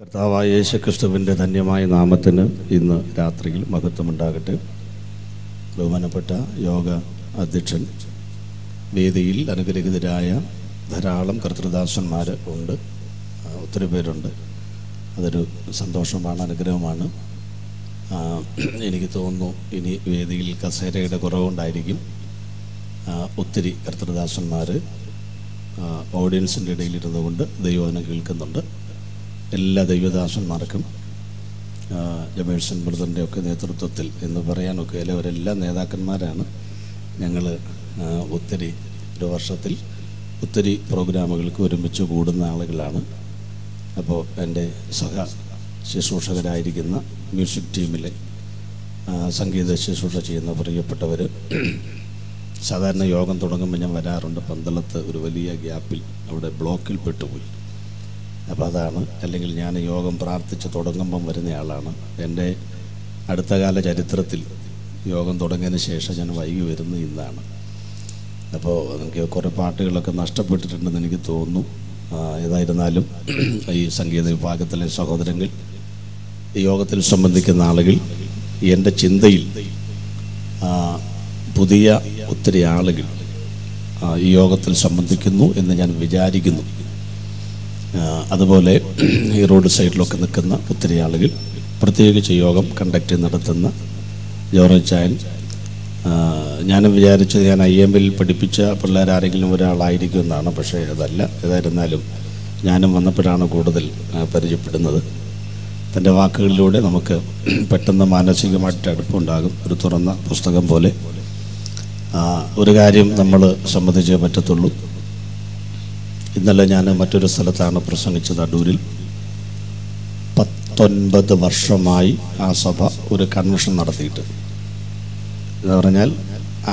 കർത്താവായ യേശുക്രിസ്തുവിൻ്റെ ധന്യമായ നാമത്തിന് ഇന്ന് രാത്രിയിൽ മഹത്വമുണ്ടാകട്ടെ. ബഹുമാനപ്പെട്ട യോഗ അധ്യക്ഷൻ, വേദിയിൽ അനുഗ്രഹീതരായ ധാരാളം കർത്തൃദാസന്മാർ ഉണ്ട്, ഒത്തിരി പേരുണ്ട്. അതൊരു സന്തോഷമാണ്, അനുഗ്രഹമാണ്. എനിക്ക് തോന്നുന്നു ഇനി വേദിയിൽ കസേരയുടെ കുറവുണ്ടായിരിക്കും. ഒത്തിരി കർത്തൃദാസന്മാർ ഓഡിയൻസിൻ്റെ ഇടയിലിരുന്നു കൊണ്ട് ദൈവവചനം കേൾക്കുന്നുണ്ട്. എല്ലാ ദൈവദാസന്മാർക്കും ജമേഴ്സൺ ബ്രദറിൻ്റെ ഒക്കെ നേതൃത്വത്തിൽ എന്ന് പറയാനൊക്കെ എല്ലാവരെല്ലാം നേതാക്കന്മാരാണ്. ഞങ്ങൾ ഒത്തിരി ഒരു വർഷത്തിൽ ഒത്തിരി പ്രോഗ്രാമുകൾക്ക് ഒരുമിച്ച് കൂടുന്ന ആളുകളാണ്. അപ്പോൾ എൻ്റെ സഹ ശുശ്രൂഷകരായിരിക്കുന്ന മ്യൂസിക് ടീമിലെ സംഗീത ശുശ്രൂഷ ചെയ്യുന്ന പ്രിയപ്പെട്ടവർ, സാധാരണ യോഗം തുടങ്ങുമ്പോൾ ഞാൻ വരാറുണ്ട്. പന്തളത്ത് ഒരു വലിയ ഗ്യാപ്പിൽ അവിടെ ബ്ലോക്കിൽ പെട്ടുപോയി. അപ്പോൾ അതാണ്, അല്ലെങ്കിൽ ഞാൻ യോഗം പ്രാർത്ഥിച്ച് തുടങ്ങുമ്പം വരുന്നയാളാണ്. എൻ്റെ അടുത്ത കാല ചരിത്രത്തിൽ യോഗം തുടങ്ങിയതിന് ശേഷം ഞാൻ വൈകി വരുന്നത് ഇന്നാണ്. അപ്പോൾ എനിക്ക് കുറേ പാട്ടുകളൊക്കെ നഷ്ടപ്പെട്ടിട്ടുണ്ടെന്ന് എനിക്ക് തോന്നുന്നു. ഏതായിരുന്നാലും ഈ സംഗീത വിഭാഗത്തിലെ സഹോദരങ്ങൾ, ഈ യോഗത്തിൽ സംബന്ധിക്കുന്ന ആളുകൾ, എൻ്റെ ചിന്തയിൽ പുതിയ ഒത്തിരി ആളുകൾ ഈ യോഗത്തിൽ സംബന്ധിക്കുന്നു എന്ന് ഞാൻ വിചാരിക്കുന്നു. അതുപോലെ ഈ റോഡ് സൈഡിലൊക്കെ നിൽക്കുന്ന ഒത്തിരി ആളുകൾ, പ്രത്യേകിച്ച് യോഗം കണ്ടക്ട് നടത്തുന്ന ജോർജ് ചായൻ. ഞാനും വിചാരിച്ചത് ഞാൻ IML പഠിപ്പിച്ച പിള്ളേരാരെങ്കിലും ഒരാളായിരിക്കും എന്നാണ്, പക്ഷേ അതല്ല. ഏതായിരുന്നാലും ഞാനും വന്നപ്പോഴാണ് കൂടുതൽ പരിചയപ്പെടുന്നത്. തൻ്റെ വാക്കുകളിലൂടെ നമുക്ക് പെട്ടെന്ന് മാനസികമായിട്ട് അടുപ്പമുണ്ടാകും. ഒരു തുറന്ന പുസ്തകം പോലെ ഒരു കാര്യം നമ്മൾ സംബന്ധിച്ചേ പറ്റത്തുള്ളൂ. ഇന്നലെ ഞാൻ മറ്റൊരു സ്ഥലത്താണ് പ്രസംഗിച്ചത്, അടൂരിൽ. 19 വർഷമായി ആ സഭ ഒരു കൺവെൻഷൻ നടത്തിയിട്ട്, എന്ന് പറഞ്ഞാൽ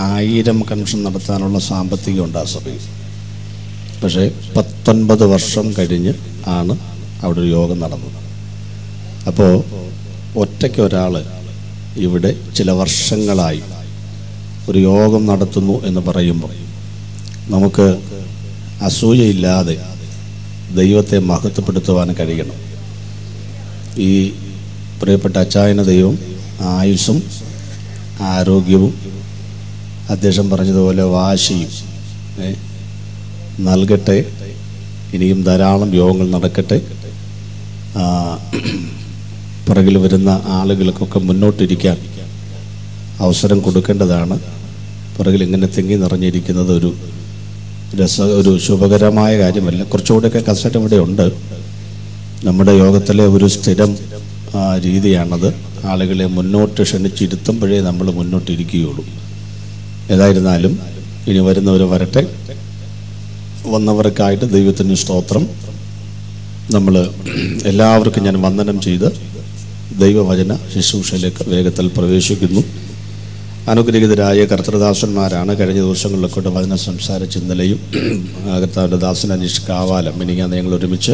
1000 കൺവെൻഷൻ നടത്താനുള്ള സാമ്പത്തികമുണ്ട് ആ സഭയിൽ. പക്ഷേ 19 വർഷം കഴിഞ്ഞ് ആണ് അവിടെ ഒരു യോഗം നടന്നത്. അപ്പോൾ ഒറ്റയ്ക്കൊരാൾ ഇവിടെ ചില വർഷങ്ങളായി ഒരു യോഗം നടത്തുന്നു എന്ന് പറയുമ്പോൾ നമുക്ക് അസൂയയില്ലാതെ ദൈവത്തെ മഹത്വപ്പെടുത്തുവാൻ കഴിയണം. ഈ പ്രിയപ്പെട്ട അച്ചായന ദൈവം ആയുസ്സും ആരോഗ്യവും, അദ്ദേഹം പറഞ്ഞതുപോലെ വാശിയും നൽകട്ടെ. ഇനിയും ധാരാളം യോഗങ്ങൾ നടക്കട്ടെ. പുറകിൽ വരുന്ന ആളുകൾക്കൊക്കെ മുന്നോട്ടിരിക്കാൻ അവസരം കൊടുക്കേണ്ടതാണ്. പുറകിൽ ഇങ്ങനെ തിങ്ങി നിറഞ്ഞിരിക്കുന്നത് ഒരു ശുഭകരമായ കാര്യമല്ല. കുറച്ചുകൂടെയൊക്കെ കസേര ഇവിടെ ഉണ്ട്. നമ്മുടെ യോഗത്തിലെ ഒരു സ്ഥിരം രീതിയാണത്. ആളുകളെ മുന്നോട്ട് ക്ഷണിച്ചിരുത്തുമ്പോഴേ നമ്മൾ മുന്നോട്ടിരിക്കുകയുള്ളൂ. ഏതായിരുന്നാലും ഇനി വരുന്നവർ വരട്ടെ. വന്നവർക്കായിട്ട് ദൈവത്തിന് സ്തോത്രം. നമ്മൾ എല്ലാവർക്കും ഞാൻ വന്ദനം ചെയ്ത് ദൈവവചന ശുശ്രൂഷയിലേക്ക് വേഗത്തിൽ പ്രവേശിക്കുന്നു. അനുഗ്രഹീതരായ കർത്തൃദാസന്മാരാണ് കഴിഞ്ഞ ദിവസങ്ങളിലൊക്കെ വചനം സംസാരിച്ച്, ഇന്നലെയും കർത്താവിൻ്റെ ദാസൻ അനീഷ് കാവാലം മിനിങ്ങാന്ന് ഞങ്ങൾ ഒരുമിച്ച്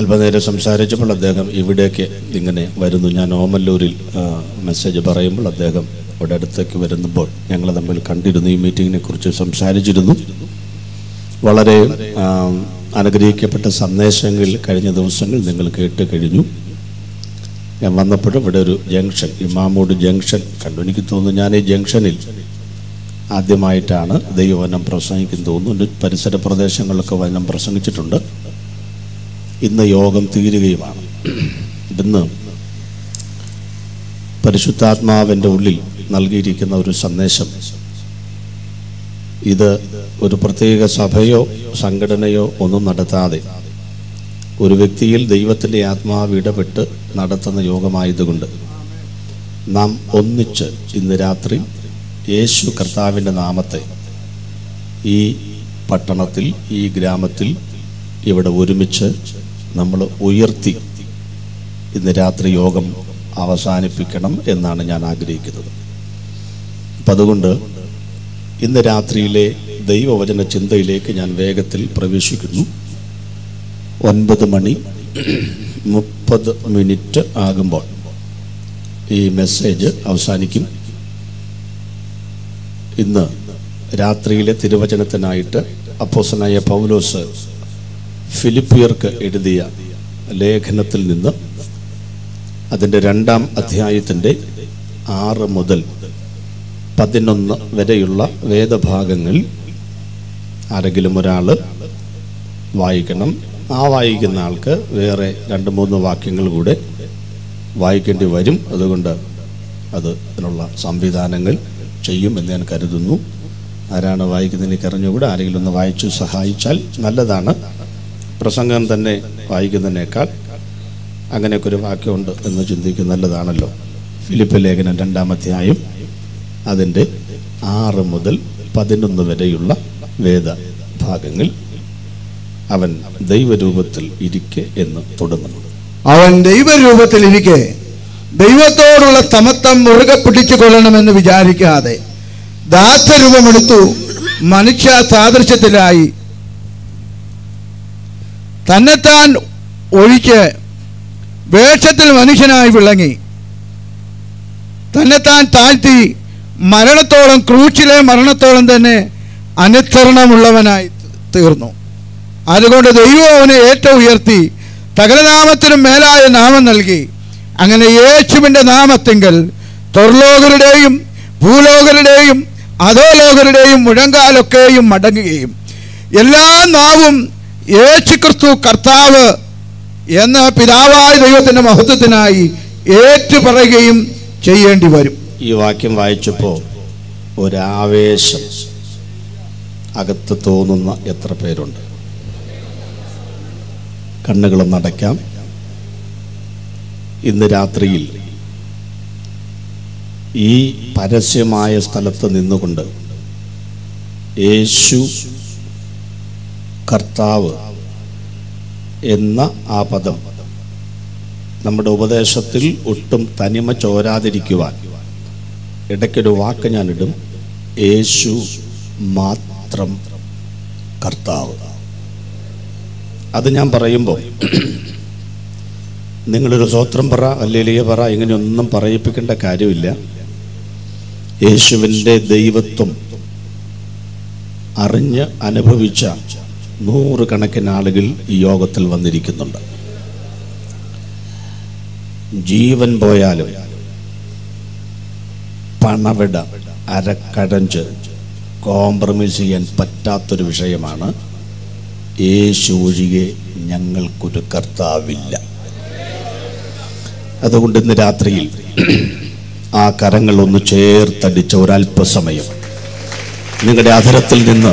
അല്പനേരം സംസാരിച്ചപ്പോൾ അദ്ദേഹം ഇവിടേക്ക് ഇങ്ങനെ വരുന്നു. ഞാൻ ഓമല്ലൂരിൽ മെസ്സേജ് പറയുമ്പോൾ അദ്ദേഹം ഇവിടെ അടുത്തേക്ക് വരുമ്പോൾ ഞങ്ങൾ തമ്മിൽ കണ്ടിരുന്നു. ഈ മീറ്റിങ്ങിനെ കുറിച്ച് സംസാരിച്ചിരുന്നു. വളരെ അനുഗ്രഹിക്കപ്പെട്ട സന്ദേശങ്ങൾ കഴിഞ്ഞ ദിവസങ്ങൾ നിങ്ങൾ കേട്ട് കഴിഞ്ഞു. ഞാൻ വന്നപ്പോഴും ഇവിടെ ഒരു ജംഗ്ഷൻ, ഇമാമൂട് ജംഗ്ഷൻ കണ്ടു. എനിക്ക് തോന്നുന്നു ഞാൻ ഈ ജംഗ്ഷനിൽ ആദ്യമായിട്ടാണ് ദൈവവചനം പ്രസംഗിക്കുന്നു തോന്നുന്നു. പരിസര പ്രദേശങ്ങളിലൊക്കെ വചനം പ്രസംഗിച്ചിട്ടുണ്ട്. ഇന്ന് യോഗം തീരുകയുമാണ്. ഇന്ന് പരിശുദ്ധാത്മാവിൻ്റെ ഉള്ളിൽ നൽകിയിരിക്കുന്ന ഒരു സന്ദേശം, ഇത് ഒരു പ്രത്യേക സഭയോ സംഘടനയോ ഒന്നും നടത്താതെ ഒരു വ്യക്തിയിൽ ദൈവത്തിൻ്റെ ആത്മാവ് ഇടപെട്ട് നടത്തുന്ന യോഗമായതുകൊണ്ട് നാം ഒന്നിച്ച് ഇന്ന് രാത്രി യേശു കർത്താവിൻ്റെ നാമത്തെ ഈ പട്ടണത്തിൽ, ഈ ഗ്രാമത്തിൽ, ഇവിടെ ഒരുമിച്ച് നമ്മൾ ഉയർത്തി ഇന്ന് രാത്രി യോഗം അവസാനിപ്പിക്കണം എന്നാണ് ഞാൻ ആഗ്രഹിക്കുന്നത്. അപ്പം അതുകൊണ്ട് ഇന്ന് രാത്രിയിലെ ദൈവവചന ചിന്തയിലേക്ക് ഞാൻ വേഗത്തിൽ പ്രവേശിക്കുന്നു. 9:30 ആകുമ്പോൾ ഈ മെസ്സേജ് അവസാനിക്കും. ഇന്ന് രാത്രിയിലെ തിരുവചനത്തിനായിട്ട് അപ്പോസ്തലനായ പൗലോസ് ഫിലിപ്പിയർക്ക് എഴുതിയ ലേഖനത്തിൽ നിന്ന് അതിൻ്റെ 2-ാം അധ്യായത്തിൻ്റെ 6 മുതൽ 11 വരെയുള്ള വേദഭാഗങ്ങൾ ആരെങ്കിലും ഒരാൾ വായിക്കണം. ആ വായിക്കുന്ന ആൾക്ക് വേറെ 2-3 വാക്യങ്ങൾ കൂടെ വായിക്കേണ്ടി വരും. അതുകൊണ്ട് അതിനുള്ള സംവിധാനങ്ങൾ ചെയ്യുമെന്ന് ഞാൻ കരുതുന്നു. ആരാണ് വായിക്കുന്നതിന് അറിഞ്ഞുകൂടെ, ആരെങ്കിലും ഒന്ന് വായിച്ചു സഹായിച്ചാൽ നല്ലതാണ്. പ്രസംഗം തന്നെ വായിക്കുന്നതിനേക്കാൾ അങ്ങനെയൊക്കെ ഒരു വാക്യമുണ്ട് എന്ന് ചിന്തിക്കുന്നത് നല്ലതാണല്ലോ. ഫിലിപ്പ് ലേഖനം 2-ാം അധ്യായം 6 മുതൽ 11 വരെയുള്ള വേദഭാഗങ്ങൾ. അവൻ ദൈവരൂപത്തിൽ ഇരിക്കെ എന്ന് തുടങ്ങുന്നു. അവൻ ദൈവരൂപത്തിൽ ഇരിക്കെ ദൈവത്തോടുള്ള സമത്വം മുറുകെ പിടിച്ചു കൊള്ളണമെന്ന് വിചാരിക്കാതെ ദാസരൂപമെടുത്തു മനുഷ്യ സാദൃശ്യത്തിലായി തന്നെത്താൻ ഒഴിച്ച് വേഷത്തിൽ മനുഷ്യനായി വിളങ്ങി തന്നെത്താൻ താഴ്ത്തി മരണത്തോളം ക്രൂശിലെ മരണത്തോളം തന്നെ അനുസരണമുള്ളവനായി തീർന്നു. അതുകൊണ്ട് ദൈവം അവനെ ഏറ്റവും ഉയർത്തി സകലനാമത്തിനും മേലായ നാമം നൽകി. അങ്ങനെ യേശുവിൻ്റെ നാമത്തിങ്കൽ തൊർലോകരുടെയും ഭൂലോകരുടെയും അധോലോകരുടെയും മുഴങ്കാലൊക്കെയും മടങ്ങുകയും എല്ലാ നാവും യേശുക്രിസ്തു കർത്താവ് എന്ന പിതാവായ ദൈവത്തിൻ്റെ മഹത്വത്തിനായി ഏറ്റുപറയുകയും ചെയ്യേണ്ടി വരും. ഈ വാക്യം വായിച്ചപ്പോൾ ഒരാവേശം അകത്ത് തോന്നുന്ന എത്ര പേരുണ്ട്? കണ്ണുകളൊന്നടയ്ക്കാം. ഇന്ന് രാത്രിയിൽ ഈ പരസ്യമായ സ്ഥലത്ത് നിന്നുകൊണ്ട് യേശു കർത്താവ് എന്ന ആ പദം നമ്മുടെ ഉപദേശത്തിൽ ഒട്ടും തനിമ ചോരാതിരിക്കുവാൻ ഇടയ്ക്കൊരു വാക്ക് ഞാനിടും. യേശു മാത്രം കർത്താവ്. അത് ഞാൻ പറയുമ്പോൾ നിങ്ങളൊരു സ്വത്രം പറ, ഹല്ലേലൂയ പറ, ഇങ്ങനെയൊന്നും പറയിപ്പിക്കേണ്ട കാര്യമില്ല. യേശുവിൻ്റെ ദൈവത്വം അറിഞ്ഞ് അനുഭവിച്ച 100 കണക്കിന് ആളുകൾ ഈ യോഗത്തിൽ വന്നിരിക്കുന്നുണ്ട്. ജീവൻ പോയാലും പണവിട അരക്കടഞ്ച് കോംപ്രമൈസ് ചെയ്യാൻ പറ്റാത്തൊരു വിഷയമാണ് യേശു ഒഴികെ ഞങ്ങൾക്കൊരു കർത്താവില്ല. അതുകൊണ്ട് ഇന്ന് രാത്രിയിൽ ആ കരങ്ങളൊന്ന് ചേർത്തടിച്ച ഒരല്പസമയം നിങ്ങളുടെ അധരത്തിൽ നിന്ന്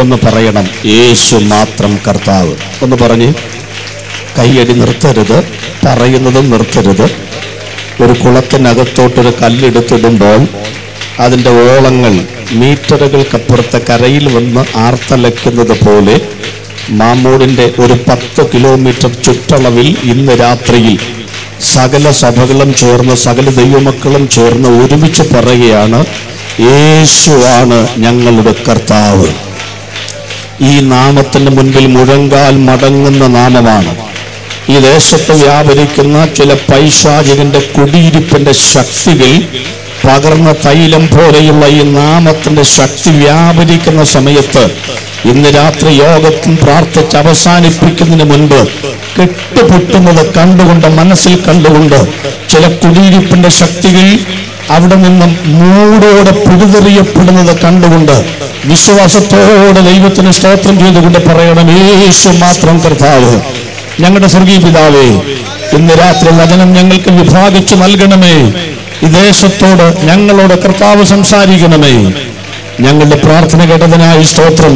ഒന്ന് പറയണം, യേശു മാത്രം കർത്താവ്. ഒന്ന് പറഞ്ഞ്. കയ്യടി നിർത്തരുത്, പറയുന്നതും നിർത്തരുത്. ഒരു കുളത്തിനകത്തോട്ടൊരു കല്ലെടുത്തിടുമ്പോൾ അതിൻ്റെ ഓളങ്ങൾ മീറ്ററുകൾക്കപ്പുറത്തെ കരയിൽ വന്ന് ആർത്തലയ്ക്കുന്നത് പോലെ മാമൂടിൻ്റെ ഒരു 10 കിലോമീറ്റർ ചുറ്റളവിൽ ഇന്ന് രാത്രിയിൽ സകല സഭകളും ചേർന്ന് സകല ദൈവമക്കളും ചേർന്ന് ഒരുമിച്ച് പറയുകയാണ്, യേശുവാണ് ഞങ്ങളുടെ കർത്താവ്. ഈ നാമത്തിന് മുൻപിൽ മുഴങ്കാൽ മടങ്ങുന്ന നാമമാണ്. ഈ ദേശത്ത് വ്യാപരിക്കുന്ന ചില പൈശാചികന്റെ കുടിയിരിപ്പിൻ്റെ ശക്തികൾ പകർന്ന തൈലം പോലെയുള്ള ഈ നാമത്തിൻ്റെ ശക്തി വ്യാപരിക്കുന്ന സമയത്ത് ഇന്ന് രാത്രി യോഗത്തിൽ പ്രാർത്ഥിച്ച് അവസാനിപ്പിക്കുന്നതിന് മുൻപ് കെട്ടുപൊട്ടുന്നത് കണ്ടുകൊണ്ട്, മനസ്സിൽ കണ്ടുകൊണ്ട് ചില കുടിയിരിപ്പിൻ്റെ ശക്തികൾ അവിടെ നിന്നും മൂടോടെ പിഴുതെറിയപ്പെടുന്നത് കണ്ടുകൊണ്ട് വിശ്വാസത്തോടെ ദൈവത്തിന് സ്തോത്രം ചെയ്തുകൊണ്ട് പറയണം, യേശു മാത്രം കർത്താവ്. ഞങ്ങളുടെ സ്വർഗീയ പിതാവേ, ഇന്ന് രാത്രി വചനം ഞങ്ങൾക്ക് വിഭാഗിച്ചു നൽകണമേ. ഈ ദേശത്തോട് ഞങ്ങളോട് കർത്താവ് സംസാരിക്കണമേ. ഞങ്ങളുടെ പ്രാർത്ഥന കേട്ടതിനായി സ്തോത്രം.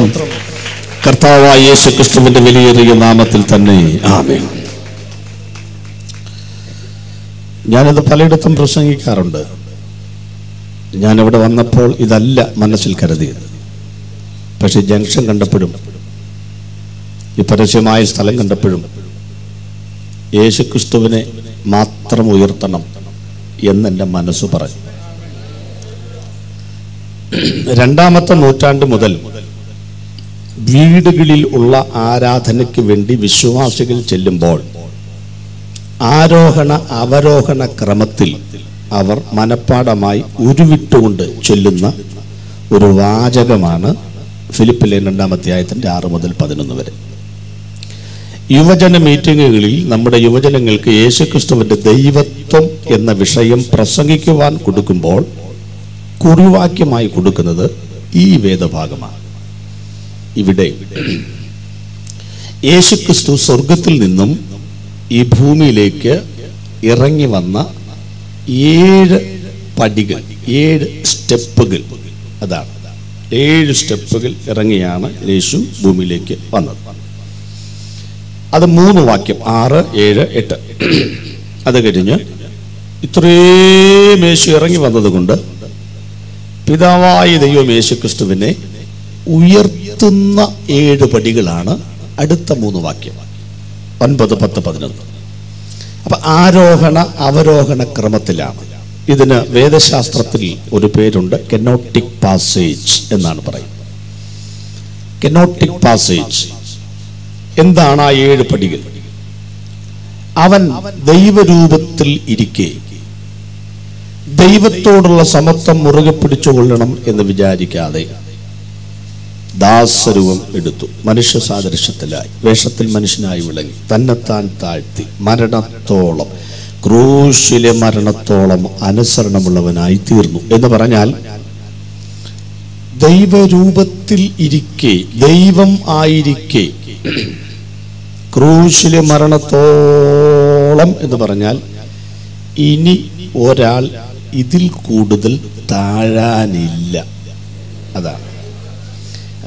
കർത്താവായ യേശു ക്രിസ്തുവിന്റെ വിലയേറിയ നാമത്തിൽ തന്നെ ആമേൻ. ഞാനത് പലയിടത്തും പ്രസംഗിക്കാറുണ്ട്. ഞാനിവിടെ വന്നപ്പോൾ ഇതല്ല മനസ്സിൽ കരുതിയത്. പക്ഷെ ജംഗ്ഷൻ കണ്ടപ്പോഴും ഈ പരസ്യമായ സ്ഥലം കണ്ടപ്പോഴും യേശു ക്രിസ്തുവിനെ മാത്രം ഉയർത്തണം എന്നെൻ്റെ മനസ്സ് പറഞ്ഞു. 2-ാം നൂറ്റാണ്ട് മുതൽ വീടുകളിൽ ഉള്ള ആരാധനയ്ക്ക് വേണ്ടി വിശ്വാസികൾ ചെല്ലുമ്പോൾ ആരോഹണ അവരോഹണ ക്രമത്തിൽ അവർ മനഃപ്പാടമായി ഉരുവിട്ടുകൊണ്ട് ചൊല്ലുന്ന ഒരു വാചകമാണ് ഫിലിപ്പിലെ 2-ാം അധ്യായത്തിൻ്റെ 6 മുതൽ 11 വരെ. യുവജന മീറ്റിങ്ങുകളിൽ നമ്മുടെ യുവജനങ്ങൾക്ക് യേശുക്രിസ്തുവിൻ്റെ ദൈവത്വം എന്ന വിഷയം പ്രസംഗിക്കുവാൻ കൊടുക്കുമ്പോൾ കുറിവാക്യമായി കൊടുക്കുന്നത് ഈ വേദഭാഗമാണ്. ഇവിടെ യേശുക്രിസ്തു സ്വർഗത്തിൽ നിന്നും ഈ ഭൂമിയിലേക്ക് ഇറങ്ങി വന്ന 7 പടികൾ, 7 സ്റ്റെപ്പുകൾ, അതാണ് 7 സ്റ്റെപ്പുകൾ ഇറങ്ങിയാണ് യേശു ഭൂമിയിലേക്ക് വന്നത്. അത് 3 വാക്യം 6, 7, 8 അത് കഴിഞ്ഞ് ഇത്രയും യേശു ഇറങ്ങി വന്നതുകൊണ്ട് പിതാവായ ദൈവം യേശുക്രിസ്തുവിനെ ഉയർത്തുന്ന 7 പടികളാണ് അടുത്ത 3 വാക്യം 9, 10, 11. അപ്പം ആരോഹണ അവരോഹണ ക്രമത്തിലാണ്. ഇതിന് വേദശാസ്ത്രത്തിൽ ഒരു പേരുണ്ട്, കെനോട്ടിക് പാസേജ് എന്നാണ് പറയുന്നത്. കെനോട്ടിക് പാസേജ് എന്താണ്? ആ 7 പടികൾ. അവൻ ദൈവരൂപത്തിൽ ഇരിക്കെ ദൈവത്തോടുള്ള സമത്വം മുറുകെ പിടിച്ചുകൊള്ളണം എന്ന് വിചാരിക്കാതെ ദാസരൂപം എടുത്തു, മനുഷ്യ സാദൃശ്യത്തിലായി വേഷത്തിൽ മനുഷ്യനായി വിളങ്ങി തന്നെത്താൻ താഴ്ത്തി മരണത്തോളം, ക്രൂശിലെ മരണത്തോളം അനുസരണമുള്ളവനായി തീർന്നു എന്ന് പറഞ്ഞാൽ, ദൈവരൂപത്തിൽ ഇരിക്കെ, ദൈവം ആയിരിക്കെ, ക്രൂശിലെ മരണത്തോളം എന്ന് പറഞ്ഞാൽ ഇനി ഒരാൾ ഇതിൽ കൂടുതൽ താഴാനില്ല. അതാണ്.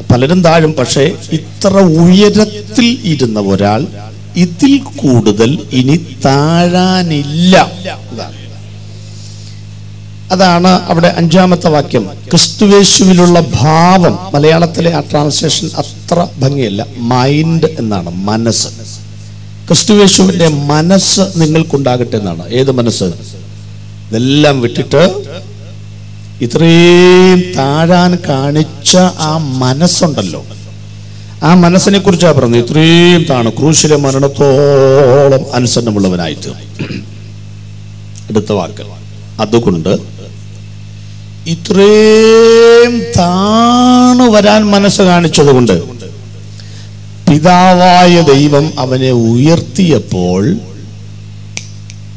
പലരും താഴും, പക്ഷേ ഇത്ര ഉയരത്തിൽ ഇരുന്ന ഒരാൾ ഇതിൽ കൂടുതൽ ഇനി താഴാനില്ല. അതാണ് അവിടെ 5-ാമത്തെ വാക്യം. ക്രിസ്തുവേശുവിലുള്ള ഭാവം, മലയാളത്തിലെ ആ ട്രാൻസ്ലേഷൻ അത്ര ഭംഗിയല്ല, മൈൻഡ് എന്നാണ്, മനസ്സ്. ക്രിസ്തുവേശുവിൻ്റെ മനസ്സ് നിങ്ങൾക്കുണ്ടാകട്ടെ എന്നാണ്. ഏത് മനസ്സ്? ഇതെല്ലാം വിട്ടിട്ട് ഇത്രയും താഴാൻ കാണിച്ച ആ മനസ്സുണ്ടല്ലോ, ആ മനസ്സിനെ കുറിച്ചാണ് പറഞ്ഞത്. ഇത്രയും താണു, ക്രൂശിലെ മരണത്തോളം അനുസരണമുള്ളവനായിട്ട്. അടുത്ത വാക്ക്, അതുകൊണ്ട് ഇത്രയും താണു വരാൻ മനസ്സ് കാണിച്ചത് കൊണ്ട് പിതാവായ ദൈവം അവനെ ഉയർത്തിയപ്പോൾ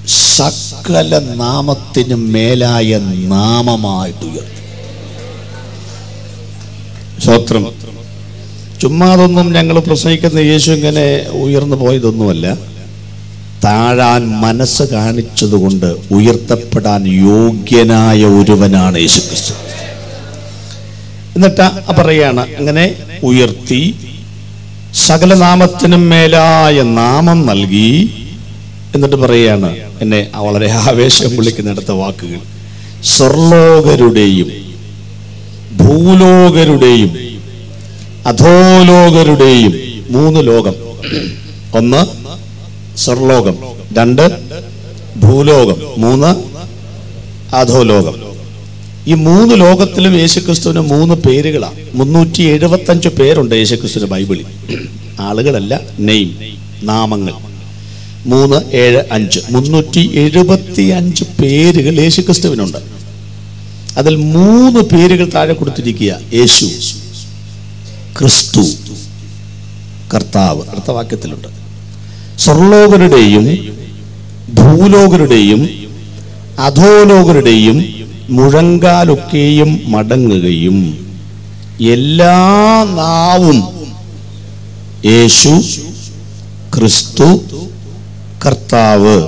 സകല നാമത്തിന് മേലായ നാമമായിട്ട് ഉയർത്തി. സ്തോത്രം. ചുമ്മാതൊന്നും ഞങ്ങൾ പ്രസംഗിക്കുന്ന യേശു ഇങ്ങനെ ഉയർന്നു പോയതൊന്നുമല്ല. താഴാൻ മനസ്സ് കാണിച്ചതുകൊണ്ട് ഉയർത്തപ്പെടാൻ യോഗ്യനായ ഒരുവനാണ് യേശുക്രിസ്തു. എന്നിട്ട് പറയാണ്, അങ്ങനെ ഉയർത്തി സകല നാമത്തിനും മേലായ നാമം നൽകി. എന്നിട്ട് പറയുകയാണ്, എന്നെ വളരെ ആവേശം വിളിക്കുന്നിടത്ത വാക്കുകൾ, സ്വർലോകരുടെയും ഭൂലോകരുടെയും അധോലോകരുടെയും 3 ലോകം. 1 സ്വർലോകം, 2 ഭൂലോകം, 3 അധോലോകം. ഈ 3 ലോകത്തിലും യേശുക്രിസ്തുവിന് 3 പേരുകളാണ്. 375 പേരുണ്ട് യേശുക്രിസ്തുവിന് ബൈബിളിൽ. ആളുകളല്ല, നെയിം, നാമങ്ങൾ. 3, 7, 5, 375 പേരുകൾ യേശുക്രിസ്തുവിനുണ്ട്. അതിൽ 3 പേരുകൾ താഴെ കൊടുത്തിരിക്കുക, യേശു, ക്രിസ്തു, കർത്താവ്. അടുത്ത വാക്യത്തിലുണ്ട്, സ്വർലോകരുടെയും ഭൂലോകരുടെയും അധോലോകരുടെയും മുഴങ്കാലൊക്കെയും മടങ്ങുകയും എല്ലാ നാവും യേശു ക്രിസ്തു കർത്താവ്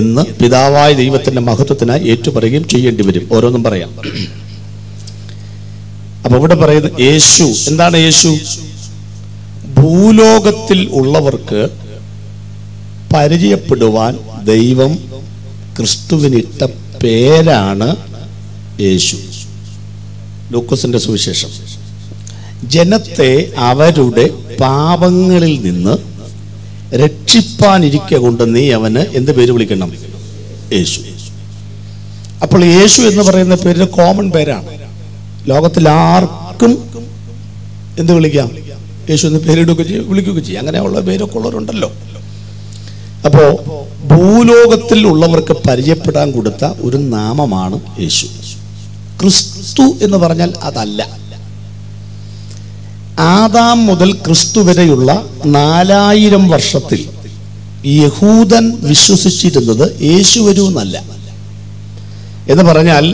എന്ന് പിതാവായ ദൈവത്തിൻ്റെ മഹത്വത്തിനായി ഏറ്റുപറയുകയും ചെയ്യേണ്ടി വരും. ഓരോന്നും പറയാം. അപ്പം ഇവിടെ പറയുന്നത് യേശു. എന്താണ് യേശു? ഭൂലോകത്തിൽ ഉള്ളവർക്ക് പരിചയപ്പെടുവാൻ ദൈവം ക്രിസ്തുവിനിട്ട പേരാണ് യേശു. ലൂക്കോസിൻ്റെ സുവിശേഷം, ജനത്തെ അവരുടെ പാപങ്ങളിൽ നിന്ന് രക്ഷിപ്പാനിരിക്കുക കൊണ്ട് നീ അവന് എന്ത് പേര് വിളിക്കണം? യേശു. അപ്പോൾ യേശു എന്ന് പറയുന്ന പേര് കോമൺ പേരാണ്. ലോകത്തിൽ ആർക്കും എന്ത് വിളിക്കാം? യേശു എന്ന് പേരിടുകയൊക്കെ വിളിക്കുകയൊക്കെ ചെയ്യും. അങ്ങനെയുള്ള പേരൊക്കെ ഉള്ളവരുണ്ടല്ലോ. അപ്പോൾ ഭൂലോകത്തിൽ ഉള്ളവർക്ക് പരിചയപ്പെടാൻ കൊടുത്ത ഒരു നാമമാണ് യേശു. ക്രിസ്തു എന്ന് പറഞ്ഞാൽ അതല്ല. ആദാം മുതൽ ക്രിസ്തു വരെയുള്ള 4000 വർഷത്തിൽ യഹൂദൻ വിശ്വസിച്ചിരുന്നത് യേശു വരൂ എന്നല്ല. എന്ന് പറഞ്ഞാൽ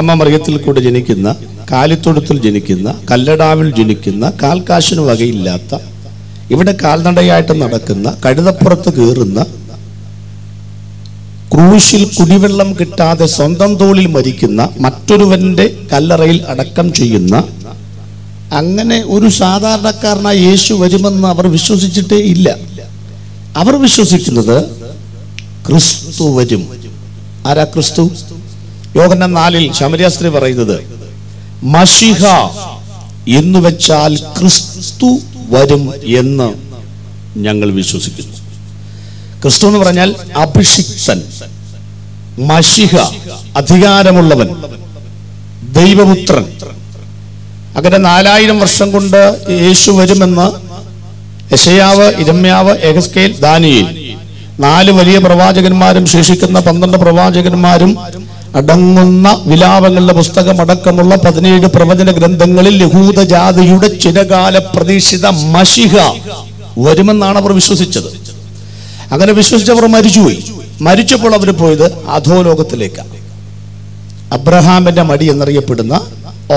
അമ്മ മറിയത്തിൽ കൂടെ ജനിക്കുന്ന, കാലിത്തൊഴുത്തിൽ ജനിക്കുന്ന, കല്ലടാവിൽ ജനിക്കുന്ന, കാൽക്കാശിന് വകയില്ലാത്ത, ഇവിടെ കാൽനടയായിട്ട് നടക്കുന്ന, കഴുതപ്പുറത്ത് കയറുന്ന, ക്രൂശിൽ കുടിവെള്ളം കിട്ടാതെ സ്വന്തം തോളിൽ മരിക്കുന്ന, മറ്റൊരുവന്റെ കല്ലറയിൽ അടക്കം ചെയ്യുന്ന, അങ്ങനെ ഒരു സാധാരണക്കാരനായ യേശു വരുമെന്ന് അവർ വിശ്വസിച്ചിട്ടേ ഇല്ല. അവർ വിശ്വസിക്കുന്നത് ക്രിസ്തു വരും. ആരാ ക്രിസ്തു? യോഹന്നാൻ 4 ശമരിയാസ്ത്രീ പറയുന്നത് മശിഹ എന്ന് വെച്ചാൽ ക്രിസ്തു വരും എന്ന് ഞങ്ങൾ വിശ്വസിക്കുന്നു. ക്രിസ്തു എന്ന് പറഞ്ഞാൽ അഭിഷിക്തൻ, മശിഹ അധികാരമുള്ളവൻ, ദൈവപുത്രൻ. അങ്ങനെ 4000 വർഷം കൊണ്ട് യേശു വരുമെന്ന് യെശയ്യാവ്, യിരെമ്യാവ്, യെഹെസ്കേൽ, ദാനിയേൽ, 4 വലിയ പ്രവാചകന്മാരും ശേഷിക്കുന്ന 12 പ്രവാചകന്മാരും അടങ്ങുന്ന വിലാപങ്ങളുടെ പുസ്തകം അടക്കമുള്ള 17 പ്രവചന ഗ്രന്ഥങ്ങളിൽ യഹൂദജാതിയുടെ ചിരകാല പ്രതീക്ഷിത മശിഹ വരുമെന്നാണ് അവർ വിശ്വസിച്ചത്. അങ്ങനെ വിശ്വസിച്ചവർ മരിച്ചുപോയി. മരിച്ചപ്പോൾ അവർ പോയത് അധോലോകത്തിലേക്കാണ്, അബ്രഹാമിന്റെ മടി എന്നറിയപ്പെടുന്ന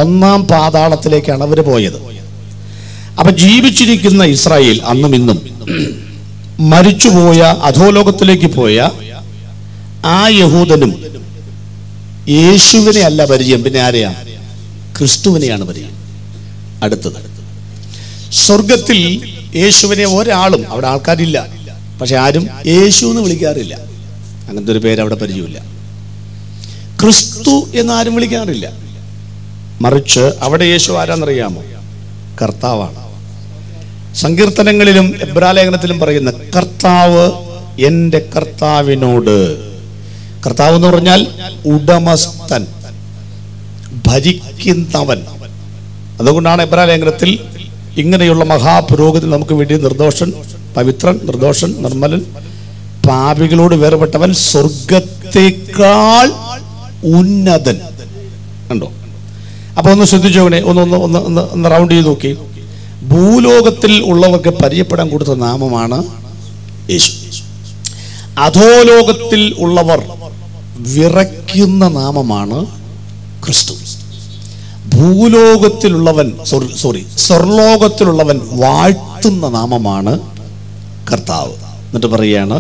1ാം പാതാളത്തിലേക്കാണ് അവർ പോയത്. അപ്പൊ ജീവിച്ചിരിക്കുന്ന ഇസ്രായേൽ അന്നും ഇന്നും മരിച്ചുപോയ, അധോലോകത്തിലേക്ക് പോയ ആ യഹൂദനും യേശുവിനെ അല്ല പരിചയം, പിന്നെ ആരെയാ? ക്രിസ്തുവിനെയാണ് പരിചയം. അടുത്തത്, സ്വർഗത്തിൽ യേശുവിനെ ഒരാളും, അവിടെ ആൾക്കാരില്ല, പക്ഷെ ആരും യേശു എന്ന് വിളിക്കാറില്ല. അങ്ങനത്തെ ഒരു പേര് അവിടെ പരിചയമില്ല. ക്രിസ്തു എന്നാരും വിളിക്കാറില്ല. മറിച്ച് അവിടെ യേശു ആരാന്നറിയാമോ? കർത്താവാണ്. സങ്കീർത്തനങ്ങളിലും എബ്രാലേഖനത്തിലും പറയുന്ന കർത്താവ് എൻ്റെ കർത്താവിനോട്, കർത്താവ് എന്ന് പറഞ്ഞാൽ ഉടമസ്ഥൻ, ഭരിക്കുന്നവൻ. അതുകൊണ്ടാണ് എബ്രാലേഖനത്തിൽ ഇങ്ങനെയുള്ള മഹാപുരോഹിതൻ നമുക്ക് വേണ്ടി നിർദോഷൻ, പവിത്രൻ, നിർദോഷൻ, നിർമ്മലൻ, പാപികളോട് വേർപെട്ടവൻ, സ്വർഗത്തേക്കാൾ ഉന്നതൻ. കണ്ടോ? അപ്പൊ ഒന്ന് ശ്രദ്ധിച്ചവനെ, ഒന്ന് റൗണ്ട് ചെയ്ത് നോക്കി. ഭൂലോകത്തിൽ ഉള്ളവർക്ക് പരിചയപ്പെടാൻ കൊടുത്ത നാമമാണ് യേശു. അധോലോകത്തിൽ ഉള്ളവർ വിറയ്ക്കുന്ന നാമമാണ് ക്രിസ്തു. ഭൂലോകത്തിലുള്ളവൻ സ്വർലോകത്തിലുള്ളവൻ വാഴ്ത്തുന്ന നാമമാണ് കർത്താവ്. എന്നിട്ട് പറയുകയാണ്,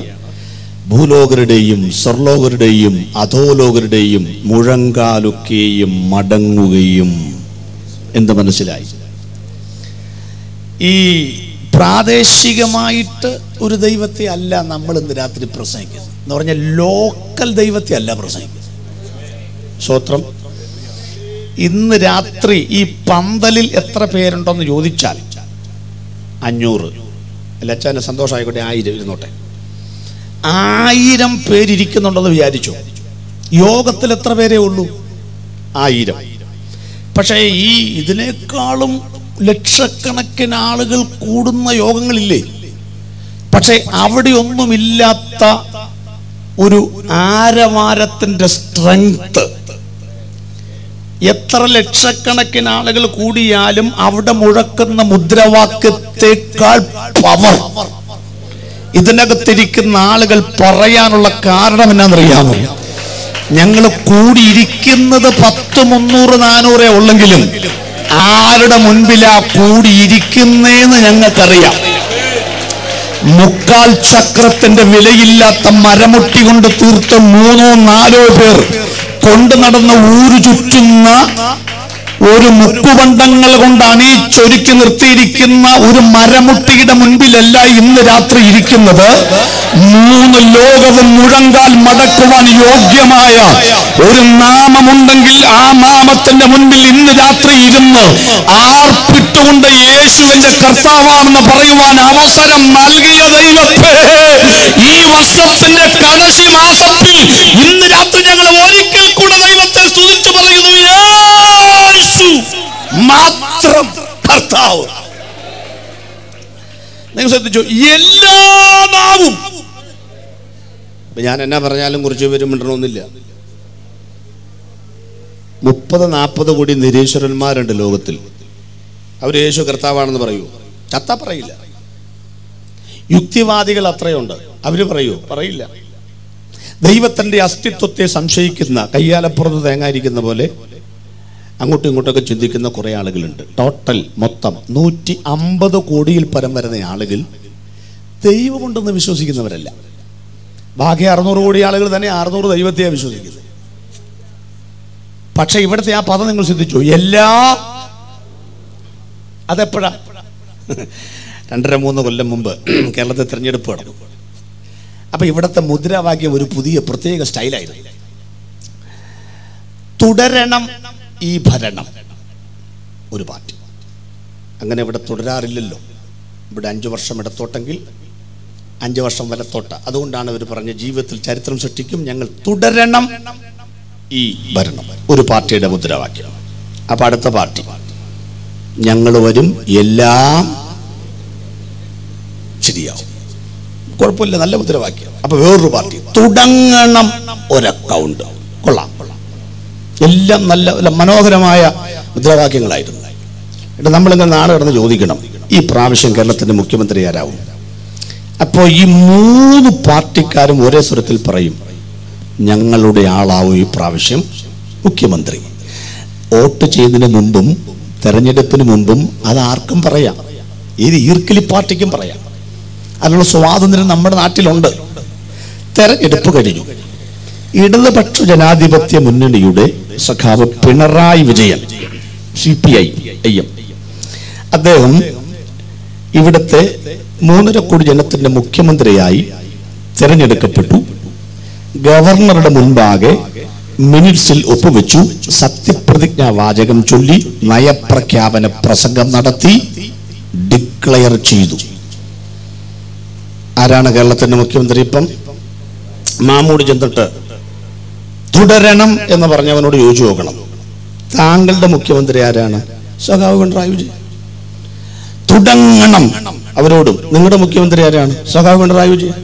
ഭൂലോകരുടെയും സ്വർലോകരുടെയും അധോലോകരുടെയും മുഴങ്കാലൊക്കെയും മടങ്ങുകയും. എന്ത് മനസ്സിലായി? ഈ പ്രാദേശികമായിട്ട് ഒരു ദൈവത്തെ അല്ല നമ്മൾ ഇന്ന് രാത്രി പ്രസംഗിക്കുന്നത്. എന്ന് പറഞ്ഞാൽ ലോക്കൽ ദൈവത്തെ അല്ല പ്രസംഗിക്കുന്നത്. സ്വത്രം ഇന്ന് രാത്രി ഈ പന്തലിൽ എത്ര പേരുണ്ടോന്ന് ചോദിച്ചാൽ 500, അല്ല അച്ഛനെ സന്തോഷമായിക്കോട്ടെ, 1000 ഇരുന്നോട്ടെ. 1000 പേരിയ്ക്കുന്നുണ്ടെന്ന് വിചാരിച്ചു. യോഗത്തിൽ എത്ര പേരേ ഉള്ളൂ? 1000. പക്ഷേ ഈ ഇതിനേക്കാളും ലക്ഷക്കണക്കിന് ആളുകൾ കൂടുന്ന യോഗങ്ങളില്ലേ? പക്ഷെ അവിടെ ഒന്നുമില്ലാത്ത ഒരു ആരവാരത്തിൻ്റെ സ്ട്രെങ്ത്, എത്ര ലക്ഷക്കണക്കിന് ആളുകൾ കൂടിയാലും അവിടെ മുഴക്കുന്ന മുദ്രാവാക്യത്തെക്കാൾ പവർ ഇതിനകത്തിരിക്കുന്ന ആളുകൾ പറയാനുള്ള കാരണം എന്നാണെന്നറിയാമോ? ഞങ്ങൾ കൂടിയിരിക്കുന്നത് 10, 300, 400 ഉള്ളെങ്കിലും ആരുടെ മുൻപിലാ കൂടിയിരിക്കുന്നേന്ന് ഞങ്ങൾക്കറിയാം. 3/4 ചക്രത്തിന്റെ വിലയില്ലാത്ത മരമുട്ടി കൊണ്ട് തീർത്ത 3, 4 പേർ കൊണ്ട് നടന്ന ഊരു ചുറ്റുന്ന ഒരു മുക്കുബന്ധങ്ങൾ കൊണ്ട് അണിയിച്ചൊരുക്കി നിർത്തിയിരിക്കുന്ന ഒരു മരമുട്ടിയുടെ മുൻപിലല്ല ഇന്ന് രാത്രി ഇരിക്കുന്നത്. 3 ലോകവും മുഴങ്കാൽ മടക്കുവാൻ യോഗ്യമായ ഒരു നാമമുണ്ടെങ്കിൽ ആ നാമത്തിന്റെ മുൻപിൽ ഇന്ന് രാത്രി ഇരുന്ന് ആർപ്പിട്ടുകൊണ്ട് യേശുവിന്റെ കർത്താവാണെന്ന് പറയുവാൻ അവസരം നൽകിയ ദൈവത്തെ ഈ വർഷത്തിന്റെ കടശി മാസത്തിൽ ഇന്ന് രാത്രി ഞങ്ങൾ ഒരിക്കൽ കൂടെ ദൈവത്തെ സ്തുതിച്ചു പറയുന്നു. മാത്രം കർത്താവ്. നിങ്ങൾ ശ്രദ്ധിച്ചു, എല്ലാ നാവും ഞാൻ എന്നാ പറഞ്ഞാലും കുറച്ച് പേര് മിണ്ടണമെന്നില്ല. 30-40 കോടി നിരീശ്വരന്മാരുണ്ട് ലോകത്തിൽ. അവർ യേശു കർത്താവാണെന്ന് പറയൂ? ചത്ത പറയില്ല. യുക്തിവാദികൾ അത്രയുണ്ട്, അവർ പറയൂ? പറയില്ല. ദൈവത്തിൻ്റെ അസ്തിത്വത്തെ സംശയിക്കുന്ന, കയ്യാലപ്പുറത്ത് തേങ്ങായിരിക്കുന്ന പോലെ അങ്ങോട്ടും ഇങ്ങോട്ടൊക്കെ ചിന്തിക്കുന്ന കുറേ ആളുകളുണ്ട്. ടോട്ടൽ മൊത്തം 150 കോടിയിൽ പരം വരുന്ന ആളുകൾ ദൈവമുണ്ടെന്ന് വിശ്വസിക്കുന്നവരല്ല. ബാക്കി 600 കോടി ആളുകൾ തന്നെ 600 ദൈവത്തെയാണ് വിശ്വസിക്കുന്നത്. പക്ഷെ ഇവിടുത്തെ ആ പദം നിങ്ങൾ ശ്രദ്ധിച്ചു, എല്ലാ. അതെപ്പോഴാ? 2.5-3 കൊല്ലം മുമ്പ് കേരളത്തെ തിരഞ്ഞെടുപ്പ് നടന്നു. അപ്പം ഇവിടുത്തെ മുദ്രാവാക്യം ഒരു പുതിയ പ്രത്യേക സ്റ്റൈലായിരുന്നു. തുടരണം ഈ ഭരണം. ഒരു പാർട്ടി അങ്ങനെ ഇവിടെ തുടരാറില്ലല്ലോ. ഇവിടെ 5 വർഷം ഇടത്തോട്ടെങ്കിൽ 5 വർഷം വലത്തോട്ട. അതുകൊണ്ടാണ് അവർ പറഞ്ഞ ജീവിതത്തിൽ ചരിത്രം സൃഷ്ടിക്കും, ഞങ്ങൾ തുടരണം ഈ ഭരണം. ഒരു പാർട്ടിയുടെ മുദ്രാവാക്യം. അപ്പം അടുത്ത പാർട്ടി, ഞങ്ങൾ വരും, എല്ലാം ശരിയാവും. കുഴപ്പമില്ല, നല്ല മുദ്രാവാക്യം. അപ്പൊ വേറൊരു പാർട്ടി, തുടങ്ങണം ഒരക്കൗണ്ട്. കൊള്ളാം കൊള്ളാം, എല്ലാം നല്ല മനോഹരമായ മുദ്രാവാക്യങ്ങളായിരുന്നു. എന്നിട്ട് നമ്മളിങ്ങനെ നാളെ കിടന്ന് ചോദിക്കണം, ഈ പ്രാവശ്യം കേരളത്തിന്റെ മുഖ്യമന്ത്രി ആരാവും? അപ്പോൾ ഈ 3 പാർട്ടിക്കാരും ഒരേ സ്വരത്തിൽ പറയും, ഞങ്ങളുടെ ആളാവും ഈ പ്രാവശ്യം മുഖ്യമന്ത്രി. വോട്ട് ചെയ്യുന്നതിന് മുമ്പും തെരഞ്ഞെടുപ്പിന് മുമ്പും അതാർക്കും പറയാം, ഏത് ഈർക്കിലി പാർട്ടിക്കും പറയാം. അതിനുള്ള സ്വാതന്ത്ര്യം നമ്മുടെ നാട്ടിലുണ്ട്. തെരഞ്ഞെടുപ്പ് കഴിഞ്ഞു. ഇടതുപക്ഷ ജനാധിപത്യ മുന്നണിയുടെ സഖാവ് പിണറായി വിജയൻ, CPI, അദ്ദേഹം ഇവിടുത്തെ 3.5 കോടി ജനത്തിന്റെ മുഖ്യമന്ത്രിയായി തിരഞ്ഞെടുക്കപ്പെട്ടു. ഗവർണറുടെ മുൻപാകെ മിനിറ്റ്സിൽ ഒപ്പുവെച്ചു, സത്യപ്രതിജ്ഞാ വാചകം ചൊല്ലി, നയപ്രഖ്യാപന പ്രസംഗം നടത്തി, ഡിക്ലെയർ ചെയ്തു. ആരാണ് കേരളത്തിന്റെ മുഖ്യമന്ത്രി? ഇപ്പം മാമ്മൂടി ചെന്നിട്ട് തുടരണം എന്ന് പറഞ്ഞവനോട് ചോദിച്ചു നോക്കണം, താങ്കളുടെ മുഖ്യമന്ത്രി ആരാണ്? സഖാവ് പിണറായി വിജയൻ. തുടങ്ങണം അവരോടും, നിങ്ങളുടെ മുഖ്യമന്ത്രി ആരാണ്? സഖാവ് പിണറായി വിജയൻ.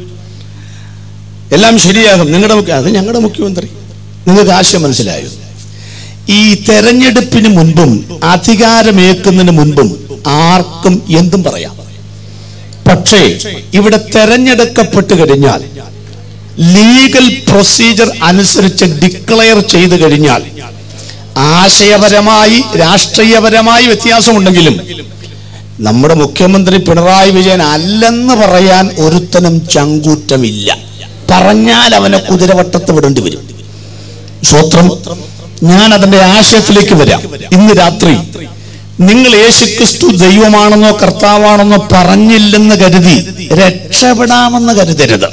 എല്ലാം ശരിയാകും, നിങ്ങളുടെ, അത് ഞങ്ങളുടെ മുഖ്യമന്ത്രി. നിങ്ങൾക്ക് ആശയം മനസ്സിലായോ? ഈ തെരഞ്ഞെടുപ്പിന് മുൻപും അധികാരമേക്കുന്നതിന് മുൻപും ആർക്കും എന്തും പറയാം. പക്ഷേ ഇവിടെ തെരഞ്ഞെടുക്കപ്പെട്ട് കഴിഞ്ഞാൽ, ലീഗൽ പ്രൊസീജർ അനുസരിച്ച് ഡിക്ലെയർ ചെയ്ത് കഴിഞ്ഞാൽ, ആശയപരമായി രാഷ്ട്രീയപരമായി വ്യത്യാസമുണ്ടെങ്കിലും നമ്മുടെ മുഖ്യമന്ത്രി പിണറായി വിജയൻ അല്ലെന്ന് പറയാൻ ഒരുത്തനും ചങ്കൂറ്റമില്ല. പറഞ്ഞാൽ അവനെ കുതിരവട്ടത്ത് വിടേണ്ടി വരും. സ്വത്രം, ഞാൻ അതിന്റെ ആശയത്തിലേക്ക് വരാം. ഇന്ന് രാത്രി നിങ്ങൾ യേശുക്രിസ്തു ദൈവമാണെന്നോ കർത്താവാണെന്നോ പറഞ്ഞില്ലെന്ന് കരുതി രക്ഷപ്പെടാമെന്ന് കരുതരുത്.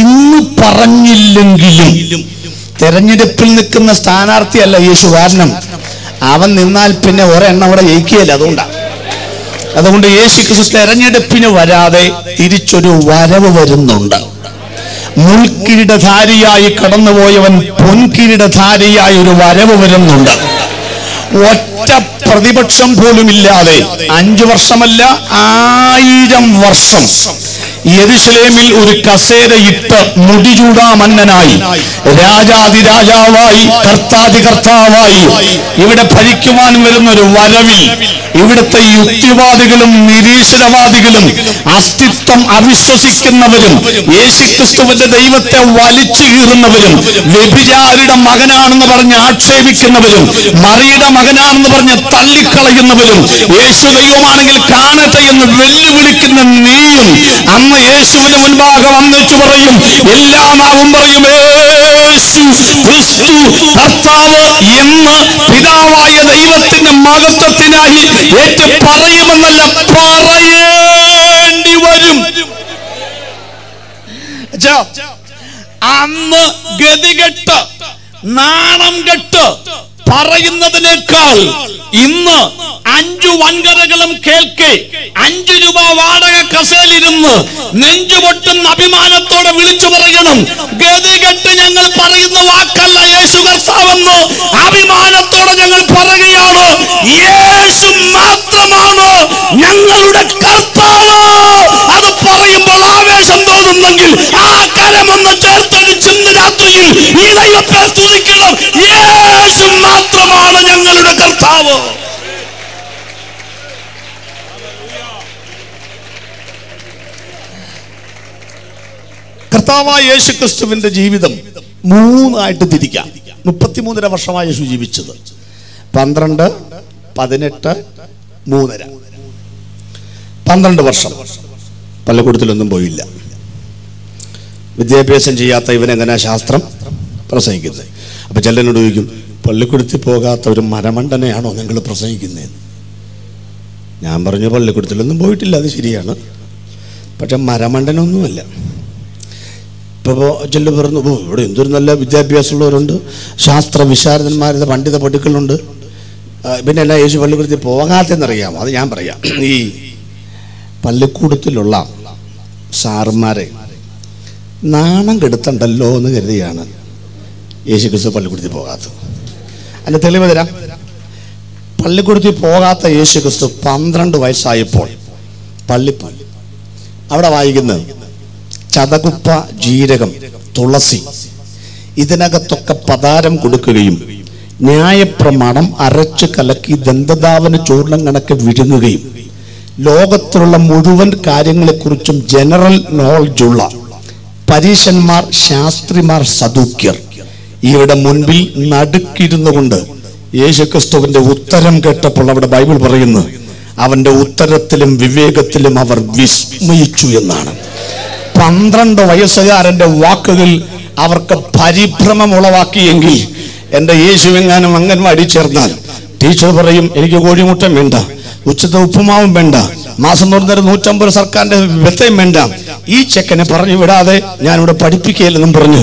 ഇന്ന് പറഞ്ഞില്ലെങ്കിലും തെരഞ്ഞെടുപ്പിൽ നിൽക്കുന്ന സ്ഥാനാർത്ഥിയല്ല യേശു. കാരണം അവൻ നിന്നാൽ പിന്നെ ഒരെണ്ണം അവിടെ ജയിക്കുകയില്ല. അതുകൊണ്ട് യേശുക്രിസ്തു തെരഞ്ഞെടുപ്പിന് വരാതെ തിരിച്ചൊരു വരവ് വരുന്നുണ്ട്. മുൾക്കിരീടധാരിയായി കടന്നുപോയവൻ പൊൻകിരീടധാരിയായി ഒരു വരവ് വരുന്നുണ്ട്. ഒറ്റ പ്രതിപക്ഷം പോലും ഇല്ലാതെ 5 വർഷമല്ല 1000 വർഷം യെരുശലേമിൽ ഒരു കസേരയിട്ട് മുടിചൂടാ മന്നനായി, രാജാതിരാജാവായി, കർത്താതികർത്താവായി ഇവിടെ ഭരിക്കുവാൻ വരുന്ന ഒരു വരവിൽ ഇവിടുത്തെ യുക്തിവാദികളും നിരീശ്വരവാദികളും അസ്തിത്വം അവിശ്വസിക്കുന്നവരും യേശുക്രിസ്തുവിന്റെ ദൈവത്തെ വലിച്ചു കീറുന്നവരും വ്യഭിചാരിയുടെ മകനാണെന്ന് പറഞ്ഞ് ആക്ഷേപിക്കുന്നവരും മറിയുടെ മകനാണെന്ന് പറഞ്ഞ് തള്ളിക്കളയുന്നവരും യേശു ദൈവമാണെങ്കിൽ കാണട്ടെ എന്ന് വെല്ലുവിളിക്കുന്ന നീയും അന്ന് യേശുവിന് മുൻപാകെ വന്നിച്ചു പറയും, എല്ലാമാവും പറയും, കർത്താവ് എന്ന് പിതാവായ ദൈവത്തിന്റെ മഹത്വത്തിനായി ഏറ്റു പറയുമെന്നല്ല പറയേണ്ടി വരും. അന്ന് ഗതികെട്ട് നാണം കെട്ട് പറയുന്നതിനേക്കാൾ ഇന്ന് 5 വൻകരകളും കേൾക്കെ 5 രൂപ വാടക കസേലിരുന്ന് നെഞ്ചുപൊട്ടുന്ന അഭിമാനത്തോടെ വിളിച്ചു പറയണം, ഗതികെട്ട് ഞങ്ങൾ പറയുന്ന വാക്കല്ല യേശു കർത്താവെന്ന് അഭിമാനത്തോടെ ഞങ്ങൾ പറയുകയാണ്, യേശു മാത്രമാണ് ഞങ്ങളുടെ കർത്താവ്. അത് പറയുമ്പോൾ ആവേശം തോന്നുന്നെങ്കിൽ ആ കരമൊന്ന് കർത്താവായ യേശുക്രിസ്തുവിന്റെ ജീവിതം മൂന്നായിട്ട് തിരിക്കാം. 33 വർഷമായി യേശു ജീവിച്ചത് 12, 18, 3.5 12 വർഷം പള്ളിക്കൂടത്തിലൊന്നും പോയില്ല. വിദ്യാഭ്യാസം ചെയ്യാത്ത ഇവനെങ്ങനെ ശാസ്ത്രം പ്രസംഗിക്കുന്നത്? അപ്പം ചിലനോട് ചോദിക്കും, പള്ളിക്കൂടത്തിൽ പോകാത്ത ഒരു മരമണ്ടനെയാണോ നിങ്ങൾ പ്രസംഗിക്കുന്നതെന്ന്. ഞാൻ പറഞ്ഞു, പള്ളിക്കൂടത്തിലൊന്നും പോയിട്ടില്ല, അത് ശരിയാണ്, പക്ഷെ മരമണ്ടനൊന്നുമല്ല. ഇപ്പോൾ ചെല്ലു പറഞ്ഞു, ഓ ഇവിടെ എന്തൊരു നല്ല വിദ്യാഭ്യാസമുള്ളവരുണ്ട്, ശാസ്ത്ര വിശാരദന്മാരുണ്ട്, പണ്ഡിത പടുക്കളുണ്ട്, പിന്നെ എല്ലാ യേശു പള്ളിക്കൂടത്തിൽ പോകാത്തെന്നറിയാമോ? അത് ഞാൻ പറയാം. ഈ പള്ളിക്കൂടത്തിലുള്ള സാറന്മാരെ നാണം കെടുത്തണ്ടല്ലോ എന്ന് കരുതിയാണ് യേശു ക്രിസ്തു പള്ളിക്കൂടത്തിൽ പോകാത്തത്. അതിൻ്റെ തെളിവ് തരാം. പള്ളിക്കൂടത്തിൽ പോകാത്ത യേശു ക്രിസ്തു 12 വയസ്സായപ്പോൾ പള്ളിപ്പള്ളി അവിടെ വായിക്കുന്നത് ചതകുപ്പ, ജീരകം, തുളസി ഇതിനകത്തൊക്കെ പതാരം കൊടുക്കുകയും ന്യായപ്രമാണം അരച്ച് കലക്കി ദന്തധാവന ചൂർണം കണക്ക് വിഴുങ്ങുകയും ലോകത്തിലുള്ള മുഴുവൻ കാര്യങ്ങളെക്കുറിച്ചും ജനറൽ നോളജുള്ള പരീശന്മാർ, ശാസ്ത്രിമാർ, സദൂക്യർ ഇവരുടെ മുൻപിൽ നടുക്കിരുന്നു കൊണ്ട് യേശുക്രിസ്തുവിന്റെ ഉത്തരം കേട്ടപ്പോൾ അവിടെ ബൈബിൾ പറയുന്നു അവന്റെ ഉത്തരത്തിലും വിവേകത്തിലും അവർ വിസ്മയിച്ചു എന്നാണ്. 12 വയസ്സുകാരൻ്റെ വാക്കുകൾ അവർക്ക് പരിഭ്രമം ഉളവാക്കിയെങ്കിൽ എൻ്റെ യേശുവെങ്ങാനും അംഗൻവാടി ചേർന്നാൽ ടീച്ചർ പറയും എനിക്ക് കോഴിമുട്ടം വേണ്ട, ഉച്ചത്തെ ഉപ്പുമാവും വേണ്ട, മാസം തോറും 150 സർക്കാരിന്റെ വെത്തയും വേണ്ട, ഈ ചെക്കനെ പറഞ്ഞു വിടാതെ ഞാനിവിടെ പഠിപ്പിക്കുകയില്ലെന്നും പറഞ്ഞ്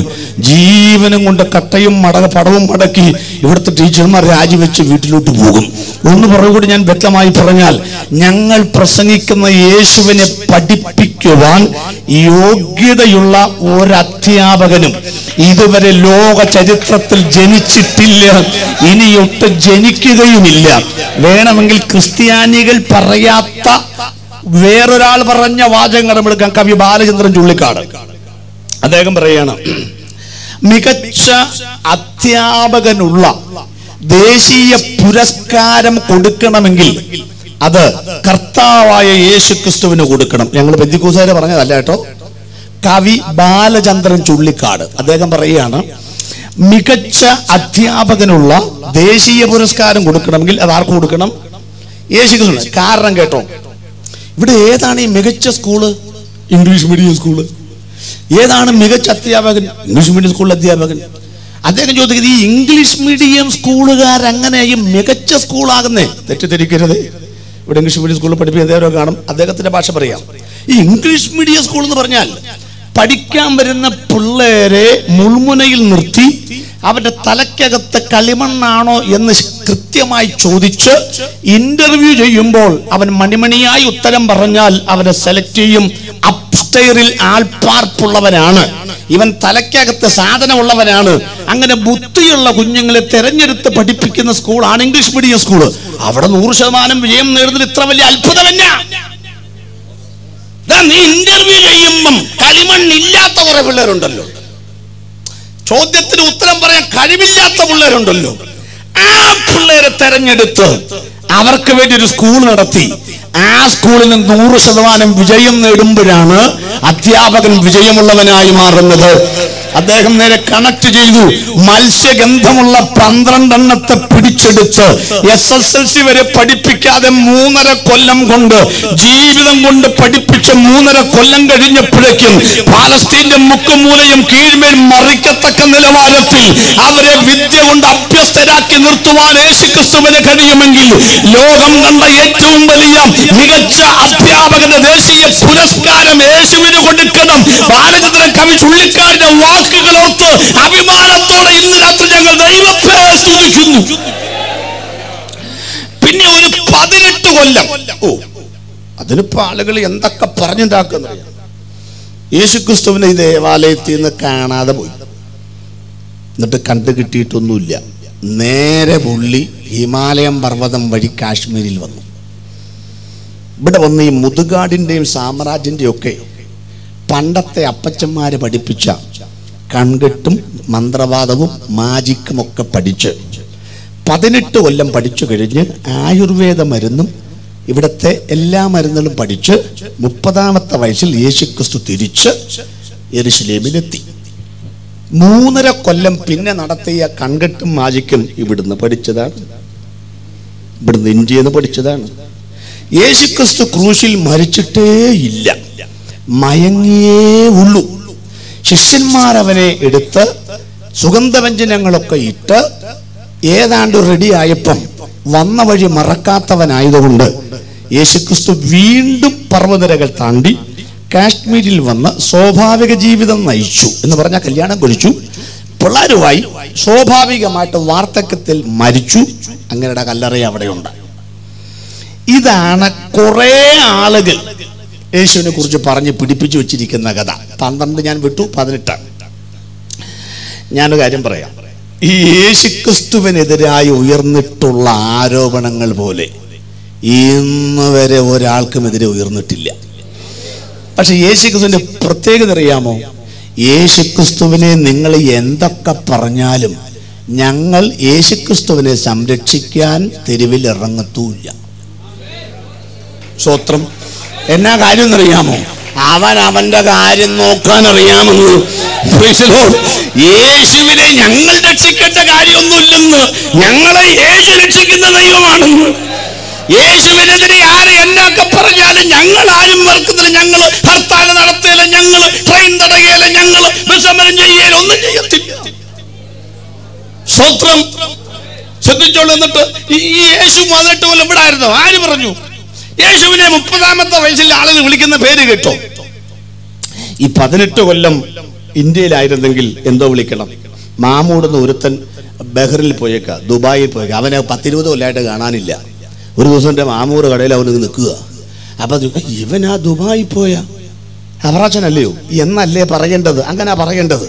ജീവനും കൊണ്ട് കട്ടയും പടവും മടക്കി ഇവിടുത്തെ ടീച്ചർമാർ രാജിവെച്ച് വീട്ടിലോട്ട് പോകും. ഒന്ന് പുറകുകൂടി ഞാൻ വ്യക്തമായി പറഞ്ഞാൽ, ഞങ്ങൾ പ്രസംഗിക്കുന്ന യേശുവിനെ പഠിപ്പിക്കുവാൻ യോഗ്യതയുള്ള ഒരധ്യാപകനും ഇതുവരെ ലോക ചരിത്രത്തിൽ ജനിച്ചിട്ടില്ല, ഇനിയൊട്ട് ജനിക്കുകയുമില്ല. വേണമെങ്കിൽ ക്രിസ്ത്യാനികൾ പറയാത്ത വേറൊരാൾ പറഞ്ഞ വാചകങ്ങളും എടുക്കാം. കവി ബാലചന്ദ്രൻ ചുള്ളിക്കാട് അദ്ദേഹം പറയുകയാണ്, മികച്ച അധ്യാപകനുള്ള ദേശീയ പുരസ്കാരം കൊടുക്കണമെങ്കിൽ അത് കർത്താവായ യേശുക്രിസ്തുവിന് കൊടുക്കണം. ഞങ്ങൾ പെന്തിക്കോസ്തുകാര് പറഞ്ഞതല്ല കേട്ടോ, കവി ബാലചന്ദ്രൻ ചുള്ളിക്കാട് അദ്ദേഹം പറയുകയാണ്, മികച്ച അധ്യാപകനുള്ള ദേശീയ പുരസ്കാരം കൊടുക്കണമെങ്കിൽ അത് ആർക്ക് കൊടുക്കണം? യേശുക്രിസ്തുവിന്. കാരണം കേട്ടോ, ഇവിടെ ഏതാണ് ഈ മികച്ച സ്കൂള്? English medium school. ഏതാണ് മികച്ച അധ്യാപകൻ? ഇംഗ്ലീഷ് മീഡിയം സ്കൂളിലെ അധ്യാപകൻ. അദ്ദേഹം ചോദിക്കുന്നത്, ഈ ഇംഗ്ലീഷ് മീഡിയം സ്കൂളുകാരെങ്ങനെ ഈ മികച്ച സ്കൂളാകുന്നേ? തെറ്റിദ്ധരിക്കരുത്, ഇവിടെ ഇംഗ്ലീഷ് മീഡിയം സ്കൂളിൽ പഠിപ്പിക്കുന്ന അദ്ദേഹം കാണും, അദ്ദേഹത്തിന്റെ ഭാഷ പറയാം. ഈ ഇംഗ്ലീഷ് മീഡിയം സ്കൂൾ എന്ന് പറഞ്ഞാൽ പഠിക്കാൻ വരുന്ന പിള്ളേരെ മുൾമുനയിൽ നിർത്തി അവരുടെ തലക്കകത്ത് കളിമണ്ണാണോ എന്ന് കൃത്യമായി ചോദിച്ച് ഇന്റർവ്യൂ ചെയ്യുമ്പോൾ അവൻ മണിമണിയായി ഉത്തരം പറഞ്ഞാൽ അവനെ സെലക്ട് ചെയ്യും. അപ്സ്റ്റെയറിൽ ആൾപ്പാർപ്പുള്ളവനാണ് ഇവൻ, തലക്കകത്ത് സാധനമുള്ളവനാണ്. അങ്ങനെ ബുദ്ധിയുള്ള കുഞ്ഞുങ്ങളെ തെരഞ്ഞെടുത്ത് പഠിപ്പിക്കുന്ന സ്കൂളാണ് ഇംഗ്ലീഷ് മീഡിയം സ്കൂള്. അവിടെ 100% വിജയം നേടുന്നതിൽ ഇത്ര വലിയ അത്ഭുതമല്ല. നീ ഇന്റർവ്യൂ ചെയ്യുമ്പം കളിമണ്ണില്ലാത്ത കുറെ പിള്ളേരുണ്ടല്ലോ, ചോദ്യത്തിന് ഉത്തരം പറയാൻ കഴിവില്ലാത്ത പിള്ളേരുണ്ടല്ലോ, ആ പിള്ളേരെ തെരഞ്ഞെടുത്ത് അവർക്ക് വേണ്ടി ഒരു സ്കൂൾ നടത്തി ആ സ്കൂളിന് 100% വിജയം നേടുമ്പോഴാണ് അധ്യാപകൻ വിജയമുള്ളവനായി മാറുന്നത്. അദ്ദേഹം നേരെ കണക്ട് ചെയ്തു. മത്സ്യഗന്ധമുള്ള 12 എണ്ണത്തെ പിടിച്ചെടുത്ത് SSLC വരെ പഠിപ്പിക്കാതെ 3.5 കൊല്ലം കൊണ്ട് ജീവിതം കൊണ്ട് പഠിപ്പിച്ച് 3.5 കൊല്ലം കഴിഞ്ഞപ്പോഴേക്കും പാലസ്തീന്റെ മുക്കുമൂലയും കീഴ്മേൽ മറിക്കത്തക്ക നിലവാരത്തിൽ അവരെ വിദ്യ കൊണ്ട് അഭ്യസ്തരാക്കി നിർത്തുവാൻ യേശുക്രിസ്തുവിന് കഴിയുമെങ്കിൽ ലോകം കണ്ട ഏറ്റവും വലിയ മികച്ച അധ്യാപകന്റെ ദേശീയ പുരസ്കാരം യേശുവിന് കൊടുക്കണം. ബാലചന്ദ്രൻ കവി ചുള്ളിക്കാരുടെ വാക്കുകളോർത്ത് അഭിമാനത്തോടെ ഇന്ന് രാത്രി ഞങ്ങൾ ദൈവത്തെ സ്തുതിക്കുന്നു. പിന്നെ ഒരു 18 കൊല്ലം, ഓ അതിനിപ്പോ ആളുകൾ എന്തൊക്കെ പറഞ്ഞുണ്ടാക്കുന്ന, യേശുക്രിസ്തുവിനെ ഈ ദേവാലയത്തിൽ നിന്ന് കാണാതെ പോയി. എന്നിട്ട് കണ്ടു കിട്ടിയിട്ടൊന്നുമില്ല. നേരെ പുള്ളി ഹിമാലയം പർവ്വതം വഴി കാശ്മീരിൽ വന്നു. ഇവിടെ വന്ന് ഈ മുതുകാടിൻ്റെയും സാമ്രാജ്യൻ്റെയും ഒക്കെ പണ്ടത്തെ അപ്പച്ചന്മാർ പഠിപ്പിച്ച കൺകെട്ടും മന്ത്രവാദവും മാജിക്കും ഒക്കെ പഠിച്ച് 18 കൊല്ലം പഠിച്ചു കഴിഞ്ഞ് ആയുർവേദ മരുന്നും ഇവിടുത്തെ എല്ലാ മരുന്നുകളും പഠിച്ച് 30-ാമത്തെ വയസ്സിൽ യേശുക്രിസ്തു തിരിച്ച് യെരുശലേമിലെത്തി. 3.5 കൊല്ലം പിന്നെ നടത്തിയ കൺകെട്ടും മാജിക്കും ഇവിടുന്ന് പഠിച്ചതാണ്, ഇവിടുന്ന് ഇന്ത്യയിൽ നിന്ന് പഠിച്ചതാണ്. യേശുക്രിസ്തു ക്രൂശിൽ മരിച്ചിട്ടേ ഇല്ല, മയങ്ങിയേ ഉള്ളൂ. ശിഷ്യന്മാരവനെ എടുത്ത് സുഗന്ധവ്യഞ്ജനങ്ങളൊക്കെ ഇട്ട് ഏതാണ്ട് റെഡിയായപ്പം വന്ന വഴി മറക്കാത്തവനായതുകൊണ്ട് യേശുക്രിസ്തു വീണ്ടും പർവ്വതരകൾ താണ്ടി കാശ്മീരിൽ വന്ന് സ്വാഭാവിക ജീവിതം നയിച്ചു എന്ന് പറഞ്ഞാൽ കല്യാണം കഴിച്ചു, പിള്ളേരുമായി സ്വാഭാവികമായിട്ട് വാർദ്ധക്യത്തിൽ മരിച്ചു. അങ്ങനെ കല്ലറ അവിടെയുണ്ട്. ഇതാണ് കുറേ ആളുകൾ യേശുവിനെ കുറിച്ച് പറഞ്ഞ് പിടിപ്പിച്ചു വെച്ചിരിക്കുന്ന കഥ. 12 ഞാൻ വിട്ടു, 18. ഞാനൊരു കാര്യം പറയാം. ഈ യേശുക്രിസ്തുവിനെതിരായി ഉയർന്നിട്ടുള്ള ആരോപണങ്ങൾ പോലെ ഇന്ന് വരെ ഒരാൾക്കുമെതിരെ ഉയർന്നിട്ടില്ല. പക്ഷെ യേശുക്രിസ്തുവിന്റെ പ്രത്യേകത അറിയാമോ? യേശുക്രിസ്തുവിനെ നിങ്ങൾ എന്തൊക്കെ പറഞ്ഞാലും ഞങ്ങൾ യേശുക്രിസ്തുവിനെ സംരക്ഷിക്കാൻ തെരുവിൽ ഇറങ്ങത്തൂല്ല. സ്വത്രം എന്നാ കാര്യം എന്നറിയാമോ? അവൻ അവന്റെ കാര്യം നോക്കാൻ അറിയാമെന്ന്. യേശുവിനെ ഞങ്ങൾ രക്ഷിക്കേണ്ട കാര്യമൊന്നുമില്ലെന്ന്, ഞങ്ങളെ യേശു രക്ഷിക്കുന്ന ദൈവമാണെന്ന്. യേശുവിനെതിരെ ആര് എന്നൊക്കെ പറഞ്ഞാലും ഞങ്ങൾ ആരും വർക്കത്തില്, ഞങ്ങൾ ഹർത്താൽ നടത്തിയാലും, ഞങ്ങൾ ട്രെയിൻ തടകിയാലും, ഞങ്ങൾ സമരം ചെയ്യാലും ഒന്നും ചെയ്യത്തില്ല. സ്വത്രം ശ്രദ്ധിച്ചോളൂ. എന്നിട്ട് ഈ യേശു 18 കൊല്ലം ഇവിടെ ആയിരുന്നു. ആര് പറഞ്ഞു? യേശുവിനെ 30-ാമത്തെ വയസ്സിൽ ആളുകൾ വിളിക്കുന്ന പേര് കേട്ടോ. ഈ 18 കൊല്ലം ഇന്ത്യയിലായിരുന്നെങ്കിൽ എന്തോ വിളിക്കണം. മാമൂടെന്ന് ഒരുത്തൻ ബഹ്റിൽ പോയേക്ക, ദുബായിൽ പോയേക്ക, അവനെ 10-20 കൊല്ലമായിട്ട് കാണാനില്ല. ഒരു ദിവസം എൻ്റെ മാമൂട് കടയിൽ അവന് നിൽക്കുക. അപ്പം ഇവൻ ആ ദുബായിൽ പോയ അവറാച്ചനല്ലയോ എന്നല്ലേ പറയേണ്ടത്, അങ്ങനെ പറയേണ്ടത്.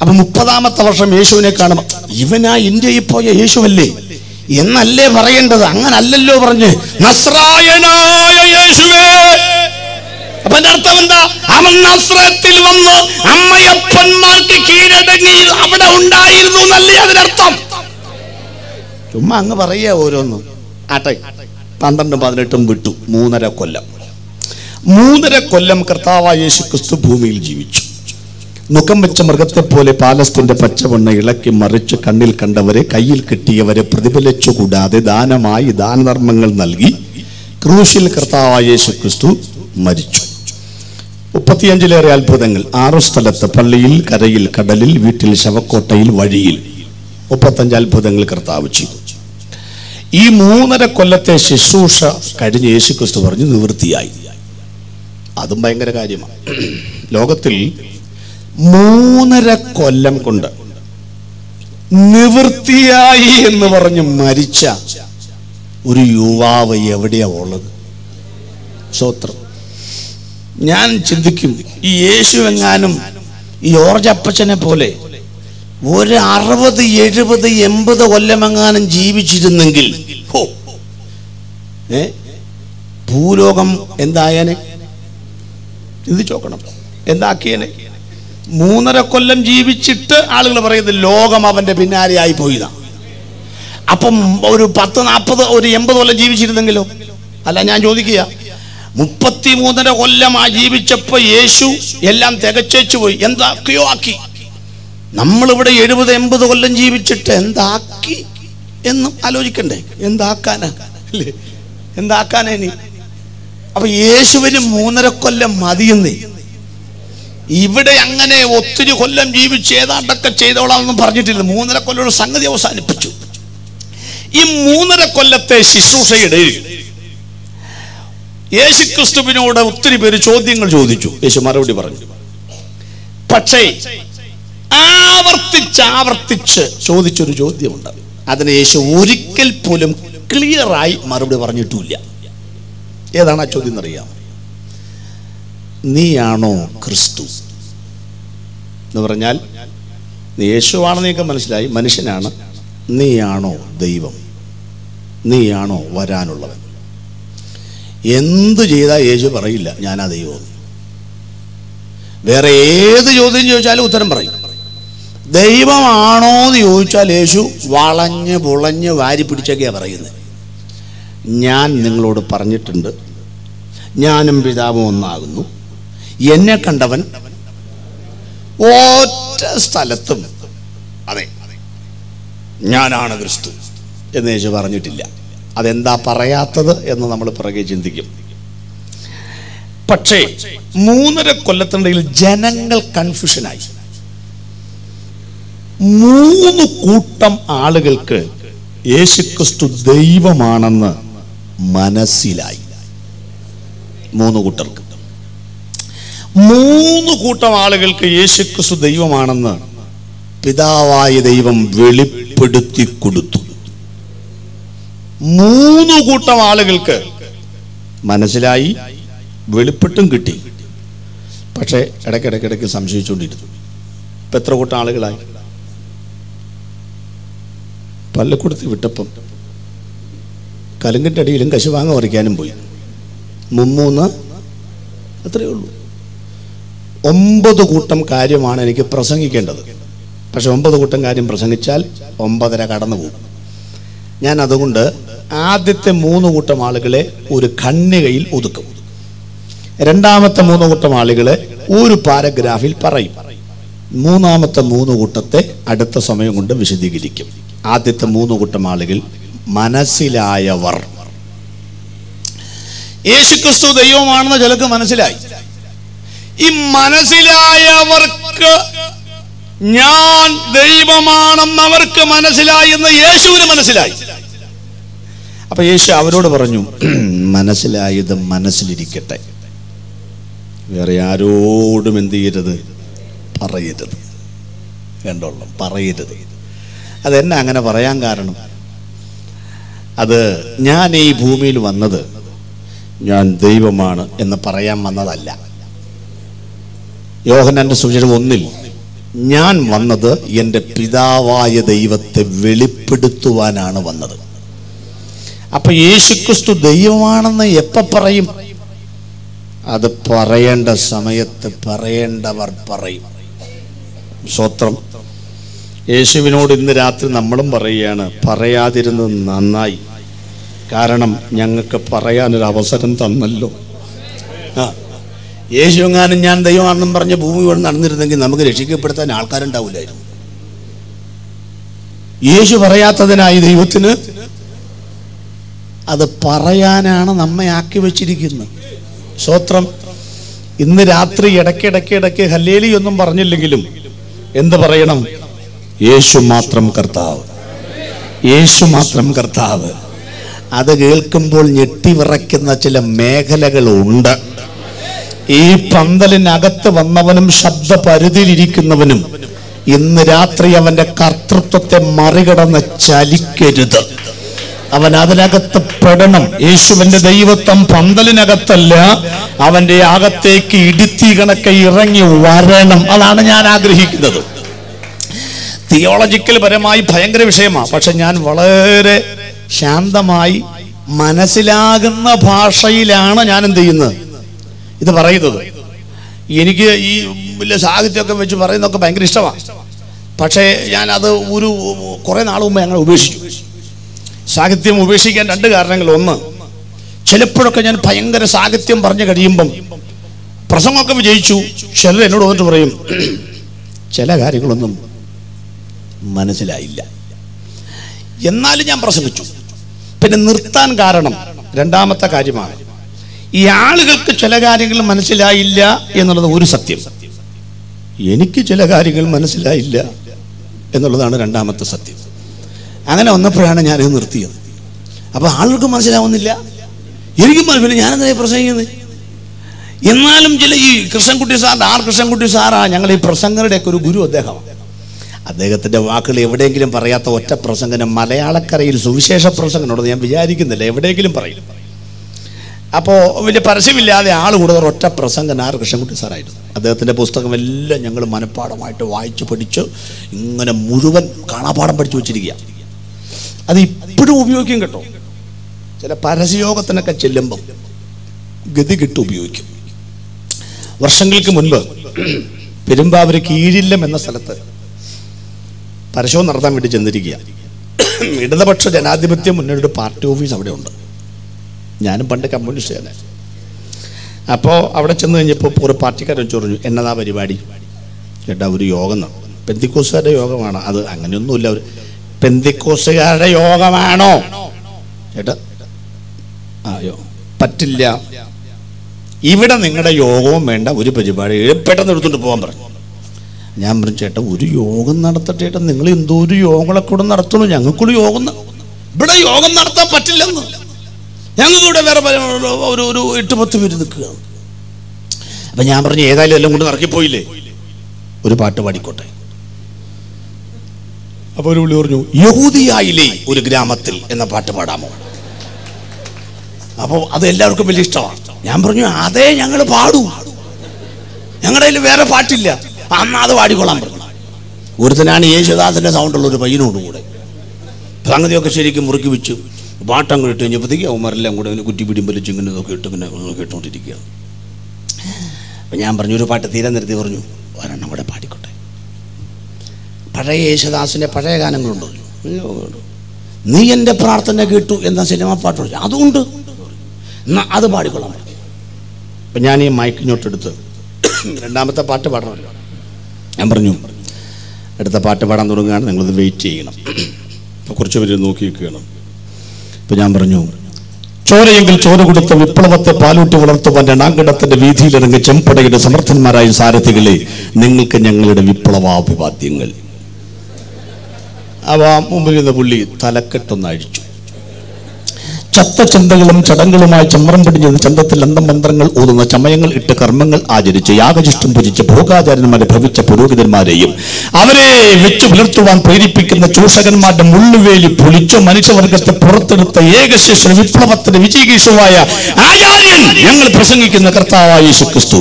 അപ്പം 30-ാമത്തെ വർഷം യേശുവിനെ കാണുമ്പോൾ ഇവനാ ഇന്ത്യയിൽ പോയ യേശുവല്ലേ എന്നല്ലേ പറയേണ്ടത്, അങ്ങനല്ലല്ലോ പറഞ്ഞ് നസ്രായനായ യേശുവേ. അപ്പൊ എന്റെ അർത്ഥം എന്താ? അവൻ നസ്രത്തിൽ വന്ന് അമ്മയപ്പന്മാർക്ക് കീഴടങ്ങി അവിടെ ഉണ്ടായിരുന്നു എന്നല്ലേ അതിനർത്ഥം. ചുമ്മാ അങ്ങ് പറയാ ഓരോന്നും. ആട്ടെ, 12-18 വിട്ടു. 3.5 കൊല്ലം 3.5 കൊല്ലം കർത്താവായ യേശുക്രിസ്തു ഭൂമിയിൽ ജീവിച്ചു. മുഖം വെച്ച മൃഗത്തെപ്പോലെ പാലസ്തീൻ്റെ പച്ചവെണ്ണ ഇളക്കി മറിച്ച് കണ്ണിൽ കണ്ടവരെ, കയ്യിൽ കിട്ടിയവരെ പ്രതിഫലിച്ചുകൂടാതെ ദാനമായി ദാനധർമ്മങ്ങൾ നൽകി ക്രൂശിൽ കർത്താവായ യേശുക്രിസ്തു മരിച്ചു. 35-ലേറെ അത്ഭുതങ്ങൾ 6 സ്ഥലത്ത്, പള്ളിയിൽ, കരയിൽ, കടലിൽ, വീട്ടിൽ, ശവക്കോട്ടയിൽ, വഴിയിൽ. 35 അത്ഭുതങ്ങൾ കർത്താവ് ചെയ്തു. ഈ 3.5 കൊല്ലത്തെ ശുശ്രൂഷ കഴിഞ്ഞ് യേശുക്രിസ്തു പറഞ്ഞു നിവൃത്തിയായി. അതും ഭയങ്കര കാര്യമാണ്. ലോകത്തിൽ 3.5 കൊല്ലം കൊണ്ട് നിവൃത്തിയായി എന്ന് പറഞ്ഞ് മരിച്ച ഒരു യുവാവ് എവിടെയാ ഉള്ളത്? സ്വത്രം. ഞാൻ ചിന്തിക്കും, ഈ യേശു എങ്ങാനും ഈ ജോർജപ്പച്ചനെ പോലെ ഒരു 60-70-80 കൊല്ലം എങ്ങാനും ജീവിച്ചിരുന്നെങ്കിൽ ഭൂലോകം എന്തായനെ ചിന്തിച്ചോക്കണം, എന്താക്കിയനെ. 3.5 കൊല്ലം ജീവിച്ചിട്ട് ആളുകൾ പറയുന്നത് ലോകം അവന്റെ പിന്നാലെ ആയി പോയിതാ. അപ്പം ഒരു 10-40-80 കൊല്ലം ജീവിച്ചിരുന്നെങ്കിലോ? അല്ല, ഞാൻ ചോദിക്കുക, 33.5 കൊല്ലം ജീവിച്ചപ്പോ യേശു എല്ലാം തികച്ചേച്ചു പോയി, എന്താക്കിയോ ആക്കി. നമ്മളിവിടെ 70-80 കൊല്ലം ജീവിച്ചിട്ട് എന്താക്കി എന്നും ആലോചിക്കണ്ടേ, എന്താക്കാനാ അല്ലേ, എന്താക്കാനാ ഇനി. അപ്പൊ യേശുവിന് 3.5 കൊല്ലം മതിയെന്നേ. ഇവിടെ അങ്ങനെ ഒത്തിരി കൊല്ലം ജീവിച്ച് ഏതാണ്ടൊക്കെ ചെയ്തോളാമെന്നും പറഞ്ഞിട്ടില്ല. 3.5 കൊല്ലം സംഗതി അവസാനിപ്പിച്ചു. ഈ 3.5 കൊല്ലത്തെ ശുശ്രൂഷയിടയിൽ യേശുക്രിസ്തുവിനോട് ഒത്തിരി പേര് ചോദ്യങ്ങൾ ചോദിച്ചു. യേശു മറുപടി പറഞ്ഞു. പക്ഷേ ആവർത്തിച്ച് ചോദിച്ചൊരു ചോദ്യമുണ്ട്, അതിന് യേശു ഒരിക്കൽ പോലും ക്ലിയറായി മറുപടി പറഞ്ഞിട്ടില്ല. ഏതാണ് ആ ചോദ്യം എന്നറിയാം? നീയാണോ ക്രിസ്തു എന്ന് പറഞ്ഞാൽ നീ യേശുവാണെന്നൊക്കെ മനസ്സിലായി, മനുഷ്യനാണ്. നീയാണോ ദൈവം? നീയാണോ വരാനുള്ളവൻ? എന്തു ചെയ്താൽ യേശു പറയില്ല ഞാനാ ദൈവം. വേറെ ഏത് ചോദ്യം ചോദിച്ചാലും ഉത്തരം പറയും. ദൈവമാണോ എന്ന് ചോദിച്ചാൽ യേശു വളഞ്ഞ് പുളഞ്ഞ് വാരി പിടിച്ചൊക്കെയാണ് പറയുന്നത്. ഞാൻ നിങ്ങളോട് പറഞ്ഞിട്ടുണ്ട്, ഞാനും പിതാവും ഒന്നാകുന്നു, എന്നെ കണ്ടവൻ ഒറ്റ സ്ഥലത്തും അതെ ഞാനാണ് ക്രിസ്തു എന്ന് യേശു പറഞ്ഞിട്ടില്ല. അതെന്താ പറയാത്തത് എന്ന് നമ്മൾ പിറകെ ചിന്തിക്കും. പക്ഷേ 3.5 കൊല്ലത്തിനിടയിൽ ജനങ്ങൾ കൺഫ്യൂഷനായി. 3 കൂട്ടം ആളുകൾക്ക് യേശുക്രിസ്തു ദൈവമാണെന്ന് മനസ്സിലായി. 3 കൂട്ടർക്ക് 3 കൂട്ടം ആളുകൾക്ക് യേശുക്രിസ്തു ദൈവമാണെന്ന് പിതാവായ ദൈവം വെളിപ്പെടുത്തി കൊടുത്തു. 3 കൂട്ടം ആളുകൾക്ക് മനസ്സിലായി, വെളിപ്പെട്ടും കിട്ടി. പക്ഷേ ഇടയ്ക്കിടയ്ക്ക് സംശയിച്ചുകൊണ്ടിരുന്നു. ഇപ്പം എത്ര കൂട്ടം ആളുകളായി? പള്ളിക്കൂടത്തിൽ വിട്ടപ്പം കലുങ്കിൻ്റെ അടിയിലും കശുവാങ്ങ പറിക്കാനും പോയി. 3 അത്രയേ ഉള്ളൂ. 9 കൂട്ടം കാര്യമാണ് എനിക്ക് പ്രസംഗിക്കേണ്ടത്. പക്ഷെ 9 കൂട്ടം കാര്യം പ്രസംഗിച്ചാൽ 9:30 കടന്നു പോകും. ഞാൻ അതുകൊണ്ട് ആദ്യത്തെ 3 കൂട്ടം ആളുകളെ ഒരു ഖണ്ഡികയിൽ ഒതുക്കും. രണ്ടാമത്തെ 3 കൂട്ടം ആളുകളെ ഒരു പാരഗ്രാഫിൽ പറയും. മൂന്നാമത്തെ 3 കൂട്ടത്തെ അടുത്ത സമയം കൊണ്ട് വിശദീകരിക്കും. ആദ്യത്തെ 3 കൂട്ടം ആളുകൾ മനസ്സിലായവർ. യേശുക്രിസ്തു ദൈവമാണെന്ന് ചിലർക്ക് മനസ്സിലായി. ഈ മനസ്സിലായവർക്ക് ഞാൻ ദൈവമാണെന്നവർക്ക് മനസ്സിലായി എന്ന് യേശുവിന് മനസ്സിലായി. അപ്പൊ യേശു അവരോട് പറഞ്ഞു, മനസ്സിലായത് മനസ്സിലിരിക്കട്ടെ, വേറെ ആരോടും എന്ത് ചെയ്യരുത്, പറയരുത്, കണ്ടോളാം, പറയരുത്. അതെന്നെ അങ്ങനെ പറയാൻ കാരണം, അത് ഞാൻ ഈ ഭൂമിയിൽ വന്നത് ഞാൻ ദൈവമാണ് എന്ന് പറയാൻ വന്നതല്ല. യോഹന്നാന്റെ സുവിശേഷം 1-ൽ ഞാൻ വന്നത് എൻ്റെ പിതാവായ ദൈവത്തെ വെളിപ്പെടുത്തുവാനാണ് വന്നത്. അപ്പൊ യേശുക്രിസ്തു ദൈവമാണെന്ന് എപ്പോൾ പറയും? അത് പറയേണ്ട സമയത്ത് പറയേണ്ടവർ പറയും. സ്വത്രം. യേശുവിനോട് ഇന്ന് രാത്രി നമ്മളും പറയുകയാണ്, പറയാതിരുന്നത് നന്നായി, കാരണം ഞങ്ങൾക്ക് പറയാനൊരു അവസരം തന്നല്ലോ. ആ യേശുങ്ങാനും ഞാൻ ദൈവമാണെന്നും പറഞ്ഞ് ഭൂമി കൊണ്ട് നടന്നിരുന്നെങ്കിൽ നമുക്ക് രക്ഷിക്കപ്പെടുത്താൻ ആൾക്കാരുണ്ടാവില്ലായിരുന്നു. യേശു പറയാത്തതിനായി ദൈവത്തിന് അത് പറയാനാണ് നമ്മെ ആക്കി വച്ചിരിക്കുന്നത്. സ്വത്രം. ഇന്ന് രാത്രി ഇടയ്ക്ക് ഹല്ലേലൂയൊന്നും പറഞ്ഞില്ലെങ്കിലും എന്ത് പറയണം? യേശു മാത്രം കർത്താവ്, യേശു മാത്രം കർത്താവ്. അത് കേൾക്കുമ്പോൾ ഞെട്ടിവിറയ്ക്കുന്ന ചില മേഖലകളുണ്ട്. ഈ പന്തലിനകത്ത് വന്നവനും ശബ്ദ പരിധിയിലിരിക്കുന്നവനും ഇന്ന് രാത്രി അവൻ്റെ കർത്തൃത്വത്തെ മറികടന്ന് ചലിക്കരുത്. അവൻ അതിനകത്ത് പെടണം. യേശുവിൻ്റെ ദൈവത്വം പന്തലിനകത്തല്ല, അവൻ്റെ അകത്തേക്ക് ഇടുത്തി കണക്കെ ഇറങ്ങി വരണം. അതാണ് ഞാൻ ആഗ്രഹിക്കുന്നത്. തിയോളജിക്കൽ പരമായി ഭയങ്കര വിഷയമാണ്. പക്ഷെ ഞാൻ വളരെ ശാന്തമായി മനസ്സിലാകുന്ന ഭാഷയിലാണ് ഞാൻ എന്ത് ചെയ്യുന്നത്, ഇത് പറയുന്നത്. എനിക്ക് ഈ വലിയ സാഹിത്യമൊക്കെ വെച്ച് പറയുന്നതൊക്കെ ഭയങ്കര ഇഷ്ടമാണ്. പക്ഷേ ഞാനത് ഒരു കുറേ നാൾ മുമ്പ് ഞങ്ങൾ ഉപേക്ഷിച്ചു. സാഹിത്യം ഉപേക്ഷിക്കാൻ 2 കാരണങ്ങൾ. ഒന്ന്, ചിലപ്പോഴൊക്കെ ഞാൻ ഭയങ്കര സാഹിത്യം പറഞ്ഞു കഴിയുമ്പം പ്രസംഗമൊക്കെ വിജയിച്ചു, ചിലർ എന്നോട് വന്നിട്ട് പറയും ചില കാര്യങ്ങളൊന്നും മനസ്സിലായില്ല, എന്നാലും ഞാൻ പ്രസംഗിച്ചു. പിന്നെ നിർത്താൻ കാരണം രണ്ടാമത്തെ കാര്യമാണ്, ഈ ആളുകൾക്ക് ചില കാര്യങ്ങൾ മനസ്സിലായില്ല എന്നുള്ളത് ഒരു സത്യം. എനിക്ക് ചില കാര്യങ്ങൾ മനസ്സിലായില്ല എന്നുള്ളതാണ് രണ്ടാമത്തെ സത്യം. അങ്ങനെ വന്നപ്പോഴാണ് ഞാനിത് നിർത്തിയത്. അപ്പോൾ ആളുകൾക്ക് മനസ്സിലാവുന്നില്ല, എനിക്കും മനസ്സിലായി, ഞാനെന്താ പ്രസംഗിക്കുന്നത്. എന്നാലും ചില ഈ കൃഷ്ണൻകുട്ടി സാറിൻ്റെ കൃഷ്ണൻകുട്ടി സാറാണ് ഞങ്ങൾ ഈ പ്രസംഗങ്ങളുടെയൊക്കെ ഒരു ഗുരു. അദ്ദേഹത്തിൻ്റെ വാക്കുകൾ എവിടെയെങ്കിലും പറയാത്ത ഒറ്റ പ്രസംഗനം മലയാളക്കരയിൽ സുവിശേഷ പ്രസംഗനോട് ഞാൻ വിചാരിക്കുന്നില്ല, എവിടെയെങ്കിലും പറയും. അപ്പോൾ വലിയ പരസ്യമില്ലാതെ ആൾ കൂടുതൽ ഒറ്റ പ്രസംഗൻ കൃഷ്ണൻകുട്ടി സാറായിരുന്നു. അദ്ദേഹത്തിൻ്റെ പുസ്തകമെല്ലാം ഞങ്ങൾ മനഃപ്പാഠമായിട്ട് വായിച്ച് പഠിച്ച് ഇങ്ങനെ മുഴുവൻ കാണാപാഠം പഠിച്ചു വെച്ചിരിക്കുക. അത് ഇപ്പോഴും ഉപയോഗിക്കും കേട്ടോ. ചില പരസ്യയോഗത്തിനൊക്കെ ചെല്ലുമ്പം ഗതികെട്ട് ഉപയോഗിക്കും. വർഷങ്ങൾക്ക് മുൻപ് പെരുമ്പാവൂർ കീഴില്ലം എന്ന സ്ഥലത്ത് പരസ്യവും നടത്താൻ വേണ്ടി ചെന്നിരിക്കുക. ഇടതുപക്ഷ ജനാധിപത്യ മുന്നണിയുടെ പാർട്ടി ഓഫീസ് അവിടെ ഉണ്ട്. ഞാനും പണ്ട് കമ്മ്യൂണിസ്റ്റുകാരൻ. അപ്പോൾ അവിടെ ചെന്ന് കഴിഞ്ഞപ്പോൾ ഒരു പാർട്ടിക്കാരൻ ചോദിച്ചു, എന്നതാ പരിപാടി? ഒരു യോഗം പെന്തിക്കോസുകാരുടെ യോഗമാണ് അത്. അങ്ങനെയൊന്നുമില്ല, അവർ പെന്തിക്കോസുകാരുടെ യോഗമാണോ ചേട്ടാ? പറ്റില്ല, ഇവിടെ നിങ്ങളുടെ യോഗവും വേണ്ട, ഒരു പരിപാടി പെട്ടെന്ന് എടുത്തുകൊണ്ട് പോകാൻ പറഞ്ഞു. ഞാൻ പറഞ്ഞു, ചേട്ടാ ഒരു യോഗം നടത്തട്ടെ ചേട്ടാ, നിങ്ങൾ എന്തോ ഒരു യോഗങ്ങളെ കൂടെ നടത്തുള്ളൂ, ഞങ്ങൾക്കുള്ള യോഗം ഇവിടെ യോഗം നടത്താൻ പറ്റില്ലെന്ന്, ഞങ്ങൾക്കിവിടെ വേറെ ഒരു ഒരു 8-10 പേര് നിൽക്കുകയാണ്. അപ്പം ഞാൻ പറഞ്ഞു, ഏതായാലും എല്ലാം കൊണ്ട് നടക്കിപ്പോയില്ലേ, ഒരു പാട്ട് പാടിക്കോട്ടെ. അപ്പോൾ ഒരു പുള്ളി പറഞ്ഞു, യഹൂദിയായില്ലേ ഒരു ഗ്രാമത്തിൽ എന്ന പാട്ട് പാടാമോ? അപ്പോൾ അത് എല്ലാവർക്കും വലിയ ഇഷ്ടമാണ്. ഞാൻ പറഞ്ഞു, അതേ ഞങ്ങൾ പാടും, ഞങ്ങളുടെ കയ്യിൽ വേറെ പാട്ടില്ല, അന്ന് അത് പാടിക്കൊള്ളാൻ പറഞ്ഞു. ഒരുത്തനാണ് യേശുദാസിൻ്റെ സൗണ്ടുള്ള ഒരു പയ്യനോടുകൂടെ സംഗതിയൊക്കെ ശരിക്കും മുറുക്കി വെച്ചു. പാട്ടം ഇട്ട് കഴിഞ്ഞപ്പോഴത്തേക്ക് അവന്മാരെല്ലാം കൂടെ അങ്ങനെ കുറ്റി പിടിയും വലിച്ചു ഇങ്ങനെ നോക്കി ഇട്ട് ഇങ്ങനെ കേട്ടുകൊണ്ടിരിക്കുക. അപ്പം ഞാൻ പറഞ്ഞു, ഒരു പാട്ട് തീരെ നിർത്തി പറഞ്ഞു, ഒരെണ്ണം കൂടെ പാടിക്കോട്ടെ, പഴയ യേശുദാസിൻ്റെ പഴയ ഗാനങ്ങളുണ്ടോ? നീ എൻ്റെ പ്രാർത്ഥന കേട്ടു എന്ന സിനിമ പാട്ടുണ്ട്, അതുകൊണ്ട് എന്നാ അത് പാടിക്കൊള്ളാൻ പറ്റും. അപ്പം ഞാൻ ഈ മൈക്കിഞ്ഞോട്ടെടുത്ത് രണ്ടാമത്തെ പാട്ട് പാടണമല്ലോ. ഞാൻ പറഞ്ഞു, അടുത്ത പാട്ട് പാടാൻ തുടങ്ങുകയാണ്, നിങ്ങളത് വെയിറ്റ് ചെയ്യണം. അപ്പോൾ കുറച്ച് പേര് നോക്കി വയ്ക്കണം. അപ്പം ഞാൻ പറഞ്ഞു, ചോരയെങ്കിൽ ചോര കൊടുത്ത വിപ്ലവത്തെ പാലൂട്ടി വളർത്തുവാൻ രണ്ടാംഘട്ടത്തിൻ്റെ വീതിയിലിറങ്ങി ചെമ്പടയുടെ സമർത്ഥന്മാരായ സാരഥികളെ, നിങ്ങൾക്ക് ഞങ്ങളുടെ വിപ്ലവാഭിവാദ്യങ്ങൾ. അവ മുമ്പിൽ നിന്ന് പുള്ളി തലക്കെട്ടൊന്നഴിച്ചു. ചത്ത ചന്തകളും ചടങ്ങുകളുമായി ചമ്രം പിടിഞ്ഞത് ചന്തത്തിൽ അന്തമന്ത്രങ്ങൾ ഓതുന്ന ചമയങ്ങൾ ഇട്ട് കർമ്മങ്ങൾ ആചരിച്ച് യാഗചിഷ്ടം പൂജിച്ച് ഭോഗാചാര്യന്മാരെ ഭവിച്ച പുരോഹിതന്മാരെയും അവരെ വെച്ചു പുലർത്തുവാൻ പ്രേരിപ്പിക്കുന്ന ചൂഷകന്മാരുടെ മുള്ളുവേലി പൊളിച്ചു മനുഷ്യവർഗത്തെ പുറത്തെടുത്ത ഏകശേഷ വിപ്ലവത്തിന്റെ വിജയകീഷുവായ ആചാര്യൻ, ഞങ്ങൾ പ്രസംഗിക്കുന്ന കർത്താവായ യേശു ക്രിസ്തു.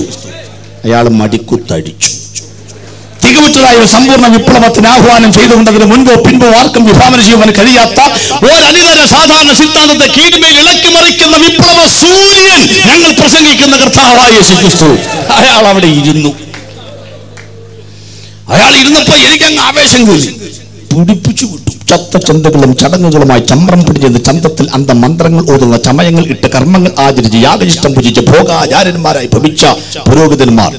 അയാൾ മടിക്കുത്തടിച്ചു. തികവുറ്റതായ ഒരു സമ്പൂർണ്ണ വിപ്ലവത്തിന് ആഹ്വാനം ചെയ്തുകൊണ്ടതിന് മുൻപോ പിൻപോ ആർക്കും വിഭാവനം ചെയ്യുവാൻ കഴിയാത്ത ഒരധികാര സാധാരണ സിദ്ധാന്തത്തെ കീഴ്മേൽ ഇളക്കി മറിക്കുന്ന വിപ്ലവ സൂര്യൻ, ഞങ്ങൾ പ്രസംഗിക്കുന്ന കർത്താവായ യേശു ക്രിസ്തു. അയാൾ അവിടെ ഇരുന്നു. അയാൾ ഇരുന്നപ്പോൾ എനിക്കങ്ങ് ആവേശം കൂടി പിടിപ്പിച്ചു വിട്ടു. ചത്ത ചന്തകളും ചടങ്ങുകളുമായി ചമ്രം പിടിഞ്ഞത് ചന്തത്തിൽ അന്തമന്ത്രങ്ങൾ ഓതുന്ന ചമയങ്ങൾ ഇട്ട് കർമ്മങ്ങൾ ആചരിച്ച് യാഗചിഷ്ടം പൂജിച്ച് ഭോഗാചാര്യന്മാരായി ഭവിച്ച പുരോഹിതന്മാർ,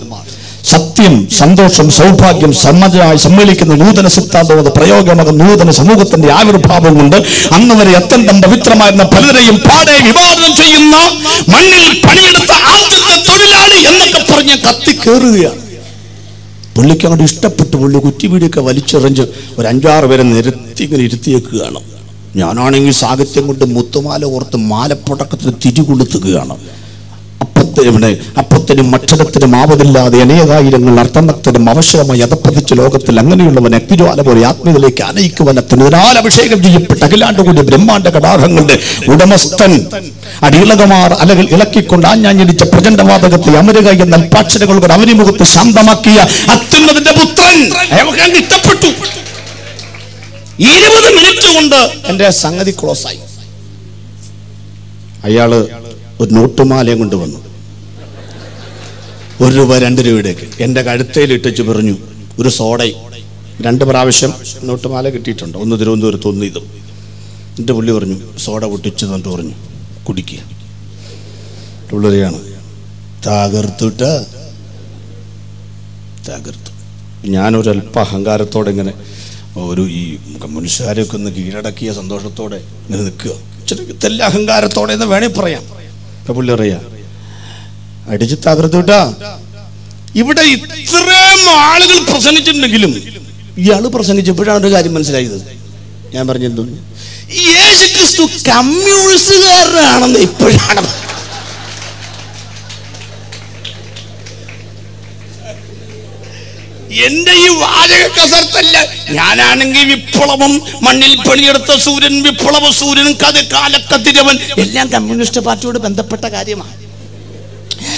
സത്യം, സന്തോഷം, സൗഭാഗ്യം സമ്മതമായി സമ്മേളിക്കുന്ന നൂതന സിദ്ധാന്തം പ്രയോഗമാകുന്ന നൂതന സമൂഹത്തിന്റെ ആവിർഭാവം കൊണ്ട് അന്ന് വരെ അത്യന്തം പവിത്രമായിരുന്ന പലരെയും പാടെ വിവാദം ചെയ്യുന്ന മണ്ണിൽ പണിയെടുത്ത ആദ്യത്തെ തൊഴിലാളി എന്നൊക്കെ പറഞ്ഞ് കത്തി കയറുകയാണ്. പുള്ളിക്ക് അങ്ങോട്ട് ഇഷ്ടപ്പെട്ടു. പുള്ളി കുറ്റിവീടൊക്കെ വലിച്ചെറിഞ്ഞ് ഒരു 5-6 പേരെ നിരത്തി ഇങ്ങനെ ഇരുത്തിയേക്കുകയാണ്. ഞാനാണെങ്കിൽ സാഹിത്യം കൊണ്ട് മുത്തുമാല ഓർത്ത് മാലപ്പൊടക്കത്തിന് തിരി കൊളുത്തുകയാണ്. അപ്പത്തിനും മക്ഷകത്തിനും ആവതില്ലാതെ അനേകായിരങ്ങൾ അർത്ഥനത്തിനും അവശരമായി അതപ്പതിച്ച ലോകത്തിൽ അങ്ങനെയുള്ളവൻ അഗ്നിജ്വാല പോലെ ആത്മീയതയിലേക്ക് അനയിക്കുവാൻ അത്തരത്തിനാൽ അഭിഷേകം ചെയ്യപ്പെട്ട അഖിലാണ്ടുകൂടി ബ്രഹ്മാണ്ട കടാഹങ്ങളുടെ ഉടമസ്ഥൻ അടിയിളകമാർ അലകൾ ഇളക്കിക്കൊണ്ട് ആഞ്ഞാഞ്ഞടിച്ച പ്രചണ്ഡവാതകത്തെ അമരുക എന്ന അൽപാക്ഷരങ്ങളുടെ അവനിമുഖത്തെ ശാന്തമാക്കിയ അത്യുന്നതിന്റെ പുത്രൻ ഇഷ്ടപ്പെട്ടു. 20 മിനിറ്റ് കൊണ്ട് എന്റെ സംഗതി ക്ലോസായി. അയാള് ഒരു നോട്ടുമാലയും കൊണ്ടുവന്നു, 1 രൂപ 2 രൂപയുടെയൊക്കെ എൻ്റെ കഴുത്തേലിട്ടിച്ച് പറഞ്ഞു, ഒരു സോഡയും. 2 പ്രാവശ്യം നോട്ടുമാല കിട്ടിയിട്ടുണ്ട്, ഒന്ന് തിരുവനന്തപുരത്ത്, ഒന്ന് ഇതും. എൻ്റെ പുള്ളി പറഞ്ഞു, സോഡ പൊട്ടിച്ച് തന്നിട്ട് പറഞ്ഞു, കുടിക്കുക. പുള്ളിയാണ് തകർത്തു. ഞാനൊരല്പ അഹങ്കാരത്തോടെ ഇങ്ങനെ ഒരു ഈ കമ്മ്യൂണിസ്റ്റുകാരെയൊക്കെ ഒന്ന് കീഴടക്കിയ സന്തോഷത്തോടെ ഇങ്ങനെ നിൽക്കുക. ഇച്ചിരി തെല്ല അഹങ്കാരത്തോടെ എന്ന് വേണേൽ പറയാം. അപ്പം പുള്ളി അറിയാം, അടിച്ച് തകർത്തുട്ടാ. ഇവിടെ ഇത്രയും ആളുകൾ പ്രസംഗിച്ചിട്ടുണ്ടെങ്കിലും ഇയാൾ പ്രസംഗിച്ചപ്പോഴാണ് ഒരു കാര്യം മനസ്സിലായത്. ഞാൻ പറഞ്ഞെന്തോ, യേശു ക്രിസ്തു കമ്മ്യൂണിസ്റ്റുകാരനാണെന്ന് ഇപ്പോഴാണ്. എന്റെ ഈ വാചക കസർത്തല്ല. ഞാനാണെങ്കിൽ വിപ്ലവം, മണ്ണിൽ പണിയെടുത്ത സൂര്യൻ, വിപ്ലവ സൂര്യൻ, കാലക്കത്തിരവൻ, എല്ലാം കമ്മ്യൂണിസ്റ്റ് പാർട്ടിയോട് ബന്ധപ്പെട്ട കാര്യമാണ്.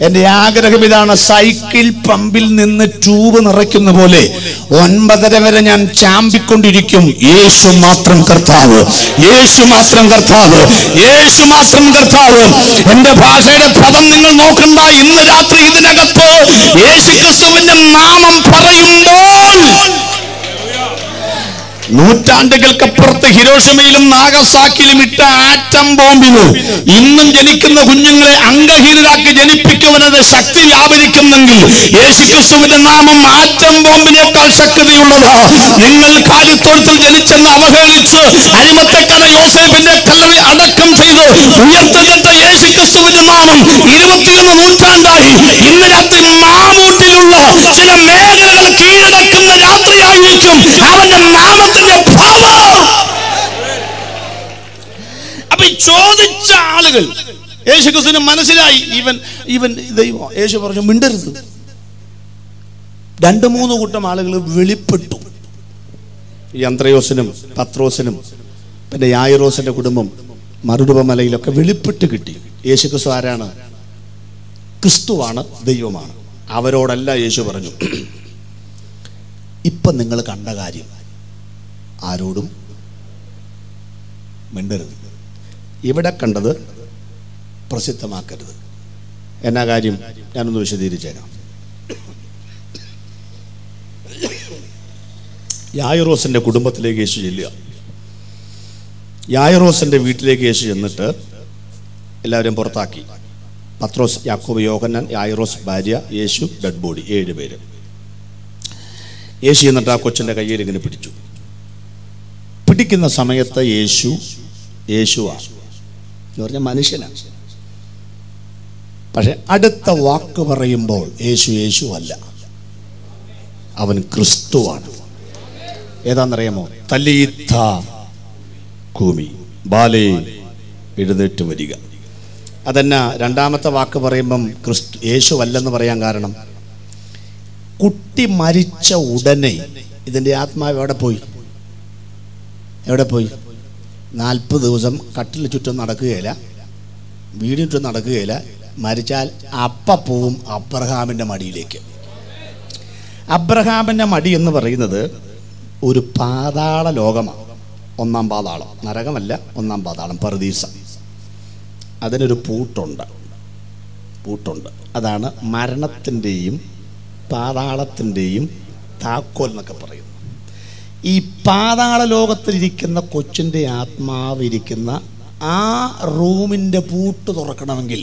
And the Agarabidana cycle pumbil in the tube and Rakunabole. One but the Reverend Chambikundicum, Yeshu Matram Kartavo, Yeshu Matram Kartavo, Yeshu Matram Kartavo, and the Pasha Padam Nokamba in the Ratri in the Nagato, Yeshu Christum in the Mamam Parayum. നൂറ്റാണ്ടുകൾ അപ്പുറത്ത് ഹിരോഷിമയിലും നാഗസാക്കിലും ഇട്ട atom ബോംബിന് ഇന്നും ജനിക്കുന്ന കുഞ്ഞുങ്ങളെ അംഗഹീനരാക്കി ജനിപ്പിക്കുന്നവരുടെ ശക്തി വ്യാപരിക്കുന്നെങ്കിൽ യേശുക്രിസ്തുവിന്റെ നാമം atom ബോംബിനേക്കാൾ ശക്തിയുള്ളതാ. നിങ്ങൾ കാലിത്തൊഴുത്തിൽ ജനിച്ചെന്ന് അവഹേളിച്ച് അടിമത്തക്കട യോസേഫിന്റെ കല്ലറ അടക്കം ചെയ്ത് ഉയർത്തുന്ന യേശുക്രിസ്തുവിന്റെ നാമം 21 നൂറ്റാണ്ടായി ഇന്ന് രാത്രി മാമൂട്ടിലുള്ള ചില മേഖലകൾ കീഴടക്കുന്ന രാത്രിയായിരിക്കും അവന്റെ നാമത്തിൽ. ചോദിച്ച ആളുകൾ യേശുക്രിസ്തുവിനെ മനസ്സിലായി. ഈവൻ ദൈവം യേശു പറഞ്ഞു മിണ്ടരുത്. 2-3 കൂട്ടം ആളുകൾ വെളിപ്പെട്ടു. ഈ അന്ത്രയോസിനും പത്രോസിനും പിന്നെ യായിറോസിന്റെ കുടുംബം മരുടുപമലയിലൊക്കെ വെളിപ്പെട്ട് കിട്ടി. യേശുക്രിസ്തു ആരാണ്? ക്രിസ്തുവാണ്, ദൈവമാണ്. അവരോടല്ല യേശു പറഞ്ഞു ഇപ്പം നിങ്ങൾ കണ്ട കാര്യം ആരോടും മിണ്ടരുത്. ഇവിടെ കണ്ടത് പ്രസിദ്ധമാക്കരുത്. എന്നാ കാര്യം ഞാനൊന്ന് വിശദീകരിച്ചേക്കാം. യായിറോസിന്റെ കുടുംബത്തിലേക്ക് യേശു ചെല്ലുക. യായിറോസിന്റെ വീട്ടിലേക്ക് യേശു ചെന്നിട്ട് എല്ലാവരും പുറത്താക്കി. പത്രോസ്, യാക്കോബ്, യോഹന്നാൻ, യായിറോസ് ഭാര്യ, യേശു, ഡെഡ് ബോഡി, 7 പേര്. യേശു എന്നിട്ട് ആ കൊച്ചിൻ്റെ കയ്യിൽ ഇങ്ങനെ പിടിച്ചു. പിടിക്കുന്ന സമയത്ത് യേശുവാണ് എന്ന് പറഞ്ഞാൽ മനുഷ്യനാണ്. പക്ഷെ അടുത്ത വാക്ക് പറയുമ്പോൾ യേശു അല്ല, അവൻ ക്രിസ്തുവാണ്. ഏതാണെന്നറിയാമോ? തലീഥ കൂമി, ബാലേ, എഴുന്നേറ്റ് വരിക. അതെന്നാ? 2-ാമത്തെ വാക്ക് പറയുമ്പം യേശു അല്ലെന്ന് പറയാൻ കാരണം, കുട്ടി മരിച്ച ഉടനെ ഇതിൻ്റെ ആത്മാവ് എവിടെ പോയി? 40 ദിവസം കട്ടിൽ ചുറ്റും നടക്കുകയില്ല, വീടിന് ചുറ്റും നടക്കുകയില്ല, മരിച്ചാൽ അപ്പവും അബ്രഹാമിൻ്റെ മടിയിലേക്ക്. അബ്രഹാമിൻ്റെ മടി എന്ന് പറയുന്നത് ഒരു പാതാള ലോകമാണ്. 1-ാം പാതാളം, നരകമല്ല, 1-ാം പാതാളം, പർദീസ. അതിനൊരു പൂട്ടുണ്ട്. അതാണ് മരണത്തിൻ്റെയും പാതാളത്തിൻ്റെയും താക്കോൽ എന്നൊക്കെ പറയുന്നത്. ഈ പാതാള ലോകത്തിലിരിക്കുന്ന കൊച്ചിൻ്റെ ആത്മാവിരിക്കുന്ന ആ റൂമിൻ്റെ പൂട്ട് തുറക്കണമെങ്കിൽ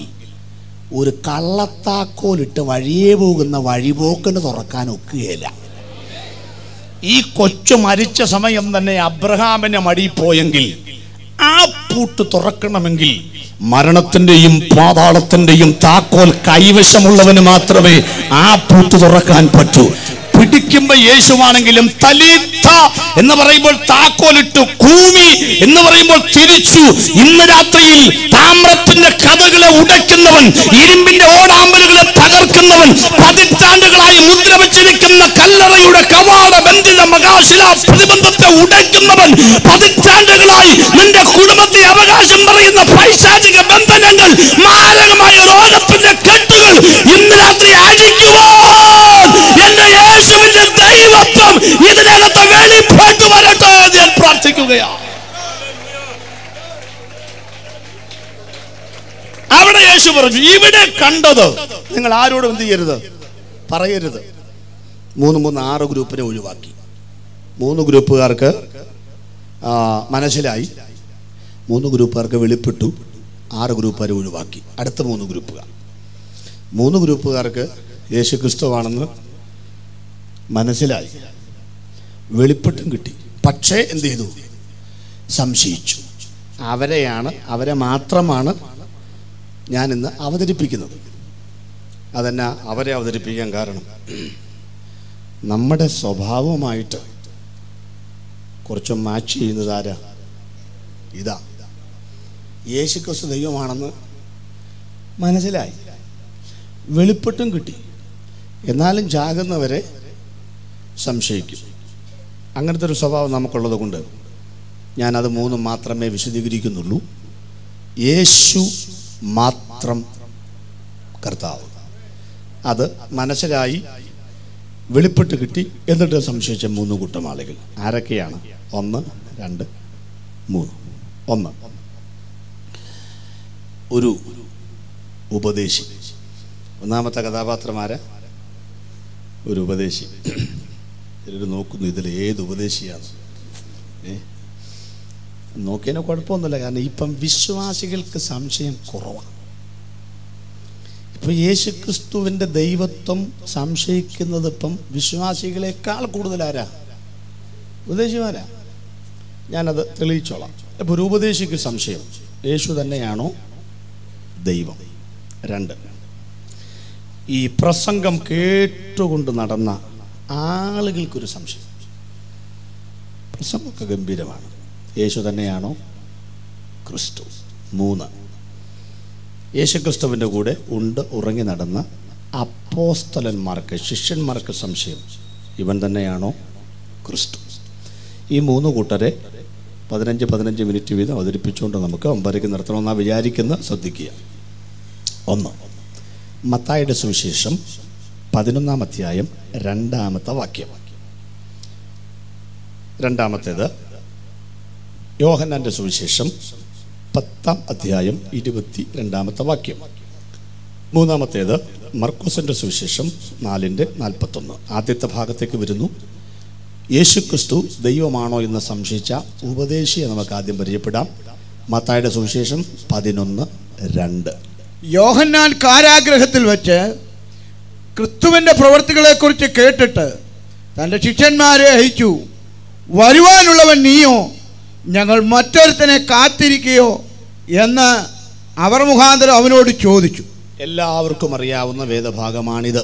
ഒരു കള്ളത്താക്കോലിട്ട് വഴിയേ പോകുന്ന വഴിപോക്കിന് തുറക്കാൻ ഒക്കുകയില്ല. ഈ കൊച്ചു മരിച്ച സമയം തന്നെ അബ്രഹാമിനെ മടി പോയെങ്കിൽ ആ പൂട്ട് തുറക്കണമെങ്കിൽ മരണത്തിൻ്റെയും പാതാളത്തിൻ്റെയും താക്കോൽ കൈവശമുള്ളവന് മാത്രമേ ആ പൂട്ട് തുറക്കാൻ പറ്റൂ. പിടിക്കുമ്പോൾ യേശുവാണെങ്കിലും തലീഥ എന്ന് പറയുമ്പോൾ താക്കോലിട്ടു, കൂമി എന്ന് പറയുമ്പോൾ തിരിച്ചു. ഇന്ന് രാത്രിയിൽ താമ്രത്തിന്റെ കഥകളെ ഉടയ്ക്കുന്നവൻ, ഇരുമ്പിന്റെ ഓടാമ്പലുകളെ തകർക്കുന്നവൻ, പതിറ്റാണ്ടുകളായി മുദ്ര വെച്ചിരിക്കുന്ന കല്ലറയുടെ കവാട ബന്ധിത മഹാശിലാ പ്രതിബന്ധത്തെ ഉടയ്ക്കുന്നവൻ, പതിറ്റാണ്ടുകളായി നിന്റെ കുടുംബത്തെ അവകാശം പറയുന്ന പൈശാചിക ബന്ധനങ്ങൾ, മാരകമായ രോഗത്തിന്റെ കെട്ടുകൾ ഇന്ന് രാത്രി അഴിക്കുവാൻ എന്റെ യേശുവിന്റെ ദൈവത്വം ഇതിനകത്ത് വെളിപ്പെട്ടു വരട്ടെ ഞാൻ പ്രാർത്ഥിക്കുകയാണ്. അവിടെ യേശു പറഞ്ഞു ഇവിടെ കണ്ടത് നിങ്ങൾ ആരോടും എന്ത് ചെയ്യരുത്, പറയരുത്. 3-6 ഗ്രൂപ്പിനെ ഒഴിവാക്കി. 3 ഗ്രൂപ്പുകാർക്ക് മനസ്സിലായി, 3 ഗ്രൂപ്പുകാർക്ക് വെളിപ്പെട്ടു, 6 ഗ്രൂപ്പുകാരെ ഒഴിവാക്കി. അടുത്ത 3 ഗ്രൂപ്പുകാർ, 3 ഗ്രൂപ്പുകാർക്ക് യേശു ക്രിസ്തുവാണെന്ന് മനസ്സിലായി, വെളിപ്പെട്ടും കിട്ടി. പക്ഷേ എന്ത് ചെയ്തു? സംശയിച്ചു. അവരെ മാത്രമാണ് ഞാനിന്ന് അവതരിപ്പിക്കുന്നത്. അതെന്നാ അവരെ അവതരിപ്പിക്കാൻ കാരണം? നമ്മുടെ സ്വഭാവമായിട്ട് കുറച്ച് മാച്ച് ചെയ്യുന്നതാരാ? ഇതാ യേശുക്രിസ്തു ദൈവമാണെന്ന് മനസ്സിലായി, വെളിപ്പെട്ടും കിട്ടി, എന്നാലും ജാഗുന്നവരെ സംശയിക്കും. അങ്ങനത്തെ ഒരു സ്വഭാവം നമുക്കുള്ളത് കൊണ്ട് ഞാനത് 3 മാത്രമേ വിശദീകരിക്കുന്നുള്ളൂ. യേശു മാത്രം കർത്താവ്. അത് മനസ്സിലായി വെളിപ്പെട്ട് കിട്ടി. എന്നിട്ട് സംശയിച്ച മൂന്ന് കൂട്ടം ആളുകൾ ആരൊക്കെയാണ്? ഒന്ന്, രണ്ട്, മൂന്ന്. ഒന്ന്, ഒരു ഉപദേശി. ഒന്നാമത്തെ കഥാപാത്രമാരെ ഒരു ഉപദേശി. ഇവർ നോക്കുന്നു ഇതിൽ ഏത് ഉപദേശിയാണ്. നോക്കിയാൽ കുഴപ്പമൊന്നുമില്ല, കാരണം ഇപ്പം വിശ്വാസികൾക്ക് സംശയം കുറവാണ്. ഇപ്പം യേശുക്രിസ്തുവിൻ്റെ ദൈവത്വം സംശയിക്കുന്നത് ഇപ്പം വിശ്വാസികളെക്കാൾ കൂടുതലാരാ? ഉപദേശിമാരാ. ഞാനത് തെളിയിച്ചോളാം. അപ്പോൾ ഒരു ഉപദേശിക്ക് സംശയം യേശു തന്നെയാണോ ദൈവം? രണ്ട്, ഈ പ്രസംഗം കേട്ടുകൊണ്ട് നടന്ന ആളുകൾക്കൊരു സംശയം. പ്രസംഗമൊക്കെ ഗംഭീരമാണ്, യേശു തന്നെയാണോ ക്രിസ്തു? മൂന്ന്, യേശുക്രിസ്തുവിൻ്റെ കൂടെ ഉണ്ട് ഉറങ്ങി നടന്ന അപ്പോസ്തലന്മാർക്ക്, ശിഷ്യന്മാർക്ക് സംശയം ഇവൻ തന്നെയാണോ ക്രിസ്തു? ഈ മൂന്ന് കൂട്ടരെ 15-15 മിനിറ്റ് വീതം അവതരിപ്പിച്ചുകൊണ്ട് നമുക്ക് ഒമ്പരയ്ക്ക് നിർത്തണമെന്നാണ് വിചാരിക്കുന്നത്. ശ്രദ്ധിക്കുക. ഒന്ന്, മത്തായിയുടെ സുവിശേഷം 11-ാം അധ്യായം 2-ാമത്തെ വാക്യം. രണ്ടാമത്തേത് യോഹന്നാൻ്റെ സുവിശേഷം 10-ാം അധ്യായം 22-ാമത്തെ വാക്യം. മൂന്നാമത്തേത് മർക്കോസിൻ്റെ സുവിശേഷം 4-ന്റെ 41. ആദ്യത്തെ ഭാഗത്തേക്ക് വരുന്നു. യേശുക്രിസ്തു ദൈവമാണോ എന്ന് സംശയിച്ച ഉപദേശിയെ നമുക്ക് ആദ്യം പരിചയപ്പെടാം. മത്തായിയുടെ സുവിശേഷം 11:2. യോഹന്നാൻ കാരാഗ്രഹത്തിൽ വെച്ച് ക്രിസ്തുവിൻ്റെ പ്രവൃത്തികളെക്കുറിച്ച് കേട്ടിട്ട് തൻ്റെ ശിഷ്യന്മാരെ അയച്ചു, വരുവാനുള്ളവൻ നീയോ, ഞങ്ങൾ മറ്റൊരുത്തനെ കാത്തിരിക്കുകയോ എന്ന് അവർ മുഖാന്തരം അവനോട് ചോദിച്ചു. എല്ലാവർക്കും അറിയാവുന്ന വേദഭാഗമാണിത്.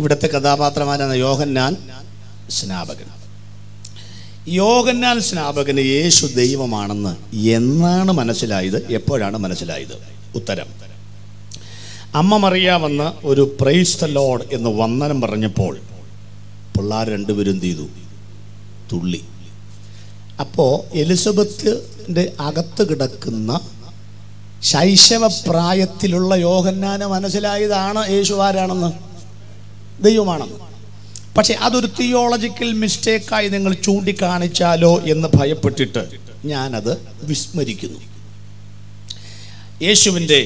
ഇവിടുത്തെ കഥാപാത്രമാരാണ് യോഹന്നാൻ സ്നാപകൻ. യോഹന്നാൻ സ്നാപകന് യേശു ദൈവമാണെന്ന് എന്നാണ് മനസ്സിലായത്? എപ്പോഴാണ് മനസ്സിലായത്? ഉത്തരം, അമ്മ മറിയാമെന്ന ഒരു പ്രൈസ് ദ ലോർഡ് എന്ന് വന്ദനം പറഞ്ഞപ്പോൾ പിള്ളേർ രണ്ടുപേരും ചെയ്തു തുള്ളി. അപ്പോൾ എലിസബത്തിൻ്റെ അകത്ത് കിടക്കുന്ന ശൈശവപ്രായത്തിലുള്ള യോഹന്നാന് മനസ്സിലായതാണ് യേശു ആരാണെന്ന്, ദൈവമാണെന്ന്. പക്ഷേ അതൊരു തിയോളജിക്കൽ മിസ്റ്റേക്കായി നിങ്ങൾ ചൂണ്ടിക്കാണിച്ചാലോ എന്ന് ഭയപ്പെട്ടിട്ട് ഞാനത് വിസ്മരിക്കുന്നു. യേശുവിൻ്റെ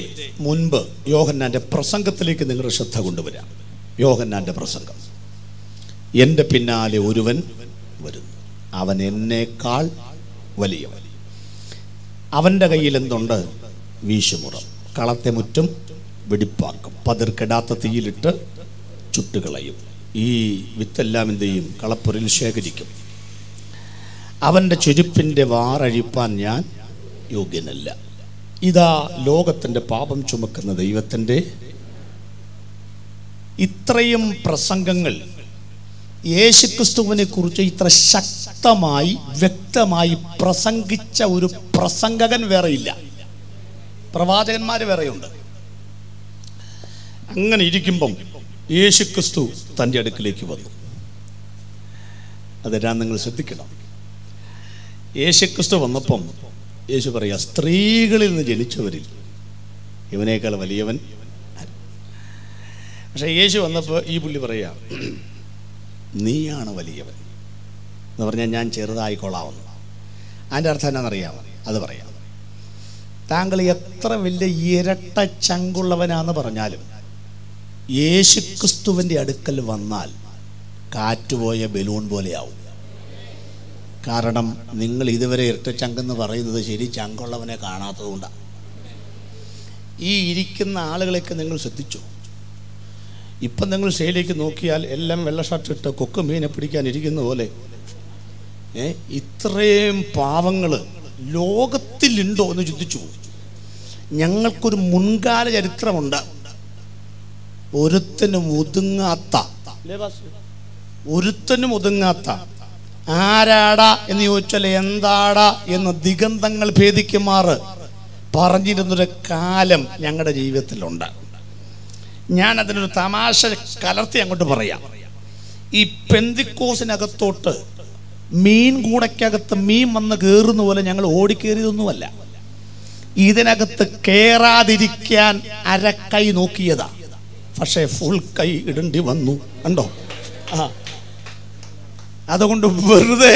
മുൻപ് യോഹന്നാൻ്റെ പ്രസംഗത്തിലേക്ക് നിങ്ങളുടെ ശ്രദ്ധ കൊണ്ടുവരാം. യോഹന്നാൻ്റെ പ്രസംഗം, എൻ്റെ പിന്നാലെ ഒരുവൻ വരുന്നു, അവൻ എന്നേക്കാൾ വലിയവൻ, അവൻ്റെ കയ്യിൽ എന്തുണ്ട്? വീശുമുറം, കളത്തെ മുറ്റും വെടിപ്പാക്കും, പതിർക്കെടാത്ത തീയിലിട്ട് ചുട്ടുകളയും, ഈ വിത്തെല്ലാമിൻ്റെയും കളപ്പുരയിൽ ശേഖരിക്കും, അവൻ്റെ ചുരുപ്പിൻ്റെ വാറഴിപ്പാൻ ഞാൻ യോഗ്യനല്ല, ഇതാ ലോകത്തിൻ്റെ പാപം ചുമക്കുന്ന ദൈവത്തിൻ്റെ. ഇത്രയും പ്രസംഗങ്ങൾ യേശുക്രിസ്തുവിനെ കുറിച്ച് ഇത്ര ശക്തമായി വ്യക്തമായി പ്രസംഗിച്ച ഒരു പ്രസംഗകൻ വേറെയില്ല. പ്രവാചകന്മാർ വേറെയുണ്ട്. അങ്ങനെ ഇരിക്കുമ്പം യേശുക്രിസ്തു തൻ്റെ അടുക്കിലേക്ക് വന്നു. അതെല്ലാം നിങ്ങൾ ശ്രദ്ധിക്കണം. യേശുക്രിസ്തു വന്നപ്പം യേശു പറയുക, സ്ത്രീകളിൽ നിന്ന് ജനിച്ചവരിൽ ഇവനേക്കാൾ വലിയവൻ. പക്ഷേ യേശു വന്നപ്പോൾ ഈ പുള്ളി പറയുക, നീയാണ് വലിയവൻ എന്ന് പറഞ്ഞാൽ ഞാൻ ചെറുതായിക്കൊള്ളാവുന്നു. അതിൻ്റെ അർത്ഥം എന്നാണെന്നറിയാമോ? അത് പറയാം, താങ്കൾ എത്ര വലിയ ഇരട്ട ചങ്കുള്ളവനാന്ന് പറഞ്ഞാലും യേശുക്രിസ്തുവിൻ്റെ അടുക്കൽ വന്നാൽ കാറ്റുപോയ ബലൂൺ പോലെയാവും. കാരണം നിങ്ങൾ ഇതുവരെ ഇരട്ട ചങ്കെന്ന് പറയുന്നത് ശരി ചങ്കുള്ളവനെ കാണാത്തതുകൊണ്ടാണ്. ഈ ഇരിക്കുന്ന ആളുകളെയൊക്കെ നിങ്ങൾ ശ്രദ്ധിച്ചു. ഇപ്പം നിങ്ങൾ ശൈലിക്ക് നോക്കിയാൽ എല്ലാം വെള്ള ഷർട്ടിട്ട് കൊക്ക് മീനെ പിടിക്കാനിരിക്കുന്ന പോലെ. ഇത്രയും പാവങ്ങൾ ലോകത്തിലുണ്ടോ എന്ന് ചിന്തിച്ചു. ഞങ്ങൾക്കൊരു മുൻകാല ചരിത്രമുണ്ട്, ഒരുത്തനും ഒതുങ്ങാത്ത ആരാടാ എന്ന് ചോദിച്ചാൽ എന്താടാ എന്ന് ദിഗന്ധങ്ങൾ ഭേദിക്കുമാർ പറഞ്ഞിരുന്നൊരു കാലം ഞങ്ങളുടെ ജീവിതത്തിലുണ്ട്. ഞാൻ അതിനൊരു തമാശ കലർത്തി അങ്ങോട്ട് പറയാം. ഈ പെന്തിക്കോസിനകത്തോട്ട് മീൻ കൂടയ്ക്കകത്ത് മീൻ വന്ന് കയറുന്ന പോലെ ഞങ്ങൾ ഓടിക്കേറിയതൊന്നുമല്ല, ഇതിനകത്ത് കയറാതിരിക്കാൻ അരക്കൈ നോക്കിയതാണ്. പക്ഷേ ഫുൾ കൈ ഇടേണ്ടി വന്നു. കണ്ടോ? ആ, അതുകൊണ്ട് വെറുതെ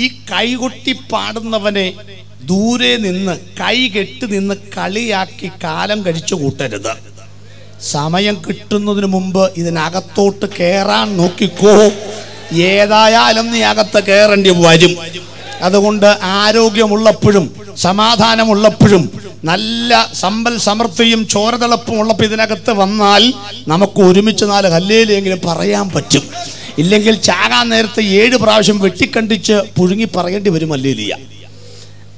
ഈ കൈകൊട്ടി പാടുന്നവനെ ദൂരെ നിന്ന് കൈകെട്ട് നിന്ന് കളിയാക്കി കാലം കഴിച്ചു കൂട്ടരുത്. സമയം കിട്ടുന്നതിന് മുമ്പ് ഇതിനകത്തോട്ട് കയറാൻ നോക്കിക്കോ. ഏതായാലും നീ അകത്ത് കയറേണ്ടി വരും. അതുകൊണ്ട് ആരോഗ്യമുള്ളപ്പോഴും സമാധാനമുള്ളപ്പോഴും നല്ല സമ്പൽ സമൃദ്ധിയും ചോരതിളപ്പും ഉള്ളപ്പോൾ ഇതിനകത്ത് വന്നാൽ നമുക്ക് ഒരുമിച്ച് നാല് ഹല്ലേലൂയെങ്കിലും പറയാൻ പറ്റും. ഇല്ലെങ്കിൽ ചാകാൻ നേരത്തെ 7 പ്രാവശ്യം വെട്ടിക്കണ്ടിച്ച് പുഴുങ്ങി പറയേണ്ടി വരും ഹല്ലേലൂയ.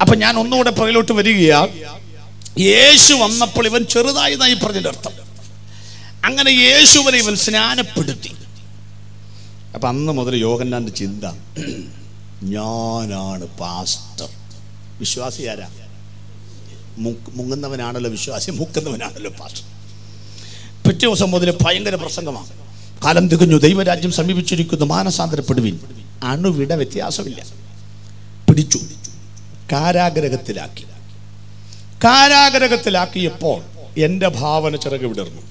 അപ്പം ഞാൻ ഒന്നുകൂടെ പുറകിലോട്ട് വരികയാണ്. യേശു വന്നപ്പോൾ ഇവൻ ചെറുതായതായി പറഞ്ഞതിൻ്റെ അർത്ഥം. അങ്ങനെ യേശുവിനെ ഇവൻ സ്നാനപ്പെടുത്തി. അപ്പം അന്ന് മുതൽ യോഹന്നാൻ്റെ ചിന്ത, ഞാനാണ് പാസ്റ്റർ. വിശ്വാസി ആരാ? മുങ്ങുന്നവനാണല്ലോ വിശ്വാസി, മുക്കുന്നവനാണല്ലോ പാസ്റ്റർ. പിറ്റേ ദിവസം മുതൽ ഭയങ്കര പ്രസംഗമാണ്. കാലം തികഞ്ഞു, ദൈവരാജ്യം സമീപിച്ചിരിക്കുന്നു, മാനസാന്തരപ്പെടുവിൻ. അണുവിട വ്യത്യാസമില്ല. പിടിച്ചു കാരാഗ്രഹത്തിലാക്കി. കാരാഗ്രഹത്തിലാക്കിയപ്പോൾ എൻ്റെ ഭാവന ചിറക് വിടർന്നു.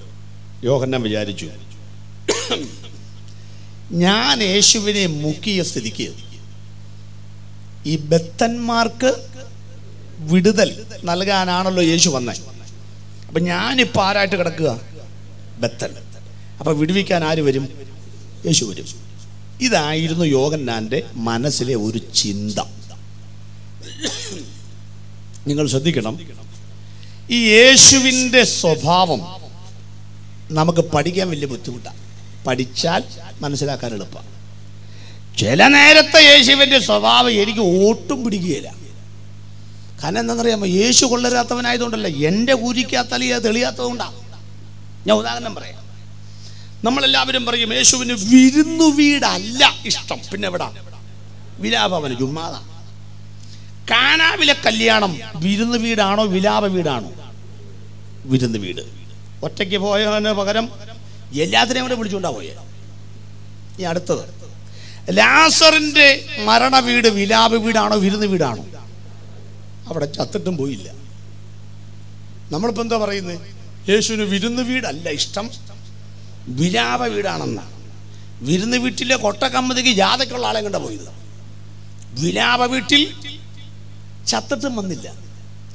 യോഹന്നാൻ വിചാരിച്ചു, ഞാൻ യേശുവിനെ മുക്കിയ സ്ഥിതിക്ക് ഈ ബദ്ധന്മാർക്ക് വിടുതൽ നൽകാനാണല്ലോ യേശു വന്നത്. അപ്പം ഞാനിപ്പോൾ ആരായിട്ട് കിടക്കുക? ബദ്ധൻ. അപ്പം വിടുവിക്കാൻ ആര് വരും? യേശു വരും. ഇതായിരുന്നു യോഹന്നാൻ്റെ മനസ്സിലെ ഒരു ചിന്ത. നിങ്ങൾ ശ്രദ്ധിക്കണം, ഈ യേശുവിൻ്റെ സ്വഭാവം നമുക്ക് പഠിക്കാൻ വലിയ ബുദ്ധിമുട്ടാണ്. പഠിച്ചാൽ മനസ്സിലാക്കാൻ എളുപ്പമാണ്. ചില നേരത്തെ യേശുവിൻ്റെ സ്വഭാവം എനിക്ക് ഒട്ടും പിടിക്കുകയില്ല. കാരണം എന്താണെന്നറിയാമോ, യേശു കൊള്ളരാത്തവനായതുകൊണ്ടല്ല, എൻ്റെ കൂരിക്കാത്തലിയ തെളിയാത്തതുകൊണ്ടാണ്. ഞാൻ ഉദാഹരണം പറയാം. നമ്മളെല്ലാവരും പറയും യേശുവിന് വിരുന്നു വീടല്ല ഇഷ്ടം, പിന്നെ എവിടാ? വിലാപവന് ജുമ്മാത. കാനാവിലെ കല്യാണം വിരുന്ന് വീടാണോ വിലാപ വീടാണോ? വിരുന്ന് വീട്. ഒറ്റയ്ക്ക് പോയതിന് പകരം എല്ലാത്തിനെയും കൂടെ വിളിച്ചുകൊണ്ടാ പോയേ. ഈ അടുത്തത് ലാസറിൻ്റെ മരണ വീട് വിലാപ വീടാണോ വിരുന്ന് വീടാണോ? അവിടെ ചത്തിട്ടും പോയില്ല. നമ്മളിപ്പോൾ എന്താ പറയുന്നത്? യേശുവിന് വിരുന്ന് വീടല്ല ഇഷ്ടം, വിലാപ വീടാണെന്നാണ്. വിരുന്ന് വീട്ടിലെ കൊട്ടക്കമ്പതിക്ക് ജാഥയ്ക്കുള്ള ആളെ കണ്ട പോയത്. വിലാപ വീട്ടിൽ ചത്തിട്ടും വന്നില്ല.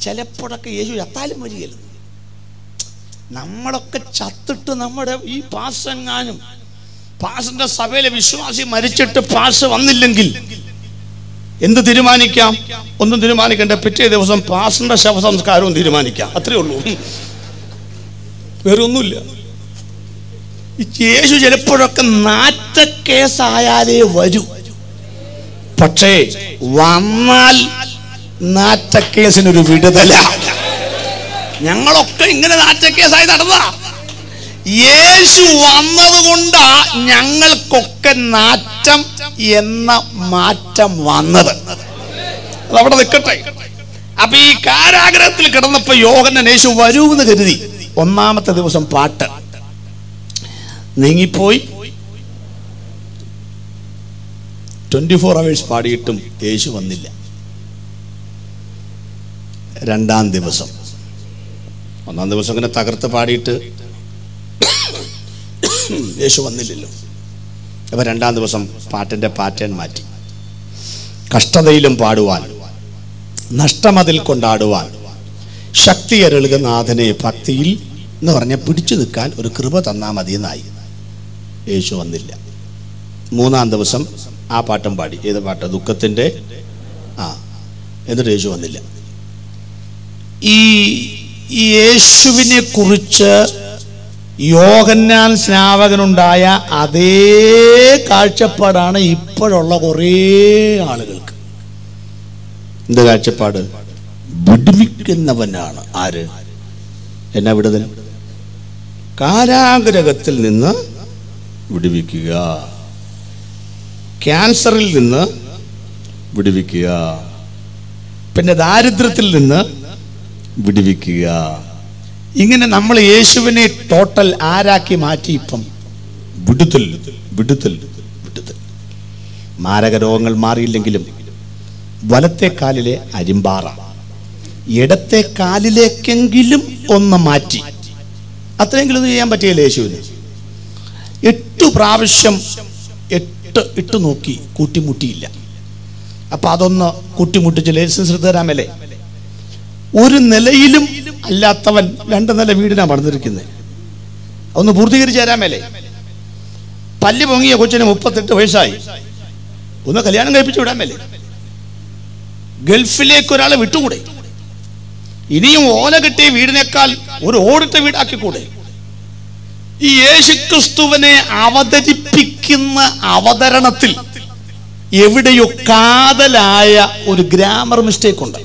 ചിലപ്പോഴൊക്കെ യേശു ചത്താലും വരികയല്ല. നമ്മളൊക്കെ ചത്തിട്ട് നമ്മുടെ ഈ പാസെങ്ങാനും പാസിന്റെ സഭയിലെ വിശ്വാസി മരിച്ചിട്ട് പാസ് വന്നില്ലെങ്കിൽ എന്ത് തീരുമാനിക്കാം? ഒന്നും തീരുമാനിക്കണ്ട. പിറ്റേ ദിവസം പാസിന്റെ ശവസംസ്കാരവും തീരുമാനിക്കാം. അത്രേ ഉള്ളൂ, വേറെ ഒന്നുമില്ല. യേശു ചിലപ്പോഴൊക്കെ നാറ്റക്കേസായാലേ വരൂ. പക്ഷേ വന്നാൽ നാറ്റക്കേസിനൊരു വിടുതല. ഞങ്ങളൊക്കെ ഇങ്ങനെ നാറ്റക്കേസായി നടന്ന യേശു വന്നതുകൊണ്ടാ ഞങ്ങൾക്കൊക്കെ നാറ്റം എന്ന മാറ്റം വന്നത്. അതവിടെ നിൽക്കട്ടെ. അപ്പൊ ഈ കാരാഗ്രഹത്തിൽ കിടന്നപ്പോ യോഹന്നാൻ യേശു വരൂന്ന് കരുതി. ഒന്നാമത്തെ ദിവസം പാട്ട് നീങ്ങിപ്പോയി. 24 hours പാടിയിട്ടും യേശു വന്നില്ല. ഒന്നാം ദിവസം ഇങ്ങനെ തകർത്ത് പാടിയിട്ട് യേശു വന്നില്ലല്ലോ. അപ്പം 2-ാം ദിവസം പാട്ടിൻ്റെ പാറ്റേൺ മാറ്റി. കഷ്ടതയിലും പാടുവാൻ, നഷ്ടമതിൽ കൊണ്ടാടുവാൻ, ശക്തി അരുളുക നാഥനെ ഭക്തിയിൽ എന്ന് പറഞ്ഞാൽ പിടിച്ചു നിൽക്കാൻ ഒരു കൃപ തന്നാൽ മതിയെന്നായി. യേശു വന്നില്ല. 3-ാം ദിവസം ആ പാട്ടും പാടി. ഏത് പാട്ട്? ദുഃഖത്തിൻ്റെ. ആ, എന്നിട്ട് യേശു വന്നില്ല. ഈ യേശുവിനെ കുറിച്ച് യോഹന്നാൻ സ്നാപകനുണ്ടായ അതേ കാഴ്ചപ്പാടാണ് ഇപ്പോഴുള്ള കുറേ ആളുകൾക്ക്. എന്ത് കാഴ്ചപ്പാട്? വിടുവിക്കുന്നവനാണ്. ആര് എന്നാ വിടുതൽ? കാരാഗ്രഹത്തിൽ നിന്ന് വിടുവിക്കുക, ക്യാൻസറിൽ നിന്ന് വിടുവിക്കുക, പിന്നെ ദാരിദ്ര്യത്തിൽ നിന്ന് വിടുവിക്കുക. ഇങ്ങനെ നമ്മൾ യേശുവിനെ ടോട്ടൽ ആരാക്കി മാറ്റി. ഇപ്പം വിടുതൽ വിടുതൽ വിടുതൽ. മാരക രോഗങ്ങൾ മാറിയില്ലെങ്കിലും വലത്തെ കാലിലെ അരിമ്പാറ ഇടത്തെ കാലിലേക്കെങ്കിലും ഒന്ന് മാറ്റി. അത്രയെങ്കിലും ഇത് ചെയ്യാൻ പറ്റിയല്ലേ യേശുവിന്? 8 പ്രാവശ്യം 8 നോക്കി, കൂട്ടിമുട്ടിയില്ല. അപ്പം അതൊന്ന് കൂട്ടിമുട്ടിച്ച് ലൈസൻസ് തരാമല്ലേ? ഒരു നിലയിലും അല്ലാത്തവൻ 2 നില വീടിനാണ് പണിതിരിക്കുന്നത്. അതൊന്ന് പൂർത്തീകരിച്ച് തരാമല്ലേ? പല്ല് പൊങ്ങിയ കൊച്ചിന് 38 വയസ്സായി, ഒന്ന് കല്യാണം കഴിപ്പിച്ച് വിടാമല്ലേ? ഗൾഫിലേക്ക് ഒരാളെ വിട്ടുകൂടെ? ഇനിയും ഓല കിട്ടിയ വീടിനേക്കാൾ ഒരു ഓടിട്ട വീടാക്കിക്കൂടെ? ഈ യേശുക്രിസ്തുവിനെ അവതരിപ്പിക്കുന്ന അവതരണത്തിൽ എവിടെയോ കാതലായ ഒരു ഗ്രാമർ മിസ്റ്റേക്ക് ഉണ്ട്.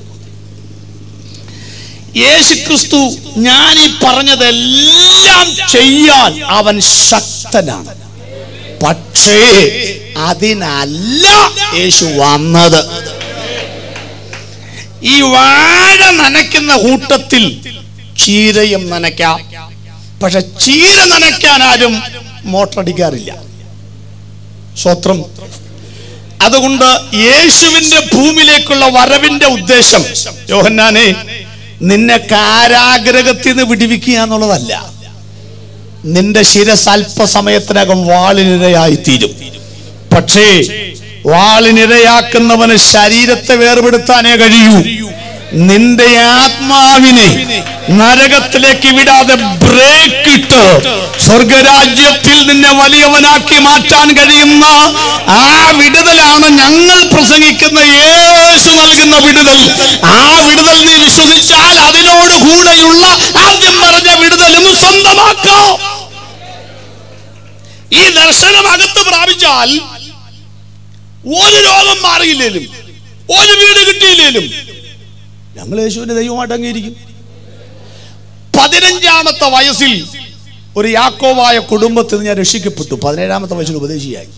യേശുക്രിസ്തു ഞാൻ ഈ പറഞ്ഞതെല്ലാം ചെയ്യാൻ അവൻ ശക്തനാണ്, പക്ഷേ അതിനല്ല യേശു വന്നത്. ഈ വാഴ നനയ്ക്കുന്ന കൂട്ടത്തിൽ ചീരയും നനയ്ക്കാം, പക്ഷെ ചീര നനയ്ക്കാൻ ആരും മോട്ടറടിക്കാറില്ല. സ്വത്രം. അതുകൊണ്ട് യേശുവിന്റെ ഭൂമിയിലേക്കുള്ള വരവിന്റെ ഉദ്ദേശം, യോഹന്നാനെ, നിന്നെ കാരാഗ്രഹത്തിൽ നിന്ന് വിടിവിക്കുക എന്നുള്ളതല്ല. നിന്റെ ശിരസ് അല്പസമയത്തിനകം വാളിനിരയായിത്തീരും, പക്ഷേ വാളിനിരയാക്കുന്നവന് ശരീരത്തെ വേർപെടുത്താനേ കഴിയൂ. നിന്റെ ആത്മാവിനെ നരകത്തിലേക്ക് വിടാതെ ബ്രേക്ക് ഇട്ട് സ്വർഗരാജ്യത്തിൽ നിന്നെ വലിയവനാക്കി മാറ്റാൻ കഴിയുന്ന ആ വിടുതലാണ് ഞങ്ങൾ പ്രസംഗിക്കുന്ന യേശു നൽകുന്ന വിടുതൽ. ആ വിടുതൽ നീ വിശ്വസിച്ചാൽ അതിനോട് കൂടെയുള്ള ആദ്യം പറഞ്ഞ വിടുതലും സ്വന്തമാക്കാം. ഈ ദർശനം അകത്ത് പ്രാപിച്ചാൽ ഒരു രോഗം മാറിയില്ലേലും, ഒരു വീട് കിട്ടിയില്ലേലും ഞങ്ങൾ യേശുവിന്റെ ദൈവമായിട്ട് അംഗീകരിക്കും. 15-ാമത്തെ വയസ്സിൽ ഒരു യാക്കോവായ കുടുംബത്തിൽ ഞാൻ രക്ഷിക്കപ്പെട്ടു. 17-ാമത്തെ വയസ്സിൽ ഉപദേശിയായി.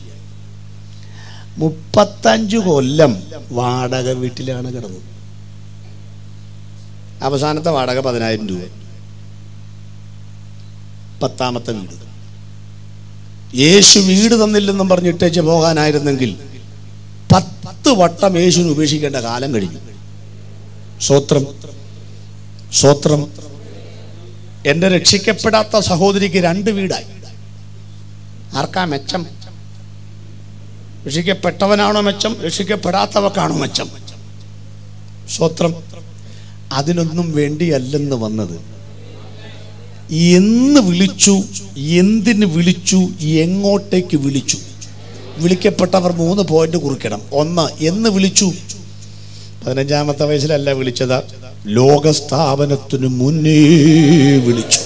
35 കൊല്ലം വാടക വീട്ടിലാണ് കിടന്നത്. അവസാനത്തെ വാടക 10,000 രൂപ. 10-ാമത്തെ വീട് യേശു വീട് തന്നില്ലെന്നും പറഞ്ഞിട്ടേച്ച് പോകാനായിരുന്നെങ്കിൽ 10 വട്ടം യേശുവിനെ ഉപേക്ഷിക്കേണ്ട കാലം കഴിഞ്ഞു. സ്വത്രം, സ്വത്രം. എൻ്റെ രക്ഷിക്കപ്പെടാത്ത സഹോദരിക്ക് 2 വീടായി. ആർക്കാ മെച്ചം? രക്ഷിക്കപ്പെട്ടവനാണോ മെച്ചം? രക്ഷിക്കപ്പെടാത്തവർക്കാണോ മെച്ചം? സ്വത്രം. അതിനൊന്നും വേണ്ടിയല്ലെന്ന് വന്നത്. എന്ന് വിളിച്ചു, എന്തിന് വിളിച്ചു, എങ്ങോട്ടേക്ക് വിളിച്ചു? വിളിക്കപ്പെട്ടവർ 3 പോയിന്റ് കുറിക്കണം. 1, എന്ന് വിളിച്ചു. 15-ാമത്തെ വയസ്സിലല്ല വിളിച്ചത്, ലോകസ്ഥാപനത്തിനു മുന്നേ വിളിച്ചു.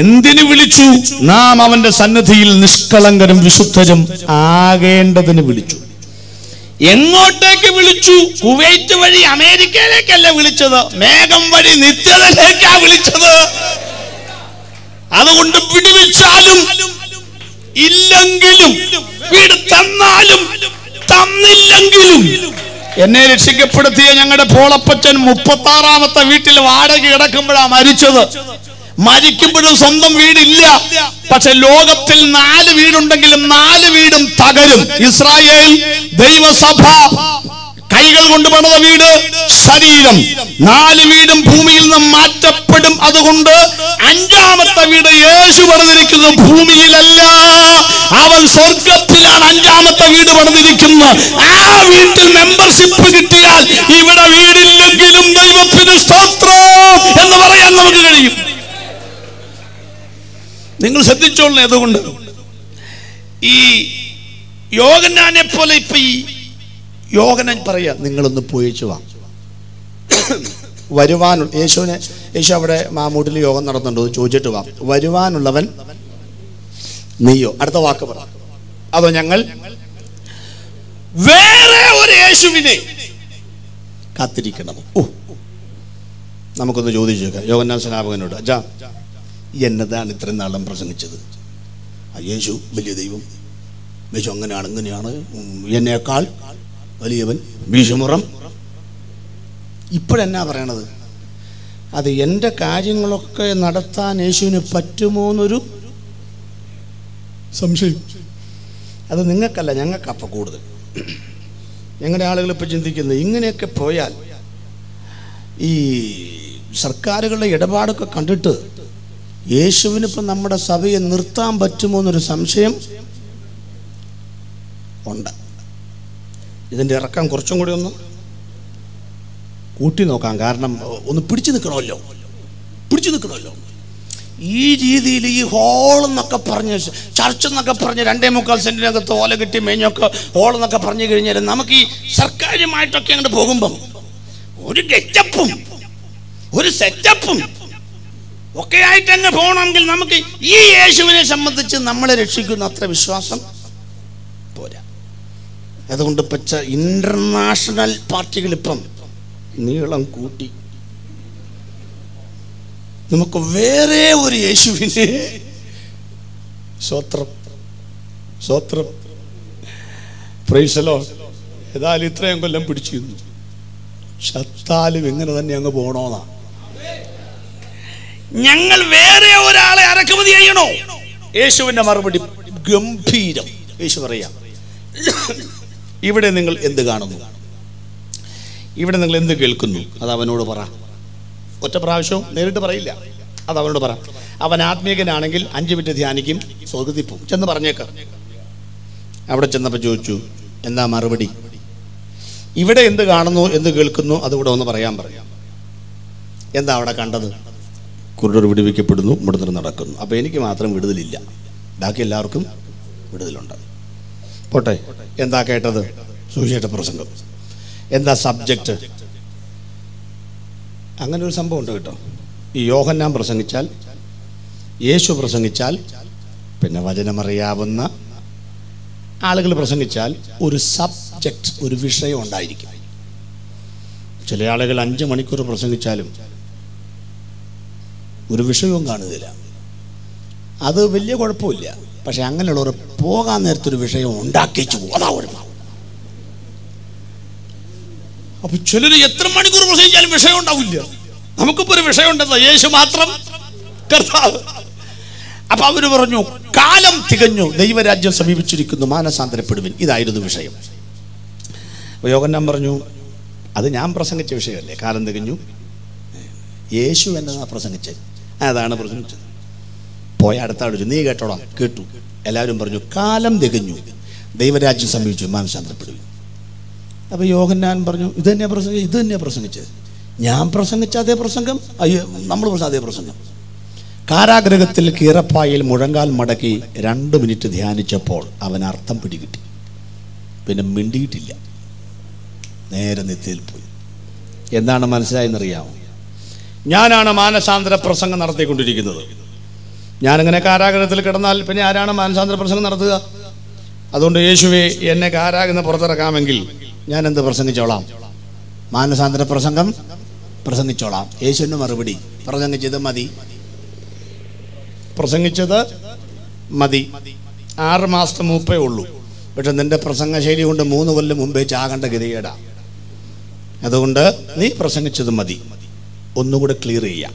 എന്തിനു വിളിച്ചു? നാം അവന്റെ സന്നിധിയിൽ നിഷ്കളങ്കരും വിശുദ്ധരും ആകേണ്ടതിന് വിളിച്ചു. എങ്ങോട്ടേക്ക് വിളിച്ചു? കുവൈറ്റ് വഴി അമേരിക്കയിലേക്കല്ല വിളിച്ചത്, മേഘം വഴി നിത്യതയിലേക്കാ വിളിച്ചത്. അതുകൊണ്ട് വിടുവിച്ചാലും ഇല്ലെങ്കിലും, വീട് തന്നാലും തന്നില്ലെങ്കിലും എന്നെ രക്ഷിക്കപ്പെടുത്തിയ ഞങ്ങളുടെ പോളപ്പച്ചൻ 36-ാമത്തെ വീട്ടിൽ വാടക കിടക്കുമ്പോഴാണ് മരിച്ചത്. മരിക്കുമ്പോഴും സ്വന്തം വീടില്ല. പക്ഷെ ലോകത്തിൽ 4 വീടുണ്ടെങ്കിലും 4 വീടും തകരും. ഇസ്രായേൽ ദൈവസഭ കൈകൾ കൊണ്ട് പണിത വീട് ശരീരം. 4 വീടും ഭൂമിയിൽ നിന്ന് മാറ്റപ്പെടും. അതുകൊണ്ട് 5-ാമത്തെ വീട് യേശു പണിതിരിക്കുന്ന ഭൂമിയിലല്ല, അവൻ സ്വർഗത്തിലാണ് 5-ാമത്തെ വീട് പണിതിരിക്കുന്നത്. ആ വീട്ടിൽ മെമ്പർഷിപ്പ് കിട്ടിയാൽ ഇവിടെ വീടില്ലെങ്കിലും ദൈവത്തിന് സ്തോത്രം എന്ന് പറയാൻ നമുക്ക് കഴിയും. നിങ്ങൾ ശ്രദ്ധിച്ചോളണം. അതുകൊണ്ട് ഈ യോഹന്നാനെ പോലെ ഇപ്പൊ ഈ യോഗനം പറയാ, നിങ്ങളൊന്ന് പോയിച്ചു വാ വരുവാനുള്ള യേശുവിനെ. യേശു അവിടെ മാമൂട്ടിൽ യോഗം നടത്തുന്നുണ്ടോ ചോദിച്ചിട്ട് വാ, വരുവാനുള്ളവൻ നീയോ. അടുത്ത വാക്ക് പറ. അതോ ഞങ്ങൾ വേറെ ഒരു യേശുവിനെ കാത്തിരിക്കണം? ഓ, നമുക്കൊന്ന് ചോദിച്ചു നോക്കാം യോഗന്നാൻ സ്നാപകനോട്. അജാ, എന്നതാണ് ഇത്രയും നാളും പ്രസംഗിച്ചത്? ആ യേശു വലിയ ദൈവം, യേശു അങ്ങനെയാണ് ഇങ്ങനെയാണ്, എന്നേക്കാൾ വലിയവൻ, ഭീഷമുറം. ഇപ്പോഴെന്നാ പറയണത്? അത് എൻ്റെ കാര്യങ്ങളൊക്കെ നടത്താൻ യേശുവിന് പറ്റുമോന്നൊരു സംശയം. അത് നിങ്ങൾക്കല്ല, ഞങ്ങൾക്കാ അപ്പം കൂടുതൽ. ഞങ്ങളുടെ ആളുകളിപ്പോൾ ചിന്തിക്കുന്നത് ഇങ്ങനെയൊക്കെ പോയാൽ ഈ സർക്കാരുകളുടെ ഇടപാടൊക്കെ കണ്ടിട്ട് യേശുവിനിപ്പം നമ്മുടെ സഭയെ നിർത്താൻ പറ്റുമോ എന്നൊരു സംശയം ഉണ്ട്. ഇതിൻ്റെ ഇറക്കം കുറച്ചും കൂടി ഒന്ന് കൂട്ടി നോക്കാം. കാരണം ഒന്ന് പിടിച്ചു നിൽക്കണമല്ലോ. ഈ രീതിയിൽ ഈ ഹോളെന്നൊക്കെ പറഞ്ഞ്, ചർച്ചെന്നൊക്കെ പറഞ്ഞ് 2.25 സെൻറ്റിനകത്ത് ഓല കിട്ടി മേഞ്ഞൊക്കെ ഹോളെന്നൊക്കെ പറഞ്ഞു കഴിഞ്ഞാൽ നമുക്ക് ഈ സർക്കാരുമായിട്ടൊക്കെ അങ്ങോട്ട് പോകുമ്പം ഒരു ഗെറ്റപ്പും ഒരു സെറ്റപ്പും ഒക്കെ ആയിട്ടങ്ങ് പോകണമെങ്കിൽ നമുക്ക് ഈ യേശുവിനെ സംബന്ധിച്ച് നമ്മളെ രക്ഷിക്കുന്ന അത്ര വിശ്വാസം പോരാ. അതുകൊണ്ട് പച്ച ഇൻ്റർനാഷണൽ പാർട്ടികളിപ്പം നീളം കൂട്ടി നമുക്ക് വേറെ ഒരു യേശുവിനെ സ്വത്രം പ്രൈസലോ ഏതായാലും ഇത്രയും കൊല്ലം പിടിച്ചിരുന്നു. ശത്താലും എങ്ങനെ തന്നെ അങ്ങ് പോകണമെന്നാണ്. ഞങ്ങൾ വേറെ ഒരാളെ ഇറക്കുമതി ചെയ്യണോ? യേശുവിൻ്റെ മറുപടി ഗംഭീരം. യേശു പറയാം, ഇവിടെ നിങ്ങൾ എന്ത് കാണുന്നു, ഇവിടെ നിങ്ങൾ എന്ത് കേൾക്കുന്നു, അത് അവനോട് പറ. ഒറ്റ പ്രാവശ്യവും നേരിട്ട് പറയില്ല, അത് അവനോട് പറ. അവൻ ആത്മീകനാണെങ്കിൽ 5 മിനിറ്റ് ധ്യാനിക്കും, സ്വർഗത്തിപ്പും ചെന്ന് പറഞ്ഞേക്കാം. അവിടെ ചെന്നപ്പോൾ ചോദിച്ചു, എന്താ മറുപടി? ഇവിടെ എന്ത് കാണുന്നു, എന്ത് കേൾക്കുന്നു, അതുകൂടെ ഒന്ന് പറയാം. എന്താ അവിടെ കണ്ടത്? കുരുടർ വിടുവിക്കപ്പെടുന്നു, മുടന്തർ നടക്കുന്നു. അപ്പോൾ എനിക്ക് മാത്രം വിടുതലില്ല, ബാക്കി എല്ലാവർക്കും വിടുതലുണ്ട്. പോട്ടെ, എന്താ കേട്ടത്? സുവിശേഷ പ്രസംഗം. എന്താ സബ്ജക്റ്റ്? അങ്ങനെ ഒരു സംഭവം ഉണ്ട് കേട്ടോ. ഈ യോഹന്നാൻ പ്രസംഗിച്ചാൽ, യേശു പ്രസംഗിച്ചാൽ, പിന്നെ വചനമറിയാവുന്ന ആളുകൾ പ്രസംഗിച്ചാൽ ഒരു സബ്ജക്റ്റ്, ഒരു വിഷയം ഉണ്ടായിരിക്കും. ചില ആളുകൾ 5 മണിക്കൂർ പ്രസംഗിച്ചാലും ഒരു വിഷയവും കാണുന്നില്ല. അത് വലിയ കുഴപ്പമില്ല. പക്ഷെ അങ്ങനെയുള്ളവർ പോകാൻ നേരത്തൊരു വിഷയം ഉണ്ടാക്കിച്ചു പോകാൻ കുഴപ്പം. അപ്പൊ ചിലർ എത്ര മണിക്കൂർ പ്രസംഗിച്ചാലും വിഷയം ഉണ്ടാവില്ല. നമുക്കിപ്പോ ഒരു വിഷയം ഉണ്ടെന്നോ, യേശു മാത്രം കർത്താവ്. അപ്പൊ അവര് പറഞ്ഞു, കാലം തികഞ്ഞു, ദൈവരാജ്യം സമീപിച്ചിരിക്കുന്നു, മാനസാന്തരപ്പെടുവിൻ. ഇതായിരുന്നു വിഷയം. യോഗന്നാൻ പറഞ്ഞു, അത് ഞാൻ പ്രസംഗിച്ച വിഷയമല്ലേ, കാലം തികഞ്ഞു, യേശു എന്നതാ പ്രസംഗിച്ചത്, അതാണ് പ്രസംഗിച്ചത്. പോയ അടുത്താളൊരു, നീ കേട്ടോടാ? കേട്ടു. എല്ലാവരും പറഞ്ഞു, കാലം തികഞ്ഞു, ദൈവരാജ്യം സമീപിച്ചു, മാനസാന്തരപ്പെടുവിൻ. അപ്പോൾ യോഹന്നാൻ പറഞ്ഞു, ഇത് തന്നെയാണ് പ്രസംഗിച്ചത്. ഞാൻ പ്രസംഗിച്ച അതേ പ്രസംഗം, നമ്മൾ പ്രസംഗിച്ച അതേ പ്രസംഗം. കാരാഗ്രഹത്തിൽ കീറപ്പായിൽ മുഴങ്കാൽ മടക്കി 2 മിനിറ്റ് ധ്യാനിച്ചപ്പോൾ അവൻ അർത്ഥം പിടികിട്ടി. പിന്നെ മിണ്ടിയിട്ടില്ല, നേരെ നിത്യയിൽ പോയി. എന്താണ് മനസ്സിലായെന്നറിയാമോ? ഞാനാണ് മാനസാന്തര പ്രസംഗം നടത്തിക്കൊണ്ടിരിക്കുന്നത്. ഞാനിങ്ങനെ കാരാഗ്രഹത്തിൽ കിടന്നാൽ പിന്നെ ആരാണ് മാനസാന്തര പ്രസംഗം നടത്തുക? അതുകൊണ്ട് യേശുവെ, എന്നെ കാരാഗ്രഹം പുറത്തിറക്കാമെങ്കിൽ ഞാൻ എന്ത് പ്രസംഗിച്ചോളാം, മാനസാന്തര പ്രസംഗം പ്രസംഗിച്ചോളാം. യേശുവിൻ്റെ മറുപടി, പ്രസംഗിച്ചത് മതി. 6 മാസത്തെ മുമ്പേ ഉള്ളൂ, പക്ഷെ നിന്റെ പ്രസംഗശൈലി കൊണ്ട് 3 കൊല്ലം മുമ്പേ ചാകേണ്ട ഗതികേടാ. അതുകൊണ്ട് നീ പ്രസംഗിച്ചത് മതി. ഒന്നുകൂടെ ക്ലിയർ ചെയ്യാം.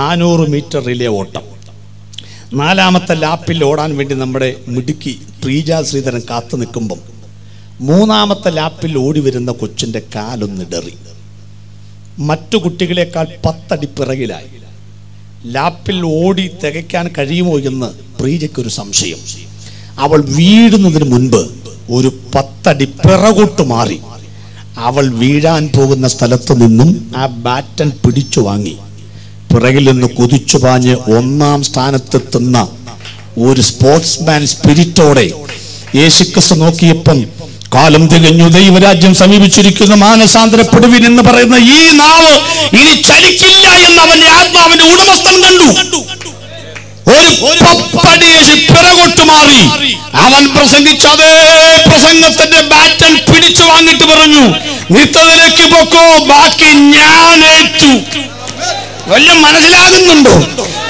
400 മീറ്റർ റിലേ ഓട്ടം, 4ാമത്തെ ലാപ്പിൽ ഓടാൻ വേണ്ടി നമ്മുടെ മിടുക്കി പ്രീജ ശ്രീധരൻ കാത്തു നിൽക്കുമ്പം 3ാമത്തെ ലാപ്പിൽ ഓടി വരുന്ന കൊച്ചിൻ്റെ കാലൊന്നിടറി. മറ്റു കുട്ടികളെക്കാൾ 10 അടി പിറകിലായി. ലാപ്പിൽ ഓടി തികയ്ക്കാൻ കഴിയുമോ എന്ന് പ്രീജയ്ക്കൊരു സംശയം. അവൾ വീഴുന്നതിന് മുൻപ് ഒരു 10 അടി പിറകോട്ട് മാറി. അവൾ വീഴാൻ പോകുന്ന സ്ഥലത്തു നിന്നും ആ ബാറ്റൺ പിടിച്ചു വാങ്ങി പിറകിൽ നിന്ന് കുതിച്ചു പാഞ്ഞ് 1ാം സ്ഥാനത്തെത്തുന്ന ഒരു സ്പോർട്സ്മാൻ സ്പിരിറ്റോടെ യേശുക്രിസ്തു നോക്കിയപ്പം, കാലം തികഞ്ഞു, ദൈവരാജ്യം സമീപിച്ചിരിക്കുന്നു, മാനസാന്തരപ്പെടുവിൻ എന്ന് പറയുന്ന ഈ നാവ് ഇനി ചലിക്കില്ല എന്ന് അവന്റെ ആത്മാവിന്റെ ഉടമസ്ഥൻ കണ്ടു. പിറകോട്ട് മാറി അവൻ പ്രസംഗിച്ച അതേ പ്രസംഗത്തിന്റെ ബാറ്റൺ പിടിച്ചു വാങ്ങിട്ട് പറഞ്ഞു, നിത്യതയിലേക്ക് പൊക്കോ, ബാക്കി ഞാൻ ഏറ്റു. വല്ലതും മനസ്സിലാകുന്നുണ്ടോ?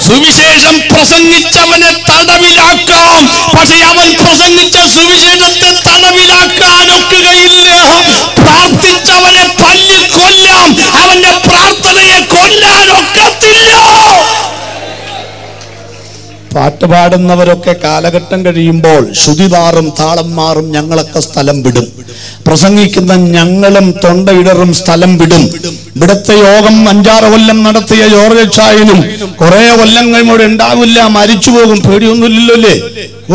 സുവിശേഷം പ്രസംഗിച്ചവനെ തടവിലാക്കാം, പക്ഷെ അവൻ പ്രസംഗിച്ച സുവിശേഷത്തെ തടവിലാക്കാൻ ഒക്കുകയില്ല. പ്രാർത്ഥിച്ചവനെ തല്ലിൽ കൊല്ലാം, അവന്റെ പ്രാർത്ഥനയെ കൊല്ലാൻ ഒക്കത്തില്ല. പാട്ട പാട്ടുപാടുന്നവരൊക്കെ കാലഘട്ടം കഴിയുമ്പോൾ ശ്രുതി മാറും, താളം മാറും, ഞങ്ങളൊക്കെ സ്ഥലം വിടും. പ്രസംഗിക്കുന്ന ഞങ്ങളും തൊണ്ടയിടറും സ്ഥലം വിടും. ഇവിടുത്തെ യോഗം 5-6 കൊല്ലം നടത്തിയ ജോർജച്ചായനും കുറെ കൊല്ലങ്ങൾ ഇവിടെ ഉണ്ടാവില്ല, മരിച്ചുപോകും. പേടിയൊന്നുമില്ലല്ലേ?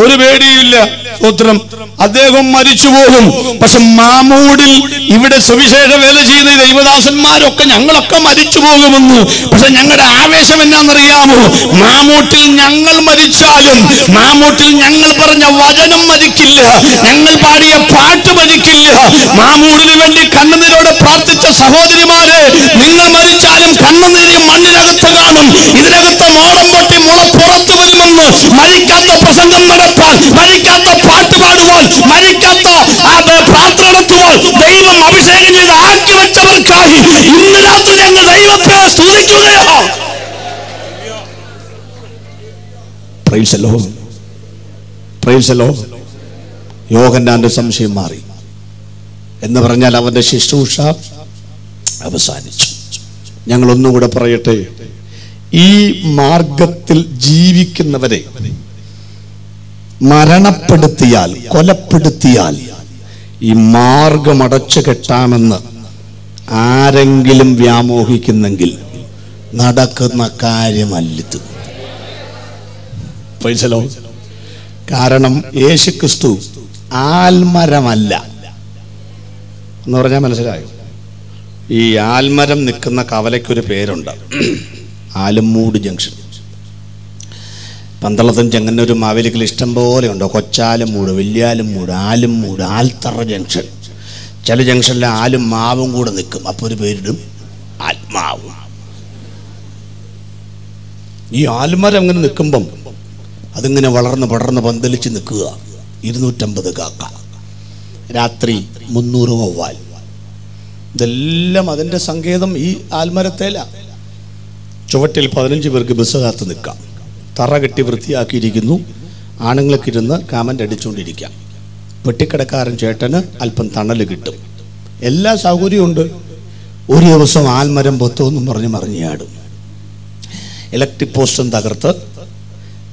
ഒരു പേടിയില്ല. സ്തോത്രം. അദ്ദേഹം മരിച്ചുപോകും. പക്ഷെ മാമൂടിൽ ഇവിടെ സുവിശേഷ വേല ചെയ്ത ദൈവദാസന്മാരൊക്കെ ഞങ്ങളൊക്കെ മരിച്ചു പോകുമെന്ന്. പക്ഷെ ഞങ്ങളുടെ ആവേശം എന്നാണെന്നറിയാമോ? മാമൂട്ടിൽ ഞങ്ങൾ മരിച്ചാലും മാമൂട്ടിൽ ഞങ്ങൾ പറഞ്ഞ വചനം മരിക്കില്ല, ഞങ്ങൾ പാടിയ പാട്ട് മരിക്കില്ല. മാമൂടിന് വേണ്ടി കണ്ണുനീരോടെ പ്രാർത്ഥിച്ച സഹോദരിമാരെ, നിങ്ങൾ മരിച്ചാലും കണ്ണുനീര് മണ്ണിനകത്ത് കാണും. ഇതിനകത്ത് ഓളം പൊട്ടി മുള പുറത്തു വരുമെന്ന്. മരിക്കാത്ത പ്രസംഗം നടത്താൻ, മരിക്കാത്ത പാട്ട് പാടുവാൻ, മരിക്കാത്ത പ്രാർത്ഥന നടത്തുവാൻ ദൈവം അഭിഷേകം ചെയ്ത് ആക്കി വെച്ചവർക്കായി ഇന്ന് രാത്രി ഞങ്ങൾ ദൈവത്തെ സ്തുതിക്കുകയാണ്. Praise the Lord, praise the Lord. യോഹന്നാന്റെ സംശയം മാറി എന്ന് പറഞ്ഞാൽ അവന്റെ ശുശ്രൂഷ അവസാനിച്ചു. ഞങ്ങൾ ഒന്നുകൂടെ പറയട്ടെ, ഈ മാർഗത്തിൽ ജീവിക്കുന്നവരെ മരണപ്പെടുത്തിയാൽ, കൊലപ്പെടുത്തിയാൽ ഈ മാർഗമടച്ചു കെട്ടാമെന്ന് ആരെങ്കിലും വ്യാമോഹിക്കുന്നെങ്കിൽ നടക്കുന്ന കാര്യമല്ലിത്. മനസ്സിലോ? കാരണം യേശുക്രിസ്തു ആൽമരമല്ല എന്ന് പറഞ്ഞാൽ മനസ്സിലായോ? ഈ ആൽമരം നിൽക്കുന്ന കവലയ്ക്കൊരു പേരുണ്ട്, ആലുമൂട് ജംഗ്ഷൻ. പന്തളത്തും ചെങ്ങന്നൂർ മാവേലിക്കൽ ഇഷ്ടം പോലെ ഉണ്ടോ. കൊച്ചാലുമൂട്, വലിയാലുമൂട്, ആലുമൂട്, ആൽത്തറ ജംഗ്ഷൻ. ചില ജംഗ്ഷനിൽ ആലും മാവും കൂടെ നിൽക്കും. അപ്പോൾ ഒരു പേരിടും ആത്മാവ്. ഈ ആൽമരം ഇങ്ങനെ നിൽക്കുമ്പം അതിങ്ങനെ വളർന്ന് പടർന്ന് പന്തലിച്ച് നിൽക്കുക. 250 കാക്ക, രാത്രി 300 വവ്വാൽ. ഇതെല്ലാം അതിൻ്റെ സങ്കേതം ഈ ആൽമരത്തേല. ചുവട്ടിൽ 15 പേർക്ക് ബസ് കാത്ത് നിൽക്കാം. തറ കെട്ടി വൃത്തിയാക്കിയിരിക്കുന്നു. ആണുങ്ങൾക്ക് ഇരുന്ന് കാമൻ്റ് അടിച്ചുകൊണ്ടിരിക്കാം. പെട്ടിക്കടക്കാരൻ ചേട്ടന് അല്പം തണൽ കിട്ടും. എല്ലാ സൗകര്യമുണ്ട്. ഒരു ദിവസം ആൽമരം പൊത്തുമെന്നും പറഞ്ഞ് മറിഞ്ഞാടും. ഇലക്ട്രിക് പോസ്റ്റും തകർത്ത്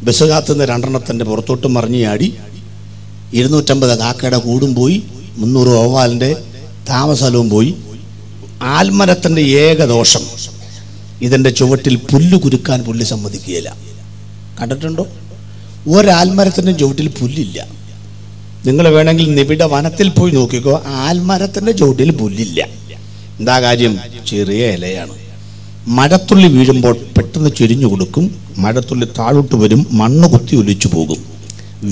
ബസ് കാത്തുനിന്ന് 2 എണ്ണത്തിൻ്റെ പുറത്തോട്ട് മറിഞ്ഞാടി 250 കാക്കയുടെ കൂടും പോയി, 300 വവ്വാലിൻ്റെ താമസലവും പോയി. ആൽമരത്തിൻ്റെ ഏകദോഷം ഇതിൻ്റെ ചുവട്ടിൽ പുല്ല് കുരുക്കാൻ പുല്ല് സമ്മതിക്കുകയില്ല. കണ്ടിട്ടുണ്ടോ? ഒരാൽമരത്തിൻ്റെ ചുവട്ടിൽ പുല്ലില്ല. നിങ്ങൾ വേണമെങ്കിൽ നിബിഡ വനത്തിൽ പോയി നോക്കിക്കോ, ആൽമരത്തിൻ്റെ ചുവട്ടിൽ പുല്ലില്ല. എന്താ കാര്യം? ചെറിയ ഇലയാണ്. മഴത്തുള്ളി വീഴുമ്പോൾ പെട്ടെന്ന് ചൊരിഞ്ഞു കൊടുക്കും, മഴത്തുള്ളി താഴോട്ട് വരും, മണ്ണ് കുത്തി ഒലിച്ചു പോകും.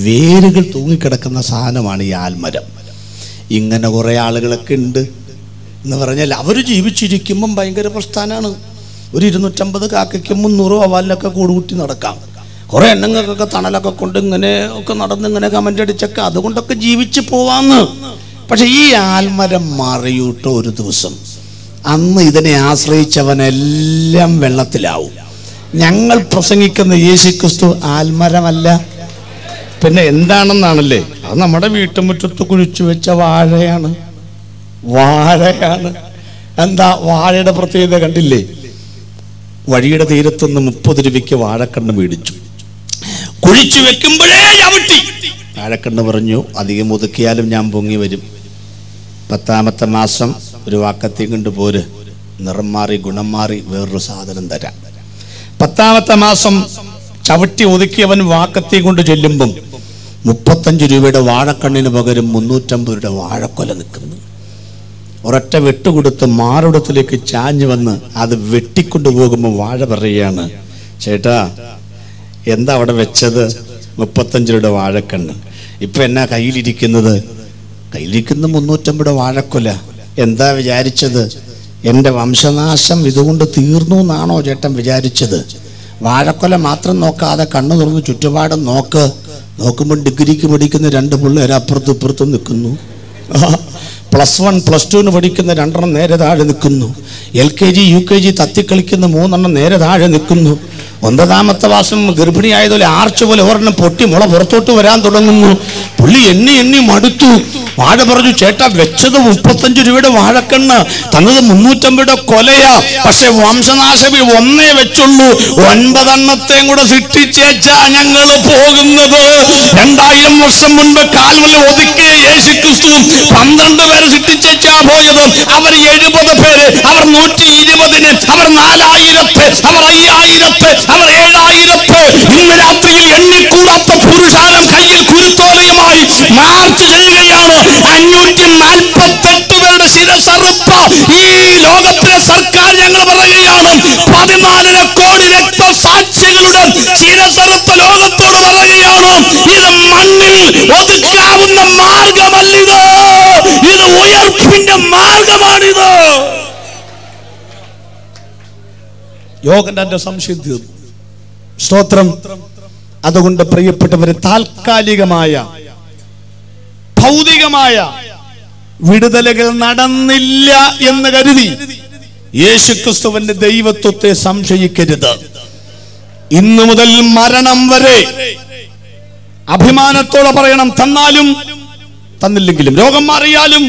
വേരുകൾ തൂങ്ങിക്കിടക്കുന്ന സാധനമാണ് ഈ ആൽമരം. ഇങ്ങനെ കുറേ ആളുകളൊക്കെ ഉണ്ട് എന്ന് പറഞ്ഞാൽ അവർ ജീവിച്ചിരിക്കുമ്പം ഭയങ്കര പ്രസ്ഥാനമാണ്. ഒരു 250 കാക്കയ്ക്കും 300 വവ്വാലിനൊക്കെ കൂടുകൂട്ടി നടക്കാം. കുറേ എണ്ണങ്ങൾക്കൊക്കെ തണലൊക്കെ കൊണ്ട് ഇങ്ങനെ ഒക്കെ നടന്ന് ഇങ്ങനെ കമൻ്റ് അടിച്ചൊക്കെ അതുകൊണ്ടൊക്കെ ജീവിച്ച് പോവാന്ന്. പക്ഷെ ഈ ആൽമരം മറിയൂട്ടോ ഒരു ദിവസം. അന്ന് ഇതിനെ ആശ്രയിച്ചവനെല്ലാം വെള്ളത്തിലാവും. ഞങ്ങൾ പ്രസംഗിക്കുന്ന യേശുക്രിസ്തു ആൽമരമല്ല, പിന്നെ എന്താണെന്നാണല്ലേ? അത് നമ്മുടെ വീട്ടുമുറ്റത്ത് കുഴിച്ചു വെച്ച വാഴയാണ്. വാഴയാണ്. എന്താ വാഴയുടെ പ്രത്യേകത കണ്ടില്ലേ? വഴിയുടെ തീരത്തുനിന്ന് 30 രൂപയ്ക്ക് വാഴക്കണ്ണ് മേടിച്ചു. കുഴിച്ചു വെക്കുമ്പോഴേ ചവിട്ടി. വാഴക്കണ്ണ് പറഞ്ഞു, അധികം ഒതുക്കിയാലും ഞാൻ പൊങ്ങി വരും. 10ാമത്തെ മാസം ഒരു വാക്കത്തി കൊണ്ട് പോര്, നിറം മാറി ഗുണം മാറി വേറൊരു സാധനം തരാം. 10ാമത്തെ മാസം ചവിട്ടി ഒതുക്കിയവൻ വാക്കത്തി കൊണ്ട് ചെല്ലുമ്പം 35 രൂപയുടെ വാഴക്കണ്ണിന് പകരം 350 രൂപയുടെ വാഴക്കൊല നിൽക്കുന്നു. ഒരൊറ്റ വെട്ടുകൊടുത്ത് മാറിടത്തിലേക്ക് ചാഞ്ഞു വന്ന് അത് വെട്ടിക്കൊണ്ടു പോകുമ്പോൾ വാഴ പറയുകയാണ്, ചേട്ടാ എന്താ അവിടെ വെച്ചത്? 35 രൂപയുടെ വാഴക്കണ്ണ്. ഇപ്പം എന്നാ കയ്യിലിരിക്കുന്നത്? കയ്യിലിരിക്കുന്ന 350 രൂപയുടെ വാഴക്കൊല. എന്താ വിചാരിച്ചത്? എൻ്റെ വംശനാശം ഇതുകൊണ്ട് തീർന്നു എന്നാണോ ചേട്ടൻ വിചാരിച്ചത്? വാഴക്കൊല മാത്രം നോക്കാതെ കണ്ണു തുറന്ന് ചുറ്റുപാടും നോക്ക്. നോക്കുമ്പോൾ ഡിഗ്രിക്ക് പഠിക്കുന്ന 2 പിള്ളേർ അപ്പുറത്തും ഇപ്പുറത്തും നിൽക്കുന്നു. +1, +2 പഠിക്കുന്ന 2 എണ്ണം നേരെ താഴെ നിൽക്കുന്നു. LKG, UKG തത്തിക്കളിക്കുന്ന 3 എണ്ണം നേരെ താഴെ നിൽക്കുന്നു. ഒൻപതാമത്തെ മാസം ഗർഭിണിയായതുപോലെ ആർച്ച പോലെ ഒരെണ്ണം പൊട്ടി മുള പുറത്തോട്ട് വരാൻ തുടങ്ങുന്നു. പുള്ളി എണ്ണി മടുത്തു. വാഴ പറഞ്ഞു, ചേട്ടാ വെച്ചത് 35 രൂപയുടെ വാഴക്കണ്ണ്, തന്നത് 350 കൊലയാ, പക്ഷെ വംശനാശവി ഒന്നേ വെച്ചുള്ളൂ, 9 എണ്ണത്തെയും കൂടെ ശിക്ഷിച്ചേച്ചാ ഞങ്ങൾ പോകുന്നത്. 2000 വർഷം മുൻപ് കാൽവലി ഒതുക്കിയ യേശു ക്രിസ്തു 12 പേരെ ശിക്ഷിച്ചേച്ചാ പോയത്. അവർ 70 പേര്, അവർ 120, അവർ 4000, അവർ 5000, അവർ 7000. ഇന്ന് രാത്രിയിൽ എണ്ണിക്കൂടാത്ത പുരുഷാരം കയ്യിൽ കുരുത്തോലയുമായി മാർച്ച് ചെയ്യുകയാണ്. 548 പേരുടെ ശിരസറുപ്പ ഈ ലോകത്തിലെ സർക്കാർ ഞങ്ങൾ പറയുകയാണ്. 14 കോടി രക്തസാക്ഷികളുടെ ശിരസറുപ്പ ലോകത്തോട് പറയുകയാണ്, ഇത് മണ്ണിൽ ഒതുക്കാവുന്ന മാർഗമല്ലിത്, ഇത് ഉയർപ്പിന്റെ മാർഗമാണിത്. യോഗന്റെ സംശയം തീർന്നു. സ്തോത്രം. അതുകൊണ്ട് പ്രിയപ്പെട്ടവരെ, താൽക്കാലികമായ ഭൗതികമായ വിടുതലുകൾ നടന്നില്ല എന്ന് കരുതി യേശുക്രിസ്തുവിന്റെ ദൈവത്വത്തെ സംശയിക്കരുത്. ഇന്നു മുതൽ മരണം വരെ അഭിമാനത്തോടെ പറയണം, തന്നാലും തന്നില്ലെങ്കിലും, രോഗം മാറിയാലും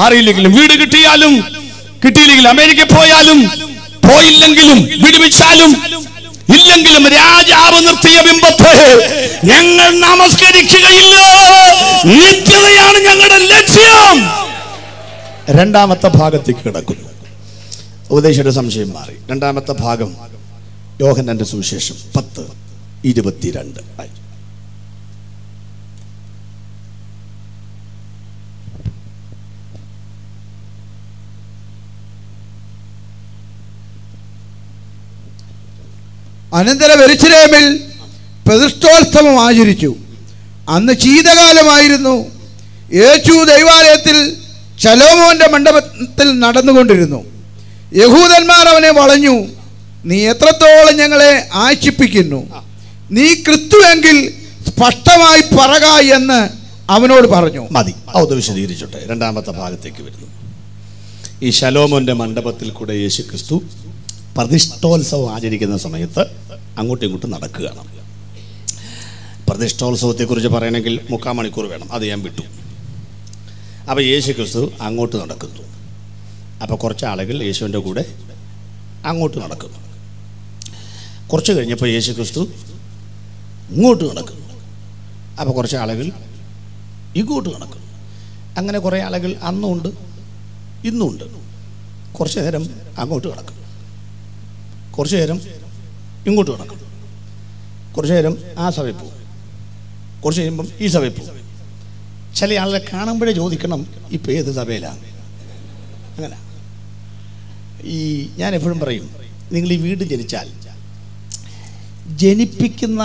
മാറിയില്ലെങ്കിലും, വീട് കിട്ടിയാലും കിട്ടിയില്ലെങ്കിലും, അമേരിക്ക പോയാലും പോയില്ലെങ്കിലും, വിടുവിച്ചാലും ഇല്ലെങ്കിലും, രാജാവ് നിർത്തിയ ബിംബത്തെ ഞങ്ങൾ നമസ്കരിക്കുകയില്ല. നിത്യതയാണ് ഞങ്ങളുടെ ലക്ഷ്യം. രണ്ടാമത്തെ ഭാഗത്തേക്ക് കിടക്കുന്നു. ഉപദേശയുടെ സംശയം മാറി. രണ്ടാമത്തെ ഭാഗം യോഹന്നാന്റെ സുവിശേഷം 10:22. അനന്തരം എരിശിലേമിൽ പ്രതിഷ്ഠോത്സവം ആചരിച്ചു. അന്ന് ശീതകാലമായിരുന്നു. യേശു ദൈവാലയത്തിൽ ശലോമോന്റെ മണ്ഡപത്തിൽ നടന്നുകൊണ്ടിരുന്നു. യഹൂദന്മാർ അവനെ വളഞ്ഞു, നീ എത്രത്തോളം ഞങ്ങളെ ആശിപ്പിക്കുന്നു, നീ ക്രിസ്തുവെങ്കിൽ സ്പഷ്ടമായി പറക എന്ന് അവനോട് പറഞ്ഞു. മതി, അത് വിശദീകരിച്ചോട്ടെ. രണ്ടാമത്തെ ഭാഗത്തേക്ക് വരുന്നു. ഈ ശലോമോന്റെ മണ്ഡപത്തിൽ കൂടെ യേശു ക്രിസ്തു പ്രതിഷ്ഠോത്സവം ആചരിക്കുന്ന സമയത്ത് അങ്ങോട്ടും ഇങ്ങോട്ടും നടക്കുകയാണ്. പ്രതിഷ്ഠോത്സവത്തെക്കുറിച്ച് പറയണമെങ്കിൽ 3/4 മണിക്കൂർ വേണം, അത് ഞാൻ വിട്ടു. അപ്പോൾ യേശു ക്രിസ്തു അങ്ങോട്ട് നടക്കുന്നു. അപ്പോൾ കുറച്ച് ആളുകൾ യേശുവിൻ്റെ കൂടെ അങ്ങോട്ട് നടക്കുന്നു. കുറച്ച് കഴിഞ്ഞപ്പോൾ യേശു ക്രിസ്തു ഇങ്ങോട്ട് നടക്കുന്നു. അപ്പോൾ കുറച്ച് ആളുകൾ ഇങ്ങോട്ട് നടക്കുന്നു. അങ്ങനെ കുറേ ആളുകൾ അന്നുമുണ്ട്, ഇന്നുമുണ്ട്. കുറച്ച് നേരം അങ്ങോട്ട് നടക്കും, കുറച്ചു നേരം ഇങ്ങോട്ട് നടക്കും, കുറച്ചു നേരം ആ സഭയിൽ പോകും, കുറച്ച് കഴിയുമ്പം ഈ സഭയിൽ പോകും. ചില ആളെ കാണുമ്പോഴേ ചോദിക്കണം, ഇപ്പം ഏത് സഭയിലാണ്? അങ്ങനെ ഈ ഞാൻ എപ്പോഴും പറയും, നിങ്ങൾ ഈ വീട് ജനിച്ചാൽ ജനിപ്പിക്കുന്ന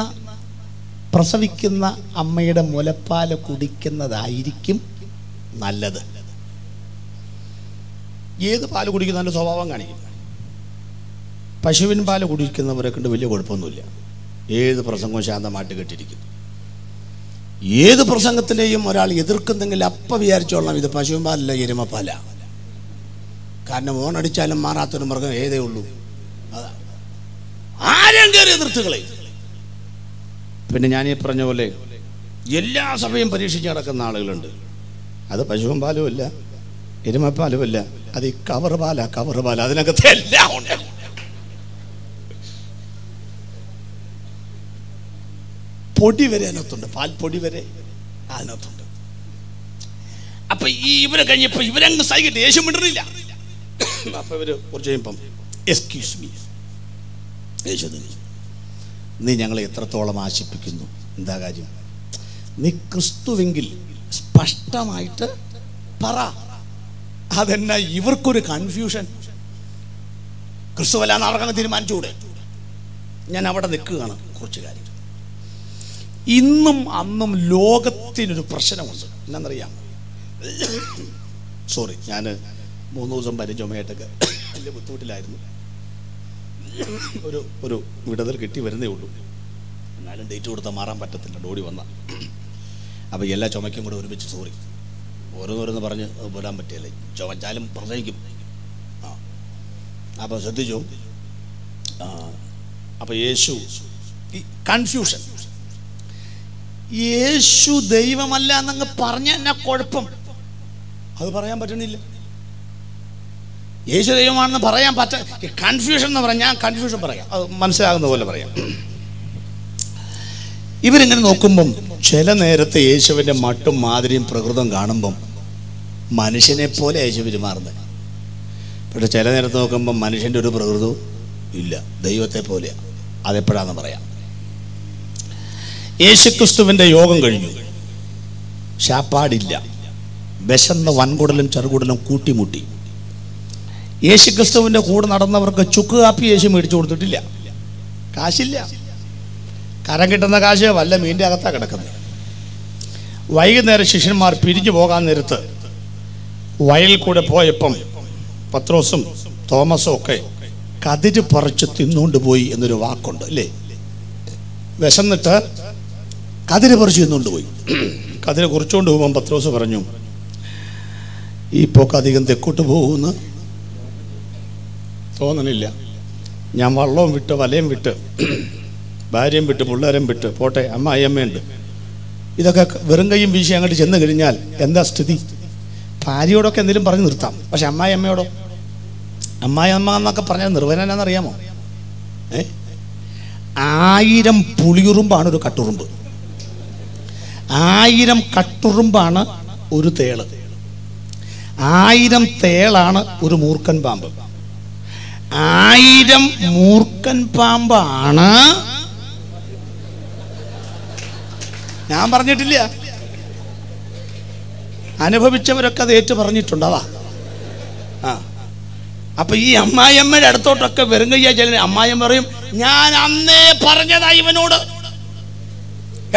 പ്രസവിക്കുന്ന അമ്മയുടെ മുലപ്പാൽ കുടിക്കുന്നതായിരിക്കും നല്ലത്. ഏത് പാല് കുടിക്കുന്നതിൻ്റെ സ്വഭാവം കാണിക്കും. പശുവിൻ പാല് കുടിക്കുന്നവരെ കൊണ്ട് വലിയ കുഴപ്പമൊന്നുമില്ല. ഏത് പ്രസംഗവും ശാന്തമായിട്ട് കേട്ടിരിക്കുന്നു. ഏത് പ്രസംഗത്തിൻ്റെയും ഒരാൾ എതിർക്കുന്നെങ്കിൽ അപ്പം വിചാരിച്ചോളണം, ഇത് പശുവിൻ പാലല്ല, എരുമപ്പാല. കാരണം ഓണടിച്ചാലും മാറാത്തൊരു മൃഗം ഏതേ ഉള്ളൂ. അതാ ആരും കയറി എതിർത്തുകളെ. പിന്നെ ഞാനീ പറഞ്ഞ പോലെ എല്ലാ സഭയും പരീക്ഷിച്ച് നടക്കുന്ന ആളുകളുണ്ട്. അത് പശുവിൻ പാലും അല്ല, എരുമപ്പാലും അല്ല, അത് ഈ കവർ പാല. അതിനകത്ത് എല്ലാം ഉണ്ട്. പൊടി വരെ അതിനകത്തുണ്ട്, പാൽപ്പൊടി വരെ അതിനകത്തുണ്ട്. അപ്പൊ ഈ ഇവരെ കഴിഞ്ഞപ്പോ ഇവരങ്ങ് സഹിക്കട്ടെ, യേശു മിണ്ടറില്ല. അപ്പൊ ഇവര് കുറച്ച് കഴിയുമ്പം, എക്സ്ക്യൂസ് മീ, യേശു നീ ഞങ്ങളെ എത്രത്തോളം ആശിപ്പിക്കുന്നു, എന്താ കാര്യം? നീ ക്രിസ്തുവെങ്കിൽ സ്പഷ്ടമായിട്ട് പറ. അതെന്നാ ഇവർക്കൊരു കൺഫ്യൂഷൻ. ക്രിസ്തുവല്ലാന്ന് അവർക്കങ്ങ് തീരുമാനിച്ചുകൂടെ? ഞാൻ അവിടെ നിൽക്കുകയാണ് കുറച്ച് കാര്യം. ഇന്നും അന്നും ലോകത്തിനൊരു പ്രശ്നമുണ്ട്. എന്നാന്നറിയാം, സോറി, ഞാൻ 3 ദിവസം വരെ ചുമയായിട്ടൊക്കെ വലിയ ബുദ്ധിമുട്ടിലായിരുന്നു. ഒരു വിടതൽ കിട്ടി വരുന്നേ ഉള്ളൂ. എന്നാലും ഡേറ്റ് കൊടുത്താൽ മാറാൻ പറ്റത്തില്ല, ഡോഡി വന്ന. അപ്പോൾ എല്ലാ ചുമയ്ക്കും കൂടെ ഒരുമിച്ച്, സോറി, ഓരോന്നോരോന്ന് പറഞ്ഞ് വരാൻ പറ്റിയല്ലേ. ചുമച്ചാലും പ്രസംഗിക്കും. ആ അപ്പോൾ ശ്രദ്ധിച്ചു, അപ്പോൾ യേശു ഈ കൺഫ്യൂഷൻ, യേശു ദൈവമല്ല എന്നങ്ങ് പറഞ്ഞ എന്നാ കുഴപ്പം? അത് പറയാൻ പറ്റണില്ല. യേശു ദൈവമാണെന്ന് പറയാൻ പറ്റ കൺഫ്യൂഷൻ എന്ന് പറഞ്ഞാൽ ഞാൻ കൺഫ്യൂഷൻ പറയാം, അത് മനസ്സിലാകുന്ന പോലെ പറയാം. ഇവരിങ്ങനെ നോക്കുമ്പം ചില നേരത്തെ യേശുവിൻ്റെ മട്ടും മാതിരിയും പ്രകൃതം കാണുമ്പം മനുഷ്യനെ പോലെ യേശു പെരുമാറുന്നത്. പക്ഷെ ചില നേരത്തെ നോക്കുമ്പം മനുഷ്യൻ്റെ ഒരു പ്രകൃതവും ഇല്ല, ദൈവത്തെ പോലെയാണ്. അതെപ്പോഴാണെന്ന് പറയാം. യേശുക്രിസ്തുവിൻ്റെ യോഗം കഴിഞ്ഞു, ശാപ്പാടില്ല, വിശന്ന വൻകുടലും ചെറുകുടലും കൂട്ടിമുട്ടി. യേശുക്രിസ്തുവിൻ്റെ കൂടെ നടന്നവർക്ക് ചുക്ക് കാപ്പി യേശു മേടിച്ചു കൊടുത്തിട്ടില്ല, കാശില്ല. കരം കിട്ടുന്ന കാശ് വല്ല മീൻ്റെ അകത്താണ് കിടക്കുന്നത്. വൈകുന്നേരം ശിഷ്യന്മാർ പിരിഞ്ഞു പോകാൻ നേരത്ത് വയലിൽ കൂടെ പോയപ്പം പത്രോസും തോമസും ഒക്കെ കതിര് പറിച്ച് തിന്നുകൊണ്ട് പോയി എന്നൊരു വാക്കുണ്ട് അല്ലേ? വിശന്നിട്ട് കതിര് പറിച്ച് തിന്നുകൊണ്ട് പോയി. കതിര് കുറിച്ചുകൊണ്ട് പോകുമ്പം പത്രോസ് പറഞ്ഞു, ഈ പോക്ക് അധികം തെക്കോട്ട് പോകുമെന്ന് തോന്നണില്ല, ഞാൻ വള്ളവും വിട്ട് വലയും വിട്ട് ഭാര്യയും വിട്ട് പിള്ളേരും വിട്ട് പോട്ടെ, അമ്മായി അമ്മയുണ്ട്, ഇതൊക്കെ വെറും കൈയും വീശി അങ്ങോട്ട് ചെന്ന് കഴിഞ്ഞാൽ എന്താ സ്ഥിതി? ഭാര്യയോടൊക്കെ എന്തെങ്കിലും പറഞ്ഞ് നിർത്താം, പക്ഷെ അമ്മായി അമ്മയോടോ? അമ്മായി അമ്മ എന്നൊക്കെ പറഞ്ഞാൽ നിർവ്വനാണെന്നറിയാമോ? 1000 പുളിയുറുമ്പാണ് ഒരു കട്ടുറുമ്പ്, 1000 കട്ടുറുമ്പാണ് ഒരു തേള്, 1000 തേളാണ് ഒരു മൂർക്കൻ പാമ്പ്, 1000 മൂർക്കൻ പാമ്പാണ്. ഞാൻ പറഞ്ഞിട്ടില്ല, അനുഭവിച്ചവരൊക്കെ അത് ഏറ്റു പറഞ്ഞിട്ടുണ്ട്. അതാ ആ. അപ്പൊ ഈ അമ്മായിയമ്മയുടെ അടുത്തോട്ടൊക്കെ വെറും കയ്യാ ചെല്ലുന്ന അമ്മായിയമ്മ പറയും, ഞാൻ അന്നേ പറഞ്ഞതാ ഇവനോട്,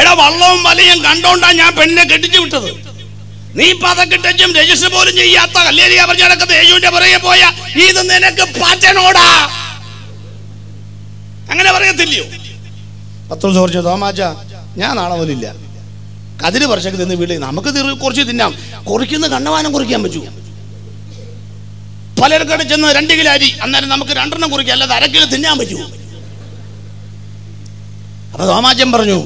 എടാ വള്ളവും വലയും കണ്ടോണ്ടാ ഞാൻ പെണ്ണിനെ കെട്ടിച്ചു വിട്ടത്, നീ പതക്കിട്ടും രജിസ്റ്റർ പോലും ചെയ്യാത്ത കല്ലേലിയാ പറഞ്ഞു നടക്കുന്ന യേശുവിന്റെ പുറകെ പോയ ഇത് നിനക്ക് പറ്റനോടാ. അങ്ങനെ പറയത്തില്ലയോ? പത്രോസ് പറഞ്ഞു, തോമാച്ചാ ഞാൻ നാളെ പോലില്ല, കതിര് പറിച്ചൊക്കെ തിന്ന് വീട്ടിൽ നമുക്ക് കുറച്ച് തിന്നാം, കുറിക്കുന്ന കണ്ണവാനം കുറിക്കാൻ പറ്റൂ. പലർക്കടെ ചെന്ന് 2 കിലോ അരി, അന്നേരം നമുക്ക് 2 എണ്ണം കുറിക്കാം, അല്ലാതെ 1/2 കിലോ തിന്നാൻ പറ്റൂ. അപ്പൊ തോമാച്ചൻ പറഞ്ഞു,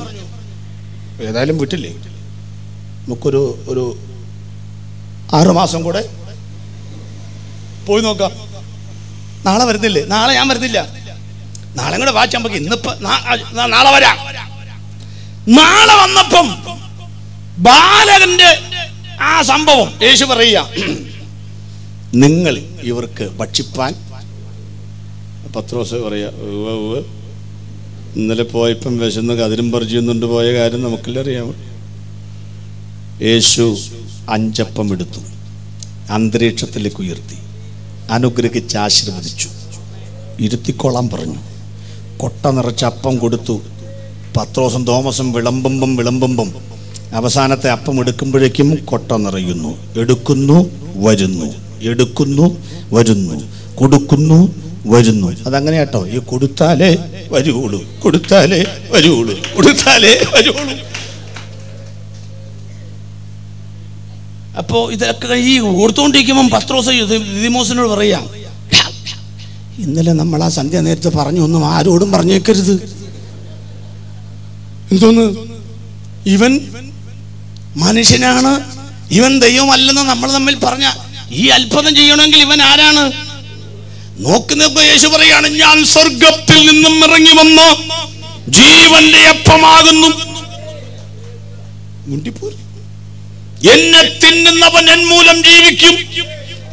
ഏതായാലും വീട്ടില്ലേ, നമുക്കൊരു 6 മാസം കൂടെ പോയി നോക്കാം, നാളെ വരുന്നില്ലേ? നാളെ ഞാൻ വരുന്നില്ല, നാളെ കൂടെ വാച്ച് നമുക്ക് ഇന്നിപ്പം നാളെ വരാം. നാളെ വന്നപ്പം ബാലകന്റെ ആ സംഭവം യേശു പറയുക, നിങ്ങൾ ഇവർക്ക് ഭക്ഷിപ്പാൻ. പത്രോസ് പറയുക, ഇന്നലെ പോയപ്പം വിശന്ന് കതിരും പറിച്ചുന്നുണ്ട് പോയ കാര്യം നമുക്കെല്ലാം അറിയാമോ. യേശു 5 അപ്പം എടുത്തു, അന്തരീക്ഷത്തിലേക്ക് ഉയർത്തി, അനുഗ്രഹിച്ച് ആശീർവദിച്ചു, ഇരുത്തിക്കോളാൻ പറഞ്ഞു, കൊട്ട നിറച്ച അപ്പം കൊടുത്തു. പത്രോസും തോമസും വിളമ്പുമ്പം അവസാനത്തെ അപ്പം എടുക്കുമ്പോഴേക്കും കൊട്ട നിറയുന്നു. എടുക്കുന്നു വരുന്നു, എടുക്കുന്നു വരുന്നു, കൊടുക്കുന്നു വരുന്നു. അതങ്ങനെ കേട്ടോ, ഈ കൊടുത്താലേ വരുവുള്ളൂ, കൊടുത്താലേ വരുവുള്ളൂ, കൊടുത്താലേ വരുവുള്ളൂ. അപ്പോൾ ഇതൊക്കെ ഈ ഓർത്തുകൊണ്ടിരിക്കുമ്പം പത്രോസ് ദിദിമോസിനോട് പറയാം, ഇന്നലെ നമ്മൾ ആ സന്ധ്യ നേരത്തെ പറഞ്ഞു ഒന്നും ആരോടും പറഞ്ഞേക്കരുത്, എന്തോന്ന് ഇവൻ മനുഷ്യനാണ്, ഇവൻ ദൈവമല്ലെന്ന് നമ്മൾ തമ്മിൽ പറഞ്ഞ ഈ അത്ഭുതം ചെയ്യണമെങ്കിൽ ഇവൻ ആരാണ്? നോക്കുന്നപ്പോ യേശു പറയാണ്, ഞാൻ സ്വർഗത്തിൽ നിന്നും ഇറങ്ങി വന്ന ജീവന്റെ അപ്പമാകുന്നു, എന്നെ തിന്നുന്നവൻ എൻ മൂലം ജീവിക്കും,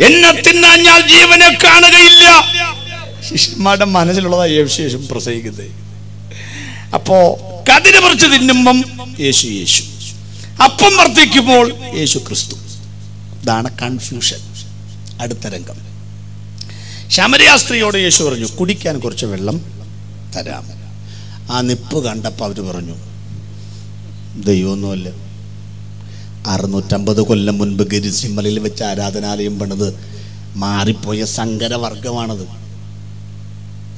എന്നെ തിന്നാൻ ഞാൻ ജീവനെ കാണുകയില്ല. ശിഷ്യന്മാരുടെ മനസ്സിലുള്ളതാ യേശു പ്രസംഗിക്കുന്നത്. അപ്പോ കതിര് പറിച്ച് തിന്നുമ്പം യേശു, അപ്പം വർദ്ധിക്കുമ്പോൾ യേശു ക്രിസ്തു. ഇതാണ് കൺഫ്യൂഷൻ. അടുത്ത രംഗം, ശമരിയ സ്ത്രീയോട് യേശു പറഞ്ഞു, കുടിക്കാൻ കുറച്ച് വെള്ളം തരാം. ആ നിപ്പ് കണ്ടപ്പോൾ അവർ പറഞ്ഞു, ദൈവമൊന്നുമല്ല, 650 കൊല്ലം മുൻപ് ഗരിസിമലയിൽ വെച്ച് ആരാധനാലയം പണിത് മാറിപ്പോയ സങ്കരവർഗമാണത്.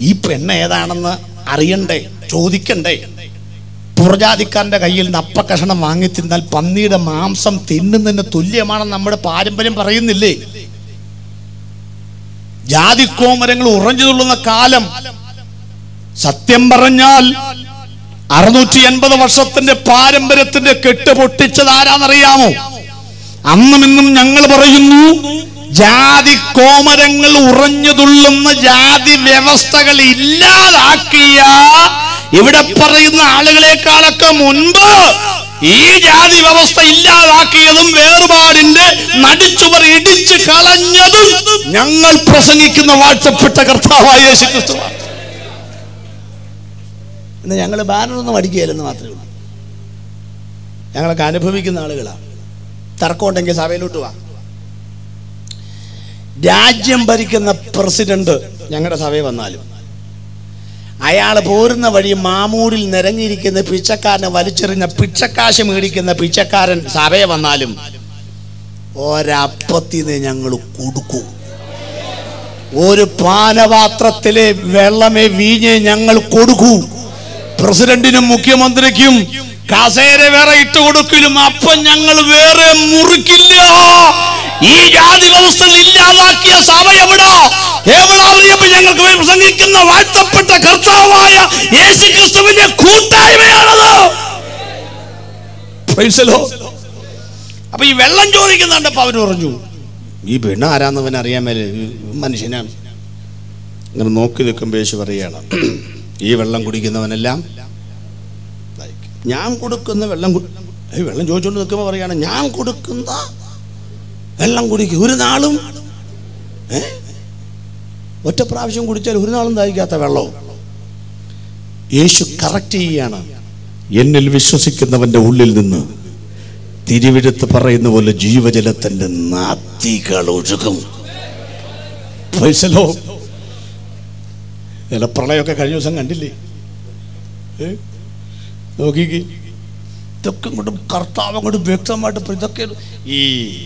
ഈ പെണ്ണ് ഏതാണെന്ന് അറിയണ്ടേ, ചോദിക്കണ്ടേ? പുറജാതിക്കാരൻ്റെ കയ്യിൽ നിന്ന് അപ്പക്കഷണം വാങ്ങി തിന്നാൽ പന്നിയുടെ മാംസം തിന്നുന്നതിന് തുല്യമാണെന്ന് നമ്മുടെ പാരമ്പര്യം പറയുന്നില്ലേ? ജാതിക്കോമരങ്ങൾ ഉറഞ്ഞു തുള്ളുന്ന കാലം സത്യം പറഞ്ഞാൽ 680 വർഷത്തിന്റെ പാരമ്പര്യത്തിന്റെ കെട്ടുപൊട്ടിച്ചത് ആരാന്നറിയാമോ? അന്നും ഇന്നും ഞങ്ങൾ പറയുന്നു, ജാതി കോമരങ്ങൾ ഉറഞ്ഞുതുള്ളുന്ന ജാതി വ്യവസ്ഥകൾ ഇല്ലാതാക്കിയ ഇവിടെ പറയുന്ന ആളുകളെക്കാളൊക്കെ മുൻപ് ഈ ജാതി വ്യവസ്ഥ ഇല്ലാതാക്കിയതും വേർപാടിന്റെ നടുച്ചുവർ ഇടിച്ചു കളഞ്ഞതും ഞങ്ങൾ പ്രസംഗിക്കുന്ന വാഴ്ത്തപ്പെട്ട കർത്താവായ യേശു ക്രിസ്തുവാണ്. എന്നാൽ ഞങ്ങൾ ബാനറൊന്നും അടിക്കുകയില്ലെന്ന് മാത്രമേ ഉള്ളൂ. ഞങ്ങളൊക്കെ അനുഭവിക്കുന്ന ആളുകളാണ്. തർക്കമുണ്ടെങ്കിൽ സഭയിലോട്ട് വാ. രാജ്യം ഭരിക്കുന്ന പ്രസിഡന്റ് ഞങ്ങളുടെ സഭയിൽ വന്നാലും അയാൾ പോരുന്ന വഴി മാമൂടിൽ നിരങ്ങിയിരിക്കുന്ന പിച്ചക്കാരനെ വലിച്ചെറിഞ്ഞ പിച്ചക്കാശ് മേടിക്കുന്ന പിച്ചക്കാരൻ സഭയെ വന്നാലും ഒരപ്പത്തിന് ഞങ്ങൾ കൊടുക്കും. ഒരു പാനപാത്രത്തിലെ വെള്ളമേ വീഞ്ഞ് ഞങ്ങൾ കൊടുക്കൂ. പ്രസിഡന്റിനും മുഖ്യമന്ത്രിക്കും കസേര വേറെ ഇട്ട് കൊടുക്കലും അപ്പം ഞങ്ങൾ വേറെ മുറിക്കില്ല. ഈ ജാതി വ്യവസ്ഥകൾ ഇല്ലാതാക്കിയ സഭ എവിടാ? ഞങ്ങൾക്ക് പ്രസംഗിക്കുന്ന വാഴ്ത്തപ്പെട്ട കർത്താവായ യേശു ക്രിസ്തുവിന്റെ കൂട്ടായ്മയാണത്. അപ്പൊ ഈ വെള്ളം ചോദിക്കുന്നുണ്ട്. അപ്പൊ അവര് പറഞ്ഞു, ഈ പെണ്ണ് ആരാന്നവൻ അറിയാൻ മേലെ മനുഷ്യനാണ്. ഇങ്ങനെ നോക്കി നിൽക്കുമ്പോൾ യേശു പറയുകയാണ്, ഈ വെള്ളം കുടിക്കുന്നവനെല്ലാം ഞാൻ കൊടുക്കുന്ന വെള്ളം വെള്ളം ചോദിച്ചുകൊണ്ട് നിൽക്കുമ്പോൾ പറയുകയാണ്, ഞാൻ കൊടുക്കുന്ന വെള്ളം കുടിക്കും. ഒരു നാളും ഒറ്റ പ്രാവശ്യം കുടിച്ചാൽ ഒരു നാളും ദാഹിക്കാത്ത വെള്ളവും. യേശു കറക്റ്റ് ചെയ്യുകയാണ്, എന്നിൽ വിശ്വസിക്കുന്നവൻ്റെ ഉള്ളിൽ നിന്ന് തിരുവെഴുത്ത് പറയുന്ന പോലെ ജീവജലത്തിൻ്റെ നദികൾ ഒഴുകും. ജലപ്രളയമൊക്കെ കഴിഞ്ഞ ദിവസം കണ്ടില്ലേ? നോക്കിക്ക്. ഇതൊക്കെ ഇങ്ങോട്ടും കർത്താവ് അങ്ങോട്ട് വ്യക്തമായിട്ട് ഇതൊക്കെ ഈ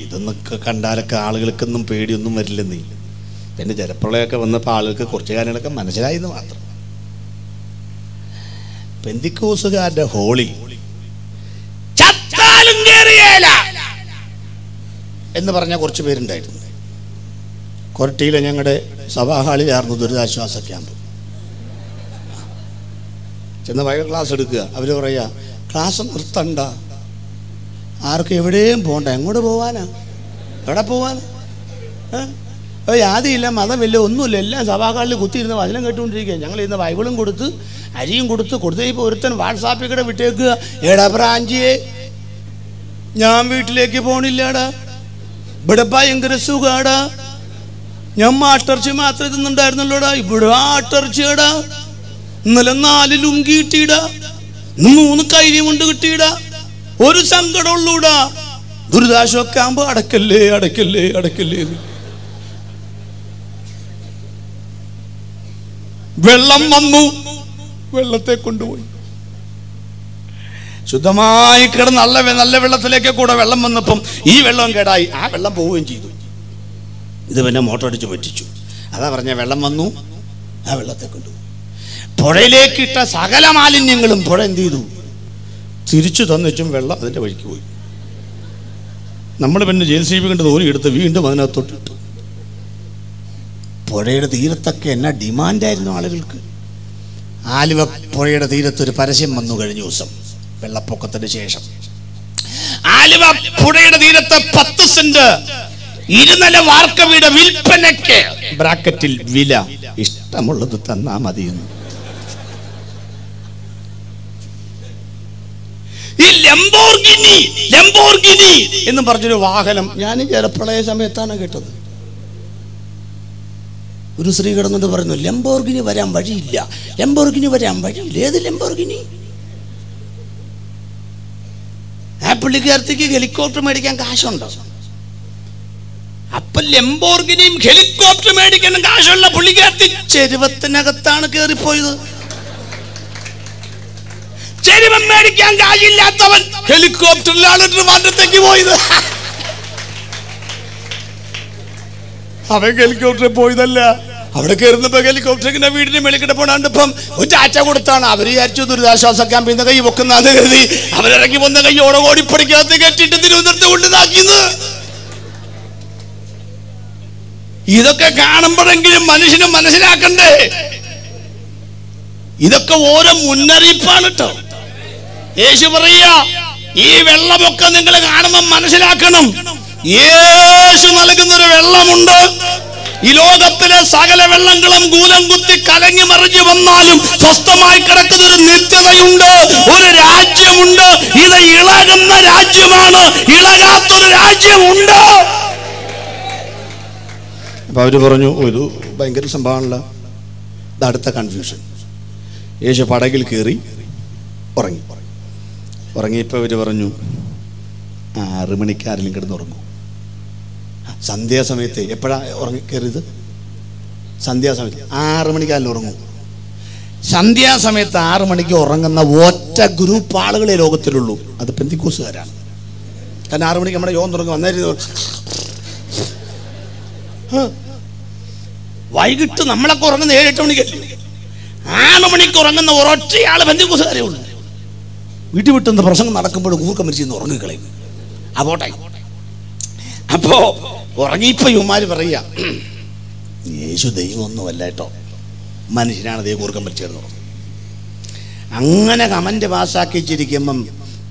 ഇതൊന്നൊക്കെ കണ്ടാലൊക്കെ ആളുകൾക്കൊന്നും പേടിയൊന്നും വരില്ലെന്നേ. പിന്നെ ജലപ്രളയമൊക്കെ വന്നപ്പോൾ ആളുകൾക്ക് കുറച്ച് കാര്യങ്ങളൊക്കെ മനസ്സിലായെന്ന് മാത്രം. പെന്തിക്കോസുകാരുടെ ഹോളി ചത്താലും കേറിയേല എന്ന് പറഞ്ഞ കുറച്ച് പേരുണ്ടായിരുന്നു. കൊരട്ടിയിലെ ഞങ്ങളുടെ സഭാഹാളിലായിരുന്നു ദുരിതാശ്വാസ ക്യാമ്പ്. ചെന്ന് വൈകിട്ട് ക്ലാസ് എടുക്കുക. അവർ പറയുക, ക്ലാസ് നിർത്തണ്ട, ആർക്കും എവിടെയും പോകണ്ട, എങ്ങോട്ട് പോവാനാ, എവിടെ പോവാനാ, യാതിയില്ല, മതമില്ല, ഒന്നുമില്ല, എല്ലാം സഭാകാളിൽ കുത്തിയിരുന്ന് വചനം കേട്ടുകൊണ്ടിരിക്കുക. ഞങ്ങൾ ഇന്ന് ബൈബിളും കൊടുത്ത് അരിയും കൊടുത്തപ്പോൾ ഒരുത്തൻ വാട്സാപ്പിൽ കൂടെ വിട്ടേക്കുക, എടാ പ്രാഞ്ചിയെ ഞാൻ വീട്ടിലേക്ക് പോണില്ലാടാ, ഇവിടെ ഭയങ്കര സുഖാടാ, ഞാൻ മാട്ടർച്ചി മാത്രമേ തിന്നുണ്ടായിരുന്നുള്ളൂടാ, ഇവിടെ ആട്ടർച്ചിടാ, ഇന്നലെ 4 ലുങ്കി കിട്ടിയിടാ, 3 കൈരി കൊണ്ട് കിട്ടിയിടാ, ഒരു സങ്കടമുള്ളൂടാ, ദുരിതാശ്വാസ ക്യാമ്പ് അടക്കല്ലേ അടക്കല്ലേ അടക്കല്ലേ. വെള്ളം വന്നു, വെള്ളത്തെ കൊണ്ടുപോയി. ശുദ്ധമായി കിടന്ന് നല്ല നല്ല വെള്ളത്തിലേക്ക് കൂടെ വെള്ളം വന്നപ്പം ഈ വെള്ളം കേടായി, ആ വെള്ളം പോവുകയും ചെയ്തു. ഇത് പിന്നെ മോട്ടർ അടിച്ച് പറ്റിച്ചു. അതാ പറഞ്ഞ വെള്ളം വന്നു, ആ വെള്ളത്തെ കൊണ്ടുപോയി. പുഴയിലേക്കിട്ട സകല മാലിന്യങ്ങളും പുഴ എന്ത് ചെയ്തു? തിരിച്ചു തന്നിച്ചും വെള്ളം അതിൻ്റെ വഴിക്ക് പോയി. നമ്മൾ പിന്നെ JCB കണ്ട് തോലി എടുത്ത് വീണ്ടും അതിനകത്തൊട്ടിട്ടു. പുഴയുടെ തീരത്തൊക്കെ എന്നാ ഡിമാൻഡായിരുന്നു ആളുകൾക്ക്. ആലുവ പുഴയുടെ തീരത്തൊരു പരസ്യം വന്നു കഴിഞ്ഞ ദിവസം വെള്ളപ്പൊക്കത്തിന് ശേഷം. ആലുവ പുഴയുടെ തീരത്തെ 10 സെന്റ് 2 നില വാർക്ക വീട് വിൽപ്പനയ്ക്ക്, ബ്രാക്കറ്റിൽ വില, ഇഷ്ടമുള്ളത് തന്നാ മതിയെന്ന്. ഈ ലംബോർഗിനി എന്ന് പറഞ്ഞൊരു വാഹനം ഞാൻ ജലപ്രളയ സമയത്താണ് കേട്ടത്. ഒരു സ്ത്രീ കിടന്നിട്ട് പറഞ്ഞു, ലംബോർഗിനി വരാൻ വഴിയില്ല, ലംബോർഗിനി വരാൻ വഴിയില്ല. ഏത് ലംബോർഗിനി? ആ പുള്ളിക്കാരത്തേക്ക് ഹെലികോപ്റ്റർ മേടിക്കാൻ കാശുണ്ടോ? അപ്പൊ ലംബോർഗിനിയും ഹെലികോപ്റ്റർ മേടിക്കാൻ കാശുള്ള പുള്ളിക്കാരത്തി ചെരുവത്തിനകത്താണ് കയറിപ്പോയത്. ചെരുവം മേടിക്കാൻ കാശില്ലാത്തവൻ ഹെലികോപ്റ്ററിലാണ് ട്രിവാൻഡ്രത്തേക്ക് പോയത്. അവൻ ഹെലികോപ്റ്ററിൽ പോയതല്ല, അവിടെ കയറുന്നപ്പോ ഹെലികോപ്റ്ററിന്റെ വീടിന് വെളിക്കിടപ്പോണാണ്ട് ഇപ്പം ഒരു ആച്ച കൊടുത്താണ്. അവർ വിചാരിച്ചു ദുരിതാശ്വാസ ക്യാമ്പിന്ന് കൈ വെക്കുന്നത് കരുതി അവരിറങ്ങി വന്ന കൈയോടെ ഓടിപ്പടിക്കാത്ത കെട്ടിട്ട് തിരുവനന്തപുരത്ത് കൊണ്ടുതാക്കിയത്. ഇതൊക്കെ കാണുമ്പോഴെങ്കിലും മനുഷ്യന് മനസ്സിലാക്കണ്ടേ ഇതൊക്കെ ഓരോ മുന്നറിയിപ്പാണ് ട്ടോ. യേശു പറയാ ഈ വെള്ളമൊക്കെ നിങ്ങൾ കാണുമ്പോൾ മനസ്സിലാക്കണം, യേശു നൽകുന്ന ഒരു വെള്ളമുണ്ട്. ഈ ലോകത്തിലെ സകല വെള്ളങ്ങളും ഗൂലം കുത്തി കലങ്ങി മറിഞ്ഞു വന്നാലും സ്വസ്ഥമായി കിടക്കുന്ന ഒരു നിത്യതയുണ്ട്, ഒരു രാജ്യമുണ്ട്. ഇത് ഇളകുന്ന രാജ്യമാണ്, ഇളകാത്തൊരു രാജ്യമുണ്ട്. അപ്പൊ അവര് പറഞ്ഞു ഇത് ഭയങ്കര സംഭവമല്ല. ഇത് അടുത്ത കൺഫ്യൂഷൻ. യേശു പടകിൽ കയറി ഉറങ്ങി. ഉറങ്ങിയപ്പോൾ ഇവർ പറഞ്ഞു 6 മണിക്ക് ആരെങ്കിലും കിടന്നുറങ്ങും സന്ധ്യാസമയത്ത്. എപ്പോഴാണ് ഉറങ്ങി കയറിയത്? സന്ധ്യാസമയത്ത് 6 മണിക്ക് ആരെങ്കിലും ഉറങ്ങും. സന്ധ്യാസമയത്ത് 6 മണിക്ക് ഉറങ്ങുന്ന ഒറ്റ ഗ്രൂപ്പ് ആളുകളെ ലോകത്തിലുള്ളൂ, അത് പെന്തിക്കോസുകാരാണ്. കാരണം 6 മണിക്ക് നമ്മുടെ യോഗം തുടങ്ങി വന്നായിരുന്നു. വൈകിട്ട് നമ്മളൊക്കെ ഉറങ്ങുന്ന 7-8 മണിക്കല്ലേ. 6 മണിക്ക് ഉറങ്ങുന്ന ഒരൊറ്റയാൾ പെന്തിക്കോസുകാരേ ഉള്ളൂ. വീട്ടിൽ വിട്ടുന്ന പ്രസംഗം നടക്കുമ്പോൾ കൂർക്കം മരിച്ചിരുന്ന് ഉറങ്ങിക്കളയും. അപ്പോട്ടെ, അപ്പോ ഉറങ്ങിയപ്പോൾ ഇവന്മാർ പറയുക യേശു ദൈവമൊന്നുമല്ല കേട്ടോ, മനുഷ്യനാണ് ദൈവം കൂർക്കം മരിച്ചിരുന്നു. അങ്ങനെ കമന്റ് പാസ്സാക്കിച്ചിരിക്കുമ്പം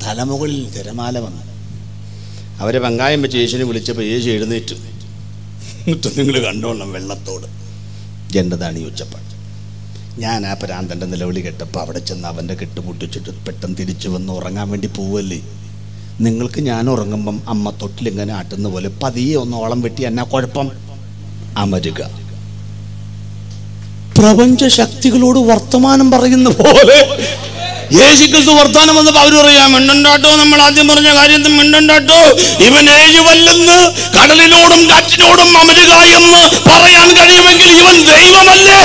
തലമുകളിൽ തിരമാല വന്നു. അവരെ പങ്കായം വെച്ച് യേശുവിനെ വിളിച്ചപ്പോൾ യേശു എഴുന്നേറ്റ് എന്നിട്ട് നിങ്ങൾ കണ്ടോളണം വെള്ളത്തോട് ജണ്ടതാണ് ഈ ഉച്ചപ്പാട്. ഞാൻ ആ പ്രാന്തൻ്റെ നിലവിളി കേട്ടപ്പോൾ അവിടെ ചെന്ന് അവൻ്റെ കെട്ടുമുട്ടിച്ചിട്ട് പെട്ടെന്ന് തിരിച്ചു വന്ന് ഉറങ്ങാൻ വേണ്ടി പോവല്ലേ. നിങ്ങൾക്ക് ഞാൻ ഉറങ്ങുമ്പം അമ്മ തൊട്ടിലിങ്ങനെ ആട്ടുന്ന പോലെ പതിയെ ഒന്ന് ഓളം വെട്ടി എന്നാ കുഴപ്പം? അമരുക. പ്രപഞ്ച ശക്തികളോട് വർത്തമാനം പറയുന്ന പോലെ യേശുക്രിസ്തു വർത്താനം വന്നപ്പോൾ അവർ പറയാം മിണ്ടണ്ടാട്ടോ, നമ്മൾ ആദ്യം പറഞ്ഞ കാര്യത്തിൽ മിണ്ടണ്ടാട്ടോ, ഇവൻ യേശുവല്ലെന്ന് കടലിനോടും കാറ്റിനോടും അമരുക എന്ന് പറയാൻ കഴിയുമെങ്കിൽ ഇവൻ ദൈവമല്ലേ.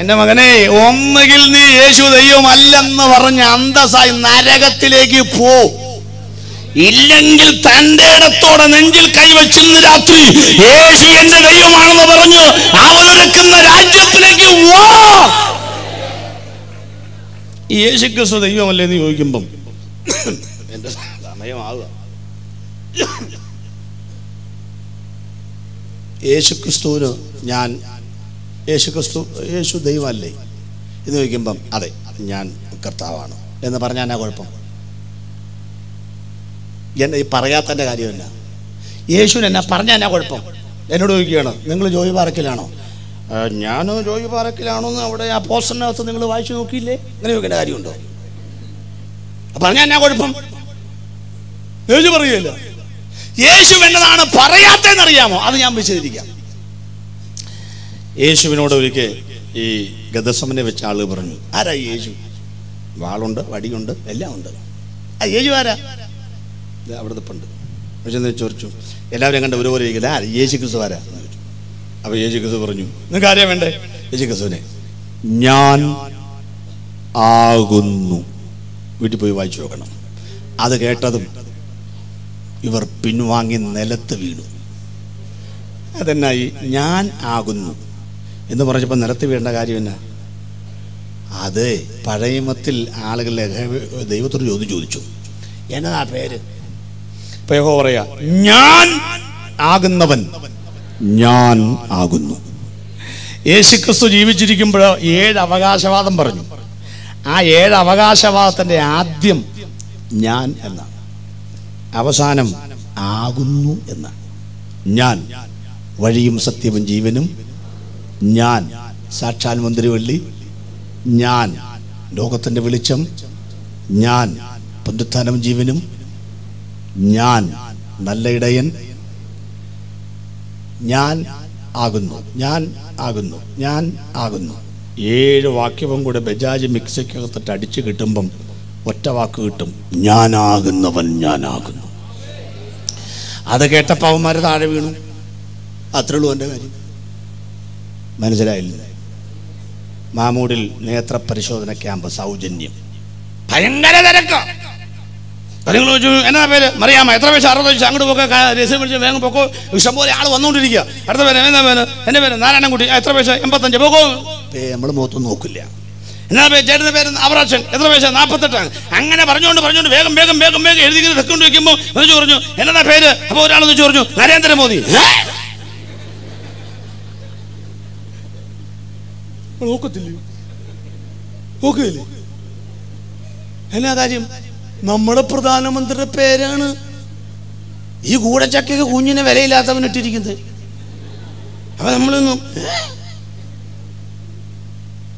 എന്റെ മകനെ, ഒന്നുകിൽ നീ യേശു ദൈവമല്ലെന്ന് പറഞ്ഞ് അന്തസ്സായി നരകത്തിലേക്ക് പോ, ഇല്ലെങ്കിൽ തൻ്റെ ഇടത്തോടെ നെഞ്ചിൽ കൈവച്ചിരുന്ന രാത്രി യേശു എന്റെ ദൈവമാണെന്ന് പറഞ്ഞ് അവതരിക്കുന്ന രാജ്യത്തിലേക്ക് വാ. യേശു ക്രിസ്തു ദൈവമല്ലെന്ന് ചോദിക്കുമ്പം എന്റെ സമയമാവുക. യേശുക്രിസ്തുവിന് ഞാൻ യേശു ദൈവമല്ലേ എന്ന് ചോദിക്കുമ്പം അതെ ഞാൻ കർത്താവാണ് എന്ന് പറഞ്ഞാൽ എന്നാ കുഴപ്പം? എന്നെ ഈ പറയാത്തതിൻ്റെ കാര്യമല്ല, യേശുവിന് എന്നാ പറഞ്ഞാൽ എന്നാ കുഴപ്പം? എന്നോട് ചോദിക്കുകയാണ് നിങ്ങൾ ജോയി പാറക്കലാണോ? ഞാൻ ജോയി പാറക്കലാണോന്ന് അവിടെ ആ പോസ്റ്ററിനകത്ത് നിങ്ങൾ വായിച്ചു നോക്കിയില്ലേ? അങ്ങനെ ചോദിക്കേണ്ട കാര്യമുണ്ടോ? പറഞ്ഞാൽ എന്നാ കുഴപ്പം? യേശു പറയുകയല്ല. യേശു എന്നതാണ് പറയാത്തതെന്നറിയാമോ? അത് ഞാൻ വിശദീകരിക്കാം. യേശുവിനോട് ഒരിക്കൽ ഈ ഗദസമനെ വെച്ച ആള് പറഞ്ഞു ആരാ യേശു? വാളുണ്ട്, വടിയുണ്ട്, എല്ലാം ഉണ്ട്. ആ യേശു ആരാ? അവിടെ നിപ്പുണ്ട്. പക്ഷെ ചോദിച്ചു എല്ലാവരും കണ്ട ഒരുപോലെ ചോദിക്കില്ല ആരാ യേശു ക്രിസ്തു ആരാ? അപ്പൊ യേശു ക്രിസ്തു പറഞ്ഞു നിങ്ങൾക്ക് ആരെയാ വേണ്ടേ? യേശു ക്രിസ്തുവിനെ ഞാൻ ആകുന്നു. വീട്ടിൽ പോയി വായിച്ചു നോക്കണം. അത് കേട്ടതും ഇവർ പിൻവാങ്ങി നിലത്ത് വീണു. അതെന്നായി ഞാൻ ആകുന്നു എന്ന് പറഞ്ഞപ്പോൾ നിലത്ത് വീഴേണ്ട കാര്യം എന്നാ? അതെ, പഴയമത്തിൽ ആളുകൾ ദൈവത്തോട് ചോദിച്ചു എന്നതാ പേര്? ഇപ്പൊ യഹോവ പറയാ ഞാൻ ആകുന്നവൻ ഞാൻ ആകുന്നു. യേശുക്രിസ്തു ജീവിച്ചിരിക്കുമ്പോൾ 7 അവകാശവാദം പറഞ്ഞു. ആ 7 അവകാശവാദത്തിൻ്റെ ആദ്യം ഞാൻ എന്നാണ്, അവസാനം ആകുന്നു എന്നാണ്. ഞാൻ വഴിയും സത്യവും ജീവനും, ഞാൻ സാക്ഷാൽ മുന്തിരിവള്ളി, ഞാൻ ലോകത്തിൻ്റെ വെളിച്ചം, ഞാൻ പുനരുത്ഥാനവും ജീവനും, ഞാൻ നല്ല ഇടയൻ, ഞാൻ ആകുന്നു, ഞാൻ ആകുന്നു, ഞാൻ ആകുന്നു. 7 വാക്യവും കൂടെ ബജാജ് മിക്സിക്കകത്തിട്ട് അടിച്ചു കിട്ടുമ്പം ഒറ്റ വാക്ക് കിട്ടും, ഞാനാകുന്നവൻ ഞാനാകുന്നു. അത് കേട്ടപ്പോൾ അവന്മാർ താഴെ വീണു. അത്രേ ഉള്ളൂ എൻ്റെ കാര്യം. മനസ്സിലായില്ല? മാമൂടിൽ നേത്ര പരിശോധന ക്യാമ്പ് സൗജന്യം. ഭയങ്കര തിരക്ക്. നിങ്ങൾ ചോദിച്ചു എന്നാ പേര്? മറിയാമ. എത്ര വയസ്സ്? 60 വയസ്സ്. അങ്ങോട്ട് പോക്കെ രസീവ് മേടിച്ച് വേഗം പോക്കോ. ഇഷ്ടംപോലെ ആൾ വന്നുകൊണ്ടിരിക്കുക. അടുത്ത പേര് എന്നാ പേര്? എൻ്റെ പേര് നാരായണൻകുട്ടി. എത്ര വയസ്സ്? 85. പോക്കോ. നമ്മൾ മുഖത്തൊന്നും നോക്കില്ല. എന്നാ പേര്? ചേട്ടൻ്റെ പേര് അവറാച്ചൻ. എത്ര വയസ്സാ? 48. അങ്ങനെ പറഞ്ഞുകൊണ്ട് വേഗം എഴുതിക്കുന്നത് തെക്കൊണ്ട് വയ്ക്കുമ്പോൾ വിളിച്ചു പറഞ്ഞു എന്നാ പേര്? അപ്പോൾ ഒരാളെന്ന് ചോദിച്ചു പറഞ്ഞു നരേന്ദ്രമോദി. നോക്കത്തില്ലയോ? നോക്കുകയില്ലേ? എന്നാ കാര്യം? നമ്മുടെ പ്രധാനമന്ത്രിയുടെ പേരാണ് ഈ കൂടച്ചക്കൊക്കെ കുഞ്ഞിനെ വിലയില്ലാത്തവൻ ഇട്ടിരിക്കുന്നത്. അപ്പൊ നമ്മളൊന്നും.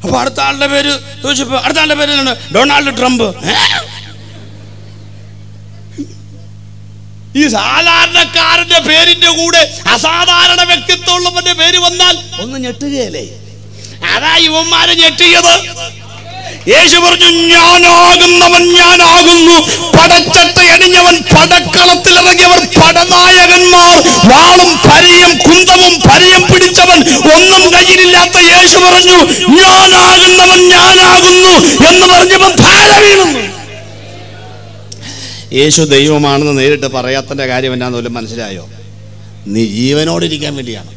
അപ്പൊ അടുത്ത ആളുടെ പേര് ചോദിച്ചപ്പോ അടുത്ത ആളുടെ പേര് ഡൊണാൾഡ് ട്രംപ്. ഈ സാധാരണക്കാരന്റെ പേരിന്റെ കൂടെ അസാധാരണ വ്യക്തിത്വമുള്ളവന്റെ പേര് വന്നാൽ ഒന്ന് ഞെട്ടുകയല്ലേ? അതാ യുവന്മാരെ ഞെട്ടിയത്. യേശു പറഞ്ഞു, ഞാനാകുന്നവൻ ഞാനാകുന്നു, പടച്ചട്ട എണിഞ്ഞവൻ, പടക്കളത്തിലിറങ്ങിയവർ, പടനായകന്മാർ, വാളും പരിയും കുന്തവും പരിയും പിടിച്ചവൻ, ഒന്നും കയ്യിലില്ലാത്ത യേശു പറഞ്ഞു, ഞാനാകുന്നവൻ ഞാനാകുന്നു എന്ന് പറഞ്ഞവൻ താഴെ വീണു. യേശു ദൈവമാണെന്ന് നേരിട്ട് പറയാത്തതിൻ്റെ കാര്യം എന്നാന്ന് പോലും മനസ്സിലായോ? നീ ജീവനോടിരിക്കാൻ വേണ്ടിയാണ്.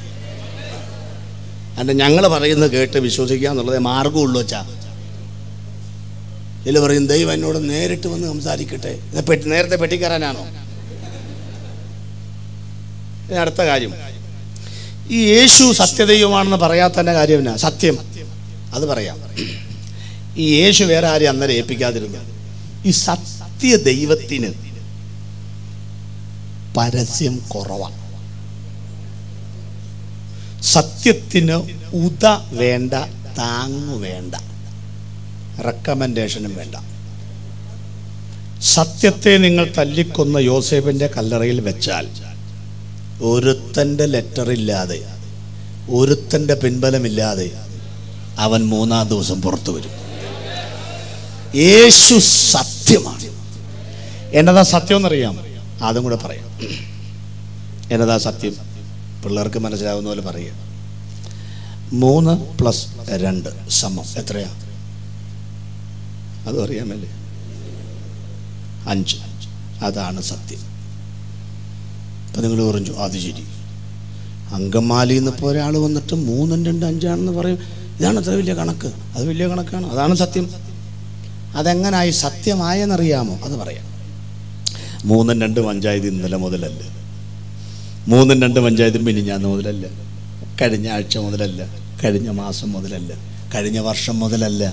അല്ല, ഞങ്ങൾ പറയുന്നത് കേട്ട് വിശ്വസിക്കുക എന്നുള്ളതേ മാർഗമുള്ളൂ. വെച്ചാൽ ഇതിൽ പറയും, ദൈവം എന്നോട് നേരിട്ട് വന്ന് സംസാരിക്കട്ടെ. നേരത്തെ പെട്ടിക്കറാനാണോ? അടുത്ത കാര്യം, ഈ യേശു സത്യദൈവമാണെന്ന് പറയാത്തതിൻ്റെ കാര്യം എന്നാ? സത്യം അത് പറയാം. ഈ യേശു വേറെ ആരെയും അന്നേരം ഏൽപ്പിക്കാതിരുന്നു. ഈ സത്യ ദൈവത്തിന് പരസ്യം കുറവാണ്. സത്യത്തിന് ഉദ വേണ്ട, താങ്ങു വേണ്ട, റെക്കമെൻഡേഷനും വേണ്ട. സത്യത്തെ നിങ്ങൾ തല്ലിക്കൊന്ന യോസേഫിൻ്റെ കല്ലറയിൽ വെച്ചാൽ ഒരുത്തൻ്റെ ലെറ്ററില്ലാതെ, ഒരുത്തൻ്റെ പിൻബലമില്ലാതെ അവൻ മൂന്നാം ദിവസം പുറത്തു വരും. യേശു സത്യമാണ്. എന്നതാ സത്യം എന്നറിയാം, അതും കൂടെ പറയാം. എന്നതാ സത്യം? പിള്ളേർക്ക് മനസ്സിലാവുന്ന പോലെ പറയുക. 3+2 അതും അറിയാമല്ലേ? 5. അതാണ് സത്യം. ഇപ്പം നിങ്ങൾ പറഞ്ഞു അത് ശരി. അങ്കമാലിന്നിപ്പോൾ ഒരാൾ വന്നിട്ട് 3 2 5 പറയും. ഇതാണ് അത്ര വലിയ കണക്ക്? അത് വലിയ കണക്കാണ്. അതാണ് സത്യം. അതെങ്ങനായി സത്യമായെന്നറിയാമോ? അത് പറയാം. 3 2 പഞ്ചായത്ത് ഇന്നലെ മുതലല്ല, 3 2 പഞ്ചായത്തും മിനിഞ്ഞാന്ന് മുതലല്ല, കഴിഞ്ഞ ആഴ്ച മുതലല്ല, കഴിഞ്ഞ മാസം മുതലല്ല, കഴിഞ്ഞ വർഷം മുതലല്ല.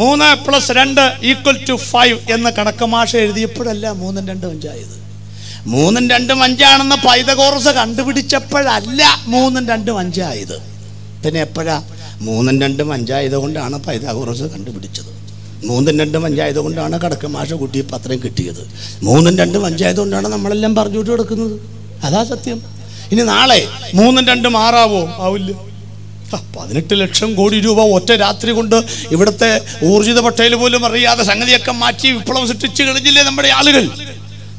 3+2=5 എന്ന കണക്കമാഷ എഴുതിയപ്പോഴല്ല 3 2 പഞ്ചായത്. 3 2 അഞ്ചാണെന്ന പൈതകോറസ് കണ്ടുപിടിച്ചപ്പോഴല്ല 3 2 അഞ്ചായത്. പിന്നെ എപ്പോഴാ? 3 2 അഞ്ചായത് കൊണ്ടാണ് പൈതകോറസ് കണ്ടുപിടിച്ചത്. 3 2 അഞ്ചായത് കൊണ്ടാണ് കടക്കമാഷ കുട്ടി പത്രം കിട്ടിയത്. 3 2 അഞ്ചായത് കൊണ്ടാണ് നമ്മളെല്ലാം പറഞ്ഞുകൊണ്ട് കിടക്കുന്നത്. അതാ സത്യം. ഇനി നാളെ 3 2 മാറാവോ? ആവില്ല. 18 ലക്ഷം കോടി രൂപ ഒറ്റ രാത്രി കൊണ്ട് ഇവിടുത്തെ ഊർജിത പട്ടേൽ പോലും അറിയാതെ സംഗതിയൊക്കെ മാറ്റി വിപ്ലവം സൃഷ്ടിച്ച് കളിച്ചില്ലേ നമ്മുടെ ആളുകൾ?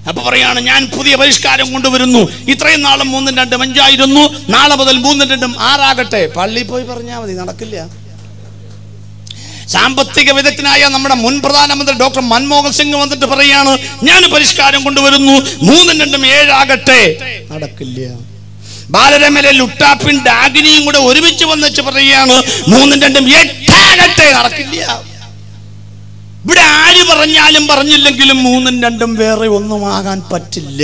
അപ്പൊ പറയാണ്, ഞാൻ പുതിയ പരിഷ്കാരം കൊണ്ടുവരുന്നു, ഇത്രയും നാളും 3 2 അഞ്ചായിരുന്നു, നാളെ മുതൽ 3 2 ആറാകട്ടെ. പള്ളി പോയി പറഞ്ഞാൽ മതി, നടക്കില്ല. സാമ്പത്തിക വിദഗ്ധനായ നമ്മുടെ മുൻ പ്രധാനമന്ത്രി ഡോക്ടർ മൻമോഹൻ സിംഗ് വന്നിട്ട് പറയാണ്, ഞാൻ പരിഷ്കാരം കൊണ്ടുവരുന്നു, 3 2 7 ആകട്ടെ. നടക്കില്ല. ബാലരമയിലെ ലുട്ടാപ്പിൻ ഡാഗിനിയും കൂടെ ഒരുമിച്ച് വന്നിട്ട് പറയാണ്, 3 2 8 ആകട്ടെ. നടക്കില്ല. ഇവിടെ ആര് പറഞ്ഞാലും പറഞ്ഞില്ലെങ്കിലും 3 2 വേറെ ഒന്നും ആകാൻ പറ്റില്ല.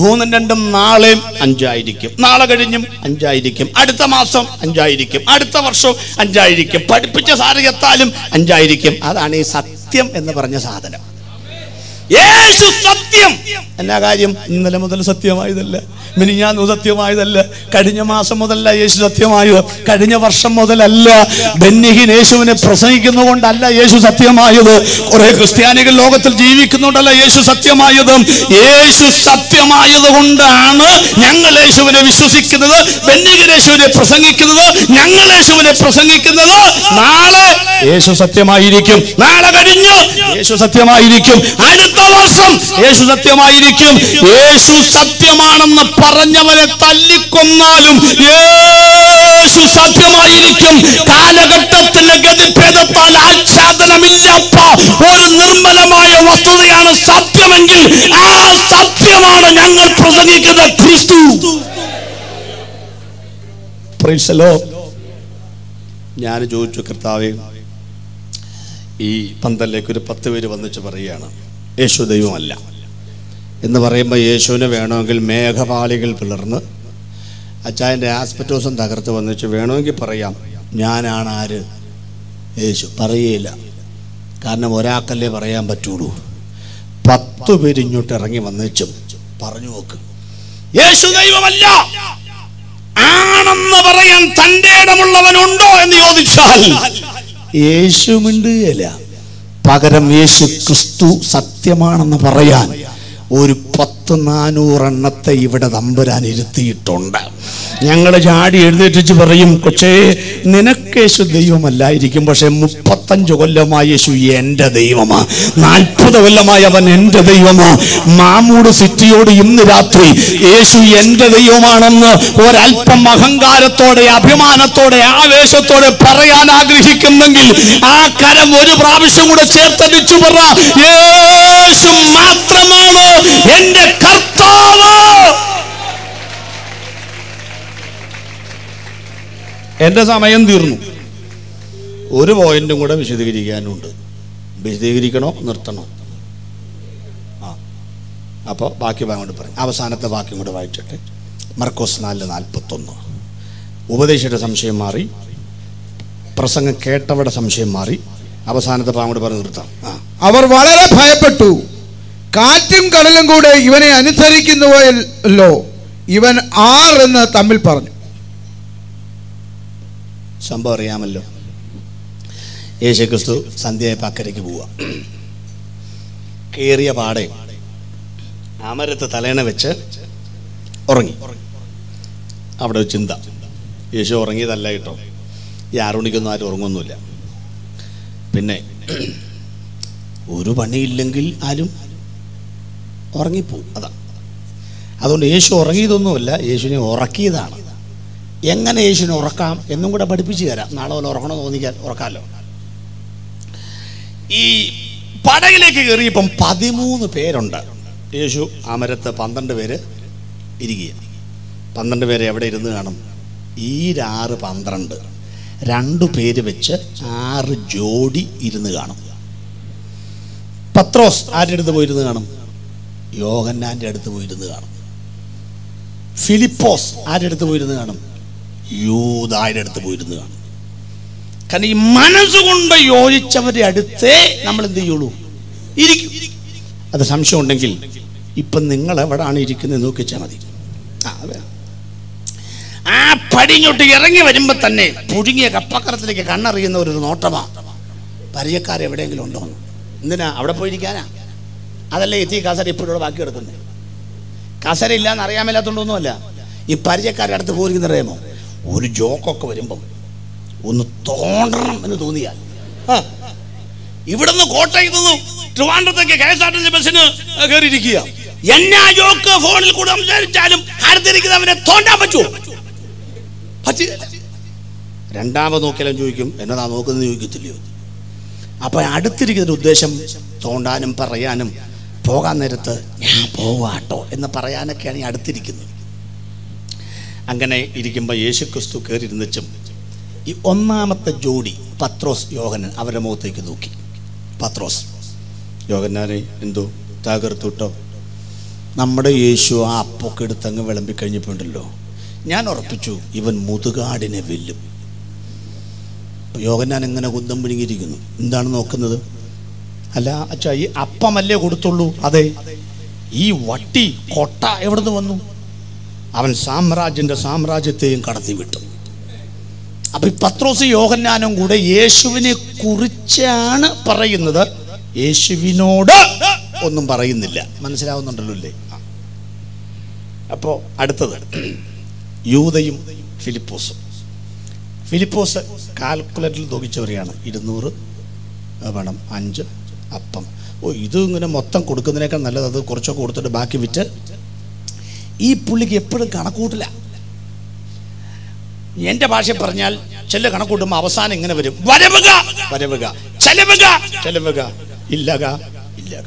3 2 നാളെയും 5 ആയിരിക്കും, നാളെ കഴിഞ്ഞും 5 ആയിരിക്കും, അടുത്ത മാസം 5 ആയിരിക്കും, അടുത്ത വർഷം 5 ആയിരിക്കും, പഠിപ്പിച്ച സാരകത്താലും 5 ആയിരിക്കും. അതാണ് ഈ സത്യം എന്ന് പറഞ്ഞ സാധനം. യേശു സത്യം. എന്നാ കാര്യം? ഇന്നലെ മുതൽ സത്യമായതല്ല, മിനിഞ്ഞാന്ന് സത്യമായതല്ല, കഴിഞ്ഞ മാസം മുതലല്ല യേശു സത്യമായത്, കഴിഞ്ഞ വർഷം മുതലല്ല. ബെന്നിഹിൻ യേശുവിനെ പ്രസംഗിക്കുന്നതുകൊണ്ടല്ല യേശു സത്യമായത്, കുറെ ക്രിസ്ത്യാനികൾ ലോകത്തിൽ ജീവിക്കുന്നുകൊണ്ടല്ല യേശു സത്യമായത്. യേശു സത്യമായത് കൊണ്ടാണ് ഞങ്ങൾ യേശുവിനെ വിശ്വസിക്കുന്നത്, ബെന്നിഹിൻ യേശുവിനെ പ്രസംഗിക്കുന്നത്, ഞങ്ങൾ യേശുവിനെ പ്രസംഗിക്കുന്നത്. നാളെ യേശു സത്യമായിരിക്കും, നാളെ കഴിഞ്ഞ് യേശു സത്യമായിരിക്കും, അടുത്ത വർഷം യേശു സത്യമായിരിക്കും. യേശു സത്യമാണെന്ന് പറഞ്ഞവനെ തല്ലിക്കൊന്നാലും യേശു സത്യമായിരിക്കും. കാലഘട്ടത്തിന്റെ ഗതിഭേദത്താൽ ആച്ഛാദനമില്ലാത്ത ഒരു നിർമ്മലമായ വസ്തുതയാണ് സത്യമെങ്കിൽ ആ സത്യമാണ് ഞങ്ങൾ പ്രസംഗിക്കുന്ന ക്രിസ്തു. Praise the Lord. ഞാൻ ചോദിച്ചു, കർത്താവേ, ഈ പന്തലിലേക്ക് ഒരു 10 പേര് വന്നിച്ച് പറയുകയാണ് യേശു ദൈവമല്ല എന്ന് പറയുമ്പോൾ യേശുവിന് വേണമെങ്കിൽ മേഘപാളികൾ പിളർന്ന് അച്ചായൻ്റെ ആസ്പെറ്റോസും തകർത്ത് വന്നിച്ച് വേണമെങ്കിൽ പറയാം, ഞാനാണ് ആര്, യേശു പറയുകയില്ല. കാരണം ഒരാൾക്കല്ലേ പറയാൻ പറ്റുള്ളൂ. 10 പേര് ഇങ്ങോട്ട് ഇറങ്ങി വന്നേച്ചും പറഞ്ഞു നോക്ക്, യേശു ദൈവമല്ല ആണെന്ന് പറയാൻ തൻ്റെ ഇടമുള്ളവനുണ്ടോ എന്ന് ചോദിച്ചാൽ യേശു മിണ്ടുകയില്ല. പകരം യേശു ക്രിസ്തു സത്യമാണെന്ന് പറയാൻ ഒരു 400 എണ്ണത്തെ ഇവിടെ തമ്പുരാൻ ഇരുത്തിയിട്ടുണ്ട്. ഞങ്ങൾ ചാടി എഴുന്നേറ്റിച്ച് പറയും, പക്ഷേ നിനക്ക് യേശു ദൈവമല്ലായിരിക്കും, പക്ഷെ 35 കൊല്ലമായി യേശു എൻ്റെ ദൈവമാ, 40 കൊല്ലമായി അവൻ എൻ്റെ ദൈവമാ. മാമൂട് സിറ്റിയോട് ഇന്ന് രാത്രി യേശു എൻ്റെ ദൈവമാണെന്ന് ഒരല്പം അഹങ്കാരത്തോടെ, അഭിമാനത്തോടെ, ആവേശത്തോടെ പറയാൻ ആഗ്രഹിക്കുന്നെങ്കിൽ ആ കരം ഒരു പ്രാവശ്യം കൂടെ ചേർത്തടിച്ചു പറ, യേശു മാത്രമാണ് എൻ്റെ കർത്താവ്, എൻ്റെ സമയം തീർന്നു. ഒരു പോയിന്റും കൂടെ വിശദീകരിക്കാനുണ്ട്. വിശദീകരിക്കണോ നിർത്തണോ? ആ, അപ്പോൾ ബാക്കി ഭാഗം കൂടെ പറയും. അവസാനത്തെ വാക്യം കൂടെ വായിച്ചിട്ട് മർക്കോസ് 4:41. ഉപദേശിയുടെ സംശയം മാറി, പ്രസംഗം കേട്ടവരുടെ സംശയം മാറി. അവസാനത്തെ ഭാഗം കൂടെ പറഞ്ഞ് നിർത്താം. അവർ വളരെ ഭയപ്പെട്ടു. കാറ്റും കടലും കൂടെ ഇവനെ അനുസരിക്കുന്നുവല്ലോ, ഇവൻ ആരെന്ന് തമ്മിൽ പറഞ്ഞു. സംഭവം അറിയാമല്ലോ. യേശു ക്രിസ്തു സന്ധ്യയായപ്പോൾ അക്കരയ്ക്ക് പോവുക. കയറിയ പാടെ അമരത്ത് തലേണ വെച്ച് ഉറങ്ങി. അവിടെ ഒരു ചിന്ത, യേശു ഉറങ്ങിയതല്ല കേട്ടോ, ഈ 6 മണിക്കൊന്നും ആരും ഉറങ്ങുന്നില്ല. പിന്നെ ഒരു പണിയില്ലെങ്കിൽ ആരും ഉറങ്ങിപ്പോവും, അതാ. അതുകൊണ്ട് യേശു ഉറങ്ങിയതൊന്നുമല്ല, യേശുവിനെ ഉറക്കിയതാണ്. എങ്ങനെ യേശുവിനെ ഉറക്കാം എന്നും കൂടെ പഠിപ്പിച്ചു തരാം. നാളെ പോലെ ഉറങ്ങണം തോന്നിക്കാൻ ഉറക്കാമല്ലോ. ഈ പടകിലേക്ക് കയറിയപ്പം 13 പേരുണ്ട്. യേശു അമരത്ത് 12 പേര് ഇരിക്കുക. 12 പേരെ എവിടെ ഇരുന്ന് കാണും? ഈ 6 12 2 പേര് വെച്ച് 6 ജോഡി ഇരുന്ന് കാണും. പത്രോസ് ആരുടെ അടുത്ത് പോയിരുന്ന് കാണും? യോഹന്നാൻ്റെ അടുത്ത് പോയിരുന്ന് കാണും. ഫിലിപ്പോസ് ആരുടെ അടുത്ത് പോയിരുന്ന് കാണും? യൂദായുടെ അടുത്ത് പോയിരുന്ന് കാണും. കാരണം ഈ മനസ്സുകൊണ്ട് യോജിച്ചവരുടെ അടുത്തേ നമ്മൾ എന്ത് ചെയ്യുള്ളൂ, ഇരിക്കും. അത് സംശയം ഉണ്ടെങ്കിൽ ഇപ്പം നിങ്ങൾ എവിടെയാണ് ഇരിക്കുന്നത് നോക്കിച്ചാൽ മതി. ആ പടിഞ്ഞോട്ട് ഇറങ്ങി വരുമ്പോൾ തന്നെ പുഴുങ്ങിയ കപ്പക്കറത്തിലേക്ക് കണ്ണറിയുന്ന ഒരു നോട്ടമാണ്. പരിചയക്കാരെവിടെയെങ്കിലും ഉണ്ടോ? എന്തിനാ അവിടെ പോയിരിക്കാനാ? അതല്ലേ എത്തി കസര ഇപ്പോഴും ബാക്കി കിടക്കുന്നത്. കസര ഇല്ലാന്ന് അറിയാൻ മേലാത്തോണ്ടൊന്നുമല്ല, ഈ പരിചയക്കാരുടെ അടുത്ത് പോയിരിക്കുന്നറിയാമോ? ഒരു ജോക്കൊക്കെ വരുമ്പം ഒന്ന് തോണ്ടണം എന്ന് തോന്നിയാൽ ഇവിടുന്ന് കോട്ടയത്ത് നിന്ന് ട്രിവാൻഡ്രത്തേക്ക് KSRTC ബസ്സിന് കയറിയിരിക്കുക. എന്നാ ജോക്ക് ഫോണിൽ കൂടെ സംസാരിച്ചാലും അടുത്തിരിക്കുന്നവനെ തോണ്ടാൻ പറ്റുമോ? രണ്ടാമത് നോക്കിയാലും ചോദിക്കും, എന്നതാ നോക്കുന്നത് ചോദിക്കത്തില്ലയോ? അപ്പൊ അടുത്തിരിക്കുന്നതിൻ്റെ ഉദ്ദേശം തോണ്ടാനും പറയാനും, പോകാൻ നേരത്ത് ഞാൻ പോവാട്ടോ എന്ന് പറയാനൊക്കെയാണ് ഈ അടുത്തിരിക്കുന്നത്. അങ്ങനെ ഇരിക്കുമ്പോൾ യേശു ക്രിസ്തു കയറിയിരുന്നിച്ചും ഈ 1-മത്തെ ജോഡി പത്രോസ് യോഹന്നാൻ അവരുടെ മുഖത്തേക്ക് നോക്കി. പത്രോസ്, യോഹന്നാനെ എന്തോ തകർത്തുട്ടോ, നമ്മുടെ യേശു ആ അപ്പൊക്കെ എടുത്തങ്ങ് വിളമ്പിക്കഴിഞ്ഞപ്പോണ്ടല്ലോ, ഞാൻ ഉറപ്പിച്ചു ഇവൻ മുതുകാടിനെ വെല്ലും. യോഹന്നാൻ എങ്ങനെ കുന്തം പിഴുങ്ങിയിരിക്കുന്നു. എന്താണ് നോക്കുന്നത്? അല്ല അച്ഛാ, ഈ അപ്പമല്ലേ കൊടുത്തുള്ളൂ? അതെ, ഈ വട്ടി കൊട്ട എവിടുന്ന് വന്നു? അവൻ സാമ്രാജ്യത്തെയും കടത്തി വിട്ടു. അപ്പൊ ഈ പത്രോസ് യോഹന്നാനും കൂടെ യേശുവിനെ കുറിച്ചാണ് പറയുന്നത്, യേശുവിനോട് ഒന്നും പറയുന്നില്ല. മനസ്സിലാവുന്നുണ്ടല്ലോ അല്ലേ? അപ്പോ അടുത്തത് യൂദയും ഫിലിപ്പോസും. ഫിലിപ്പോസ് കാൽക്കുലേറ്ററിൽ നോക്കിച്ചവരെയാണ്. 200 പണം 5 അപ്പം. ഓ, ഇത് ഇങ്ങനെ മൊത്തം കൊടുക്കുന്നതിനേക്കാൾ നല്ലത് അത് കുറച്ചൊക്കെ കൊടുത്തിട്ട് ബാക്കി വിറ്റ്. ഈ പുള്ളിക്ക് എപ്പോഴും കണക്കൂട്ടില്ല. എൻ്റെ ഭാഷയിൽ പറഞ്ഞാൽ ചില കണക്കൂട്ടുമ്പോൾ അവസാനം ഇങ്ങനെ വരും, വരവുക വരവുക, ചെലവുക ചെലവുക, ഇല്ലക ഇല്ലക.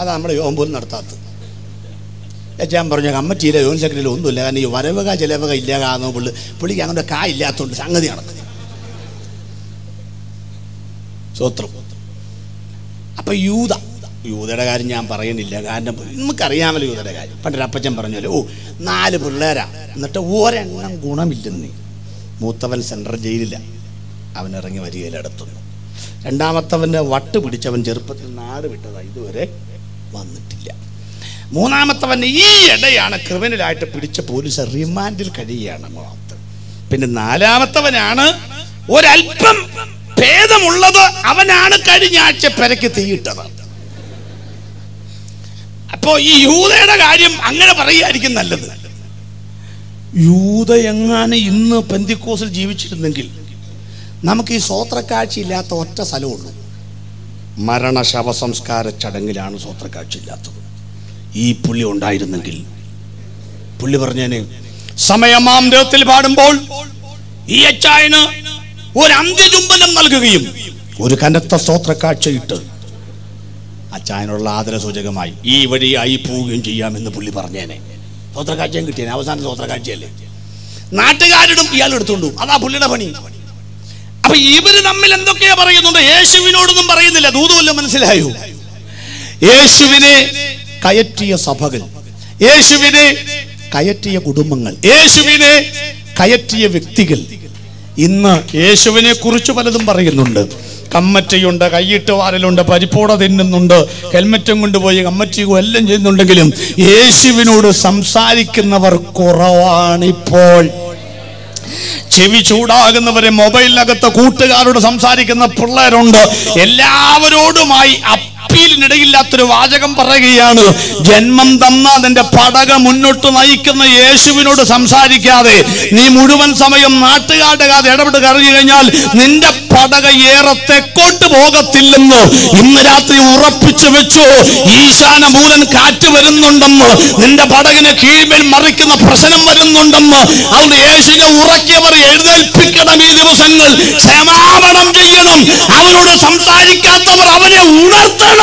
അതാ നമ്മുടെ യോഗം പോലും നടത്താത്തത്. ഞാൻ പറഞ്ഞു കമ്മറ്റിയില്ല, യോഗം സെക്രട്ടറിയില്ല, ഒന്നുമില്ല. കാരണം ഈ വരവുക ചെലവുക ഇല്ലക എന്ന് പുള്ളിക്ക് അങ്ങനെ കാ ഇല്ലാത്തതുകൊണ്ട് സംഗതി നടക്കുന്നത് സ്വത്രം. അപ്പൊ യൂദയുടെ കാര്യം ഞാൻ പറയുന്നില്ല, കാരണം നമുക്കറിയാമല്ലോ യൂദയുടെ കാര്യം. പണ്ടൊരു അപ്പച്ചൻ പറഞ്ഞല്ലോ, ഓ 4 പിള്ളേരാ, എന്നിട്ട് ഒരെണ്ണം ഗുണമില്ലെന്ന്. മൂത്തവൻ സെൻട്രൽ ജയിലില്ല, അവനിറങ്ങി വരികയിലടത്തുന്നു. രണ്ടാമത്തവന്റെ വട്ട് പിടിച്ചവൻ ചെറുപ്പത്തിൽ നാട് വിട്ടതാ, ഇതുവരെ വന്നിട്ടില്ല. മൂന്നാമത്തവൻ ഈ ഇടയാണ് ക്രിമിനലായിട്ട് പിടിച്ച പോലീസ് റിമാൻഡിൽ കഴിയുകയാണ്. പിന്നെ നാലാമത്തവനാണ് ഒരൽപ്പം ഭേദമുള്ളത്, അവനാണ് കഴിഞ്ഞ ആഴ്ച പെരക്ക് തീയിട്ടത്. അപ്പോ ഈ യൂതയുടെ കാര്യം അങ്ങനെ പറയുകയായിരിക്കും നല്ലത്. യൂത എങ്ങാനും ഇന്ന് പെന്തിക്കോസിൽ ജീവിച്ചിരുന്നെങ്കിൽ നമുക്ക് ഈ സ്വോത്രക്കാഴ്ച ഇല്ലാത്ത ഒറ്റ സ്ഥലമുള്ളൂ. മരണശവ സംസ്കാര ചടങ്ങിലാണ് സ്വോത്രക്കാഴ്ച ഇല്ലാത്തത്. ഈ പുള്ളി ഉണ്ടായിരുന്നെങ്കിൽ പുള്ളി പറഞ്ഞേനെ, സമയമാം രഥത്തിൽ പാടുമ്പോൾ ഈ അച്ചായന് ഒരു അന്ത്യചുംബനം നൽകുകയും ഒരു കനത്ത സ്തോത്രക്കാഴ്ചയിട്ട് അച്ചായനുള്ള ആദരസൂചകമായി ഈ വഴിയായി പോവുകയും ചെയ്യാമെന്ന് പുള്ളി പറഞ്ഞേനെ. സ്തോത്രക്കാഴ്ചയും കിട്ടിയേനെ. അവസാന സ്തോത്രക്കാഴ്ചയല്ലേ, നാട്ടുകാരിടും ഇയാൾ എടുത്തുകൊണ്ടു. അതാ പുള്ളിയുടെ പണി. അപ്പൊ ഇവര് തമ്മിൽ എന്തൊക്കെയാ പറയുന്നുണ്ട്? യേശുവിനോടൊന്നും പറയുന്നില്ല. ദൂതുമല്ല, മനസ്സിലായോ? യേശുവിനെ കയറ്റിയ സഭകൾ, യേശുവിനെ കയറ്റിയ കുടുംബങ്ങൾ, യേശുവിനെ കയറ്റിയ വ്യക്തികൾ ഇന്ന് യേശുവിനെ കുറിച്ച് പലതും പറയുന്നുണ്ട്. കമ്മറ്റിയുണ്ട്, കൈയിട്ട് വാരലുണ്ട്, പരിപ്പോട തിന്നുന്നുണ്ട്, ഹെൽമറ്റും കൊണ്ടുപോയി കമ്മറ്റിയും എല്ലാം ചെയ്യുന്നുണ്ടെങ്കിലും യേശുവിനോട് സംസാരിക്കുന്നവർ കുറവാണിപ്പോൾ. ചെവി ചൂടാകുന്നവരെ മൊബൈലിനകത്ത് കൂട്ടുകാരോട് സംസാരിക്കുന്ന പിള്ളേരുണ്ട്. എല്ലാവരോടുമായി ിടയില്ലാത്തൊരു വാചകം പറയുകയാണ്. ജന്മം തന്ന അതിന്റെ പടക മുന്നോട്ട് നയിക്കുന്ന യേശുവിനോട് സംസാരിക്കാതെ നീ മുഴുവൻ സമയം നാട്ടുകാരുടെ കാതെ ഇടപെട്ട് കറങ്ങി കഴിഞ്ഞാൽ നിന്റെ പടക ഏറെ തെക്കോട്ട് പോകത്തില്ലെന്ന് ഇന്ന് രാത്രി ഉറപ്പിച്ചു വെച്ചു. ഈശാനമൂലൻ കാറ്റ് വരുന്നുണ്ടെന്ന്, നിന്റെ പടകിന് കീഴ്മേൽ മറിക്കുന്ന പ്രശ്നം വരുന്നുണ്ടെന്ന്. അതുകൊണ്ട് യേശുവിനെ ഉറക്കിയവർ എഴുന്നേൽപ്പിക്കണം. ഈ ദിവസങ്ങൾ ക്ഷമാപണം ചെയ്യണം. അവരോട് സംസാരിക്കാത്തവർ അവരെ ഉണർത്തണം.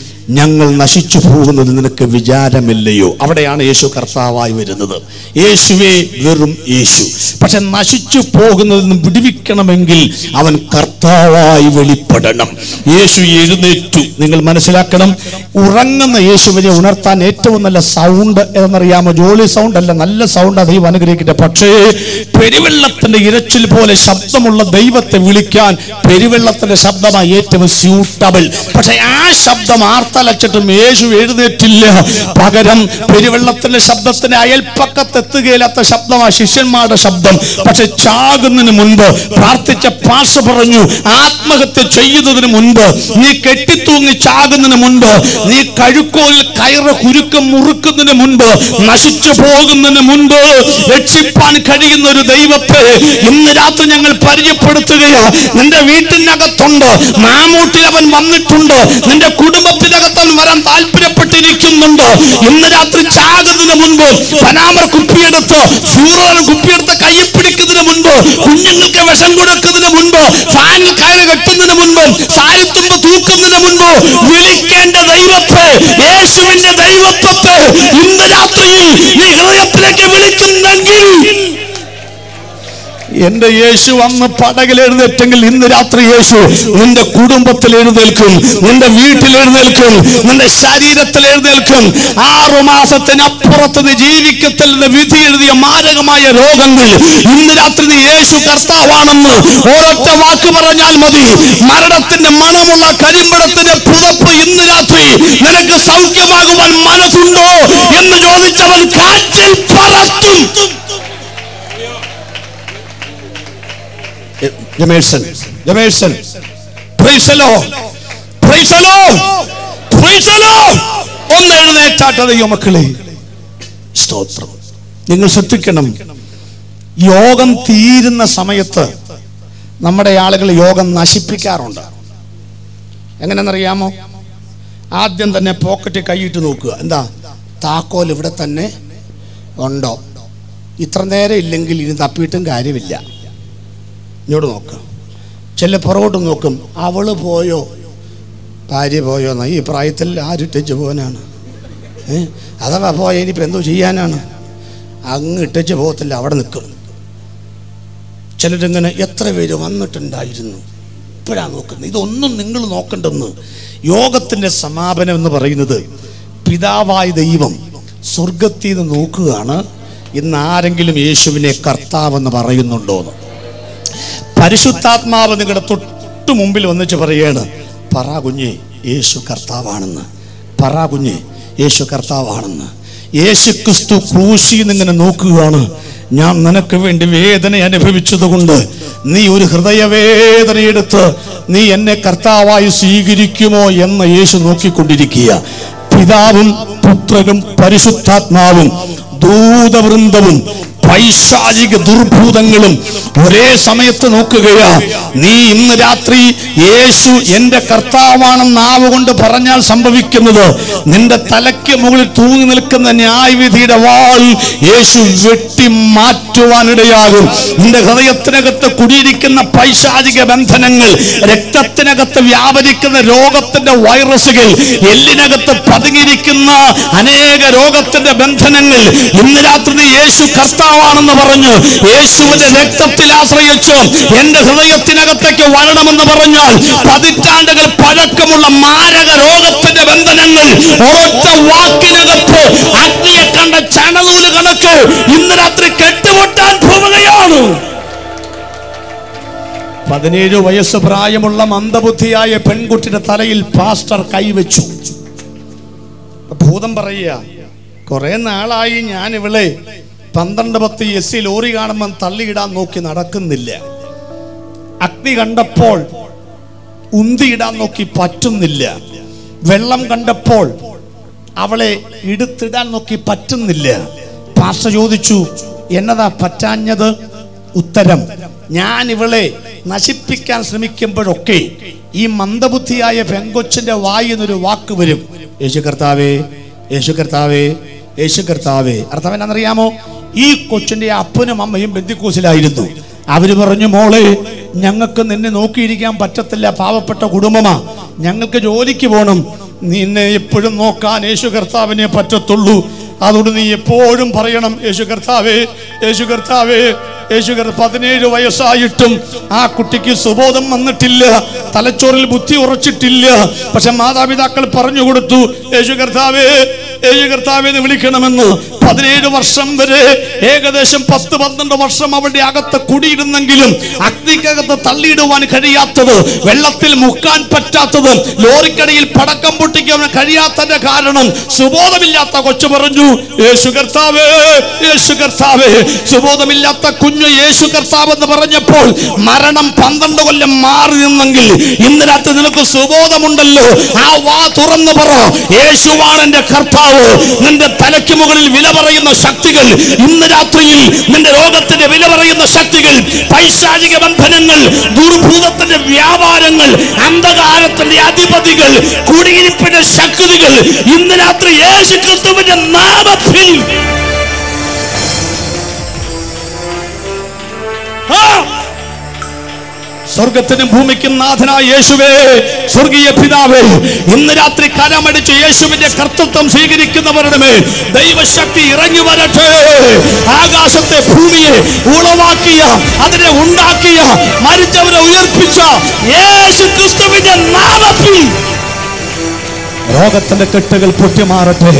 ഞങ്ങൾ നശിച്ചു പോകുന്നത് നിനക്ക് വിചാരമില്ലയോ? അവിടെയാണ് യേശു കർത്താവായി വരുന്നത്. യേശുവേ, വെറും യേശു. പക്ഷെ നശിച്ചു പോകുന്നതിൽ നിന്ന് വിടുവിക്കണമെങ്കിൽ അവൻ കർത്താവായി വെളിപ്പെടണം. യേശു എഴുന്നേറ്റു. നിങ്ങൾ മനസ്സിലാക്കണം, ഉറങ്ങുന്ന യേശുവിനെ ഉണർത്താൻ ഏറ്റവും നല്ല സൗണ്ട് എന്നറിയാമോ? ജോലി സൗണ്ട് അല്ല, നല്ല സൗണ്ട്. ദൈവം അനുഗ്രഹിക്കട്ടെ. പക്ഷേ പെരുവെള്ളത്തിന്റെ ഇരച്ചിൽ പോലെ ശബ്ദമുള്ള ദൈവത്തെ വിളിക്കാൻ പെരുവെള്ളത്തിന്റെ ശബ്ദമായി ഏറ്റവും സ്യൂട്ടബിൾ. പക്ഷെ ആ ശബ്ദം ിട്ടും യേശു എഴുന്നേറ്റില്ല. പകരം പെരുവെള്ളത്തിന്റെ ശബ്ദത്തിന് അയൽപ്പക്കത്തെത്തുകയില്ലാത്ത ശബ്ദമാണ് ശിഷ്യന്മാരുടെ ശബ്ദം. പക്ഷെ ചാകുന്നതിന് മുൻപ് പ്രാർത്ഥിച്ച പാർശ്വ പറഞ്ഞു, ആത്മഹത്യ ചെയ്യുന്നതിന് മുൻപ്, നീ കെട്ടിത്തൂങ്ങി ചാകുന്നതിന് മുൻപ്, നീ കഴുക്കോലിൽ കയറ് കുരുക്കം മുറുക്കുന്നതിന് മുൻപ്, നശിച്ചു പോകുന്നതിന് മുൻപ് രക്ഷിപ്പാൻ കഴിയുന്ന ഒരു ദൈവത്തെ ഇന്ന് രാത്രി ഞങ്ങൾ പരിചയപ്പെടുത്തുകയാ. നിന്റെ വീട്ടിനകത്തുണ്ട്, മാമൂട്ടി അവൻ വന്നിട്ടുണ്ട്, നിന്റെ കുടുംബത്തിന് വരാൻ താല്പര്യപ്പെട്ടിരിക്കുന്നുണ്ട്. ഇന്ന് രാത്രി ചാകുന്നതിന് മുൻപ്, പനാമർ കുപ്പിയെടുത്ത് സൂറോൻ കുപ്പിയെടുത്ത് കയ്യിൽ പിടിക്കുന്നതിന് മുൻപ്, കുഞ്ഞുങ്ങൾക്ക് വിഷം കൊടുക്കുന്നതിന് മുൻപ്, ഫാനിൽ കയറ് കെട്ടുന്നതിന് മുൻപ്, സായിത്തുമ്പ് തൂക്കുന്നതിന് മുൻപ് വിളിക്കേണ്ട ദൈവത്തെ, യേശുവിന്റെ ദൈവത്വത്തെ ഇന്ന് രാത്രി ഈ ഹൃദയത്തിലേക്ക് വിളിക്കുന്നെങ്കിൽ, എന്റെ യേശു അന്ന് പടകിൽ എഴുന്നേറ്റെങ്കിൽ ഇന്ന് രാത്രി യേശു നിന്റെ കുടുംബത്തിൽ എഴുന്നേൽക്കും, നിന്റെ വീട്ടിൽ എഴുന്നേൽക്കും, നിന്റെ ശരീരത്തിൽ എഴുന്നേൽക്കും. 6 മാസത്തിനപ്പുറത്ത് നീ ജീവിക്കത്തില്ലെന്ന് വിധി എഴുതിയ മാരകമായ രോഗങ്ങൾ ഇന്ന് രാത്രി നീ യേശു കർത്താവാണെന്ന് ഒരൊറ്റ വാക്ക് പറഞ്ഞാൽ മതി. മരണത്തിന്റെ മണമുള്ള കരിമ്പടത്തിന്റെ പുതപ്പ് ഇന്ന് രാത്രി നിനക്ക് സൗഖ്യമാകുവാൻ മനസ്സുണ്ടോ എന്ന് ചോദിച്ചവൻ കാറ്റിൽ പറക്കും. സ്തോത്രം. നിങ്ങൾ ശ്രദ്ധിക്കണം, യോഗം തീരുന്ന സമയത്ത് നമ്മുടെ ആളുകൾ യോഗം നശിപ്പിക്കാറുണ്ട്. എങ്ങനെയെന്നറിയാമോ? ആദ്യം തന്നെ പോക്കറ്റ് കൈയിട്ട് നോക്കുക, എന്താ താക്കോൽ ഇവിടെ തന്നെ ഉണ്ടോ? ഇത്ര നേരം ഇല്ലെങ്കിൽ ഇനി തപ്പിയിട്ടും കാര്യമില്ല. ഇങ്ങോട്ട് നോക്കാം, ചില പുറകോട്ട് നോക്കും, അവള് പോയോ, ഭാര്യ പോയോ എന്നാ ഈ പ്രായത്തിൽ ആരിട്ടിച്ച് പോകാനാണ്? അഥവാ പോയ ഇനിയിപ്പോൾ എന്തോ ചെയ്യാനാണ്? അങ്ങ് ഇട്ടിച്ച് പോകത്തില്ല, അവിടെ നിൽക്കും. ചിലരിങ്ങനെ എത്ര പേര് വന്നിട്ടുണ്ടായിരുന്നു, ഇപ്പോഴാണ് നോക്കുന്നത്. ഇതൊന്നും നിങ്ങൾ നോക്കണ്ടെന്ന്. യോഗത്തിൻ്റെ സമാപനം എന്ന് പറയുന്നത് പിതാവായ ദൈവം സ്വർഗത്തിൽ നിന്ന് നോക്കുകയാണ് ഇന്ന് ആരെങ്കിലും യേശുവിനെ കർത്താവെന്ന് പറയുന്നുണ്ടോന്ന്. പരിശുദ്ധാത്മാവ് നിങ്ങളുടെ തൊട്ട് മുമ്പിൽ വന്നിച്ച് പറയാണ്, പറ കുഞ്ഞേ യേശു കർത്താവാണെന്ന്, പറ കുഞ്ഞേ യേശു കർത്താവാണെന്ന്. യേശു ക്രിസ്തു ക്രൂശിൽ നിന്നിങ്ങനെ നോക്കുകയാണ്, ഞാൻ നിനക്ക് വേണ്ടി വേദന അനുഭവിച്ചതുകൊണ്ട് നീ ഒരു ഹൃദയവേദനയെടുത്ത് നീ എന്നെ കർത്താവായി സ്വീകരിക്കുമോ എന്ന് യേശു നോക്കിക്കൊണ്ടിരിക്കുക. പിതാവും പുത്രനും പരിശുദ്ധാത്മാവും ദൂതവൃന്ദവും പൈശാചിക ദുർഭൂതങ്ങളും ഒരേ സമയത്ത് നോക്കുകയാ. നീ ഇന്ന് രാത്രി യേശു എൻ്റെ കർത്താവാണെന്ന് നാവ് കൊണ്ട് പറഞ്ഞാൽ സംഭവിക്കുന്നത്, നിന്റെ തലയ്ക്ക് മുകളിൽ തൂങ്ങി നിൽക്കുന്ന ന്യായവിധിയുടെ വാൾ യേശു വെട്ടി മാറ്റുവാനിടയാകും. നിന്റെ ഹൃദയത്തിനകത്ത് കുടിയിരിക്കുന്ന പൈശാചിക ബന്ധനങ്ങൾ, രക്തത്തിനകത്ത് വ്യാപരിക്കുന്ന രോഗത്തിന്റെ വൈറസുകൾ, എല്ലിനകത്ത് പതുങ്ങിയിരിക്കുന്ന അനേക രോഗത്തിന്റെ ബന്ധനങ്ങൾ ഇന്ന് രാത്രി നീ യേശു കർത്താവ് ണെന്ന് പറഞ്ഞ് യേശുവിന്റെ രക്തത്തിൽ ആശ്രയിച്ച് എന്റെ ഹൃദയത്തിനകത്തേക്ക് വരണമെന്ന് പറഞ്ഞാൽ പതിറ്റാണ്ടുകൾ പഴക്കമുള്ള മാരക രോഗത്തിന്റെ ബന്ധനങ്ങൾ ഒരൊറ്റ വാക്കിനകത്ത് അഗ്നിയെ കണ്ട ചണനൂല് കണക്ക് ഇന്ന് രാത്രി കെട്ടുപൊട്ടാൻ പോവുകയാണ്. 17 വയസ്സ് പ്രായമുള്ള മന്ദബുദ്ധിയായ പെൺകുട്ടിയുടെ തലയിൽ പാസ്റ്റർ കൈവച്ചു. ഭൂതം പറയുക, കുറെ നാളായി ഞാൻ ഇവിടെ 12-10 എസ് സി ലോറി കാണുമ്പം തള്ളിയിടാൻ നോക്കി നടക്കുന്നില്ല, അഗ്നി കണ്ടപ്പോൾ ഉന്തിയിടാൻ നോക്കി പറ്റുന്നില്ല, വെള്ളം കണ്ടപ്പോൾ അവളെ ഇടുത്തിടാൻ നോക്കി പറ്റുന്നില്ല. പാസ്റ്റർ ചോദിച്ചു, എന്നതാ പറ്റാഞ്ഞത്? ഉത്തരം, ഞാൻ ഇവളെ നശിപ്പിക്കാൻ ശ്രമിക്കുമ്പോഴൊക്കെ ഈ മന്ദബുദ്ധിയായ പെങ്കൊച്ചിന്റെ വായിന്നൊരു വാക്ക് വരും, യേശു കർത്താവേ, യേശു കർത്താവേ, യേശു കർത്താവേ. അർത്ഥം എന്നാണെന്നറിയാമോ? ഈ കൊച്ചിന്റെ അപ്പനും അമ്മയും ബന്ധിക്കൂസിലായിരുന്നു. അവര് പറഞ്ഞു, മോളെ ഞങ്ങൾക്ക് നിന്നെ നോക്കിയിരിക്കാൻ പറ്റത്തില്ല, പാവപ്പെട്ട കുടുംബമാ, ഞങ്ങൾക്ക് ജോലിക്ക് പോകണം, നിന്നെ എപ്പോഴും നോക്കാൻ യേശു കർത്താവിനെ പറ്റത്തുള്ളൂ, അതുകൊണ്ട് നീ എപ്പോഴും പറയണം യേശു കർത്താവേ, യേശു കർത്താവേ, യേശു കർത്താവ്. 17 വയസ്സായിട്ടും ആ കുട്ടിക്ക് സുബോധം വന്നിട്ടില്ല, തലച്ചോറിൽ ബുദ്ധി ഉറച്ചിട്ടില്ല. പക്ഷെ മാതാപിതാക്കൾ പറഞ്ഞു കൊടുത്തു, യേശു കർത്താവേ, യേശു കർത്താവേ എന്ന് വിളിക്കണമെന്ന്. 17 വർഷം വരെ, ഏകദേശം 10-12 വർഷം അവളുടെ അകത്ത് കുടിയിരുന്നെങ്കിലും അഗ്നിക്കകത്ത് തള്ളിയിടുവാൻ കഴിയാത്തത്, വെള്ളത്തിൽ മുക്കാൻ പറ്റാത്തത്, ലോറിക്കടിയിൽ പടക്കം പൊട്ടിക്കാൻ കഴിയാത്തതിന്റെ കാരണം സുബോധമില്ലാത്ത കൊച്ചു പറഞ്ഞു യേശു കർത്താവേ, യേശു കർത്താവേ. സുബോധമില്ലാത്ത കുഞ്ഞു യേശു കർത്താവ് എന്ന് പറഞ്ഞപ്പോൾ മരണം 12 കൊല്ലം മാറി നിന്നെങ്കിൽ ഇന്ന് രാത്രി നിനക്ക് സുബോധമുണ്ടല്ലോ, ആ വാ തുറന്ന് പറ യേശുവാണ് എന്റെ കർത്താവ്. നിന്റെ തലയ്ക്ക് മുകളിൽ വില പറയുന്ന ശക്തികൾ ഇന്ന് രാത്രിയിൽ, നിന്റെ രോഗത്തിന്റെ വില പറയുന്ന ശക്തികൾ, പൈശാചിക ബന്ധനങ്ങൾ, ദുർഭൂതത്തിന്റെ വ്യാപാരങ്ങൾ, അന്ധകാരത്തിന്റെ അധിപതികൾ, കുടിയിരിപ്പിന്റെ ശക്തികൾ ഇന്ന് രാത്രി യേശു ക്രിസ്തുവിന്റെ നാമത്തിൽ സ്വർഗത്തിനും ഭൂമിക്കും നാഥനായ യേശുവേ, സ്വർഗീയ പിതാവേ, ഇന്ന് രാത്രി കരമടിച്ച് യേശുവിന്റെ കർത്തൃത്വം സ്വീകരിക്കുന്നവരുടെ മേൽ ദൈവശക്തി ഇറങ്ങി വരട്ടെ. ആകാശത്തെ ഭൂമിയെ ഉളവാക്കിയ, അതിനെ ഉണ്ടാക്കിയ, മരിച്ചവരെ ഉയർപ്പിച്ച യേശു ക്രിസ്തുവിന്റെ നാമത്തിൽ രോഗത്തിന്റെ കെട്ടുകൾ പൊട്ടി മാറട്ടെ.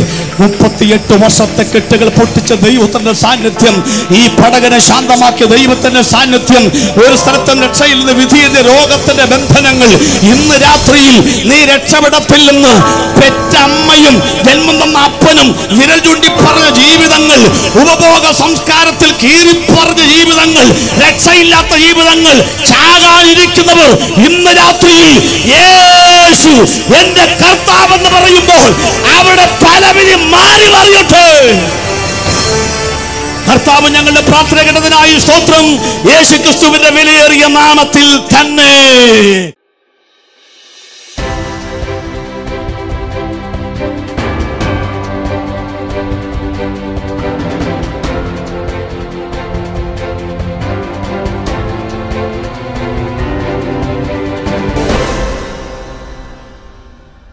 38 വർഷത്തെ കെട്ടുകൾ പൊട്ടിച്ച ദൈവത്തിന്റെ സാന്നിധ്യം, ഈ പടകനെ ശാന്തമാക്കിയ ദൈവത്തിന്റെ സാന്നിധ്യം, ഒരു സ്ഥലത്തും രക്ഷയിൽ നിന്ന് വിധിയുടെ രോഗത്തിന്റെ ബന്ധനങ്ങൾ ഇന്ന് രാത്രിയിൽ നീ രക്ഷപ്പെടത്തില്ലെന്ന് പെറ്റമ്മയും ജന്മം തന്ന അപ്പനും വിരൽ ചൂണ്ടി പറഞ്ഞ ജീവിതങ്ങൾ, ഉപഭോഗ സംസ്കാരത്തിൽ കീറി പറഞ്ഞ ജീവിതങ്ങൾ, രക്ഷയില്ലാത്ത ജീവിതങ്ങൾ, ചാകാനിരിക്കുന്നവർ ഇന്ന് രാത്രിയിൽ യേശു എന്റെ കർത്താവ് എന്ന് പറയുമ്പോൾ അവിടെ പലവിധി മാറി മറിയട്ടെ. കർത്താവ് ഞങ്ങളുടെ പ്രാർത്ഥന കേട്ടതിനായി സ്തോത്രം, യേശു ക്രിസ്തുവിന്റെ വിലയേറിയ നാമത്തിൽ തന്നെ.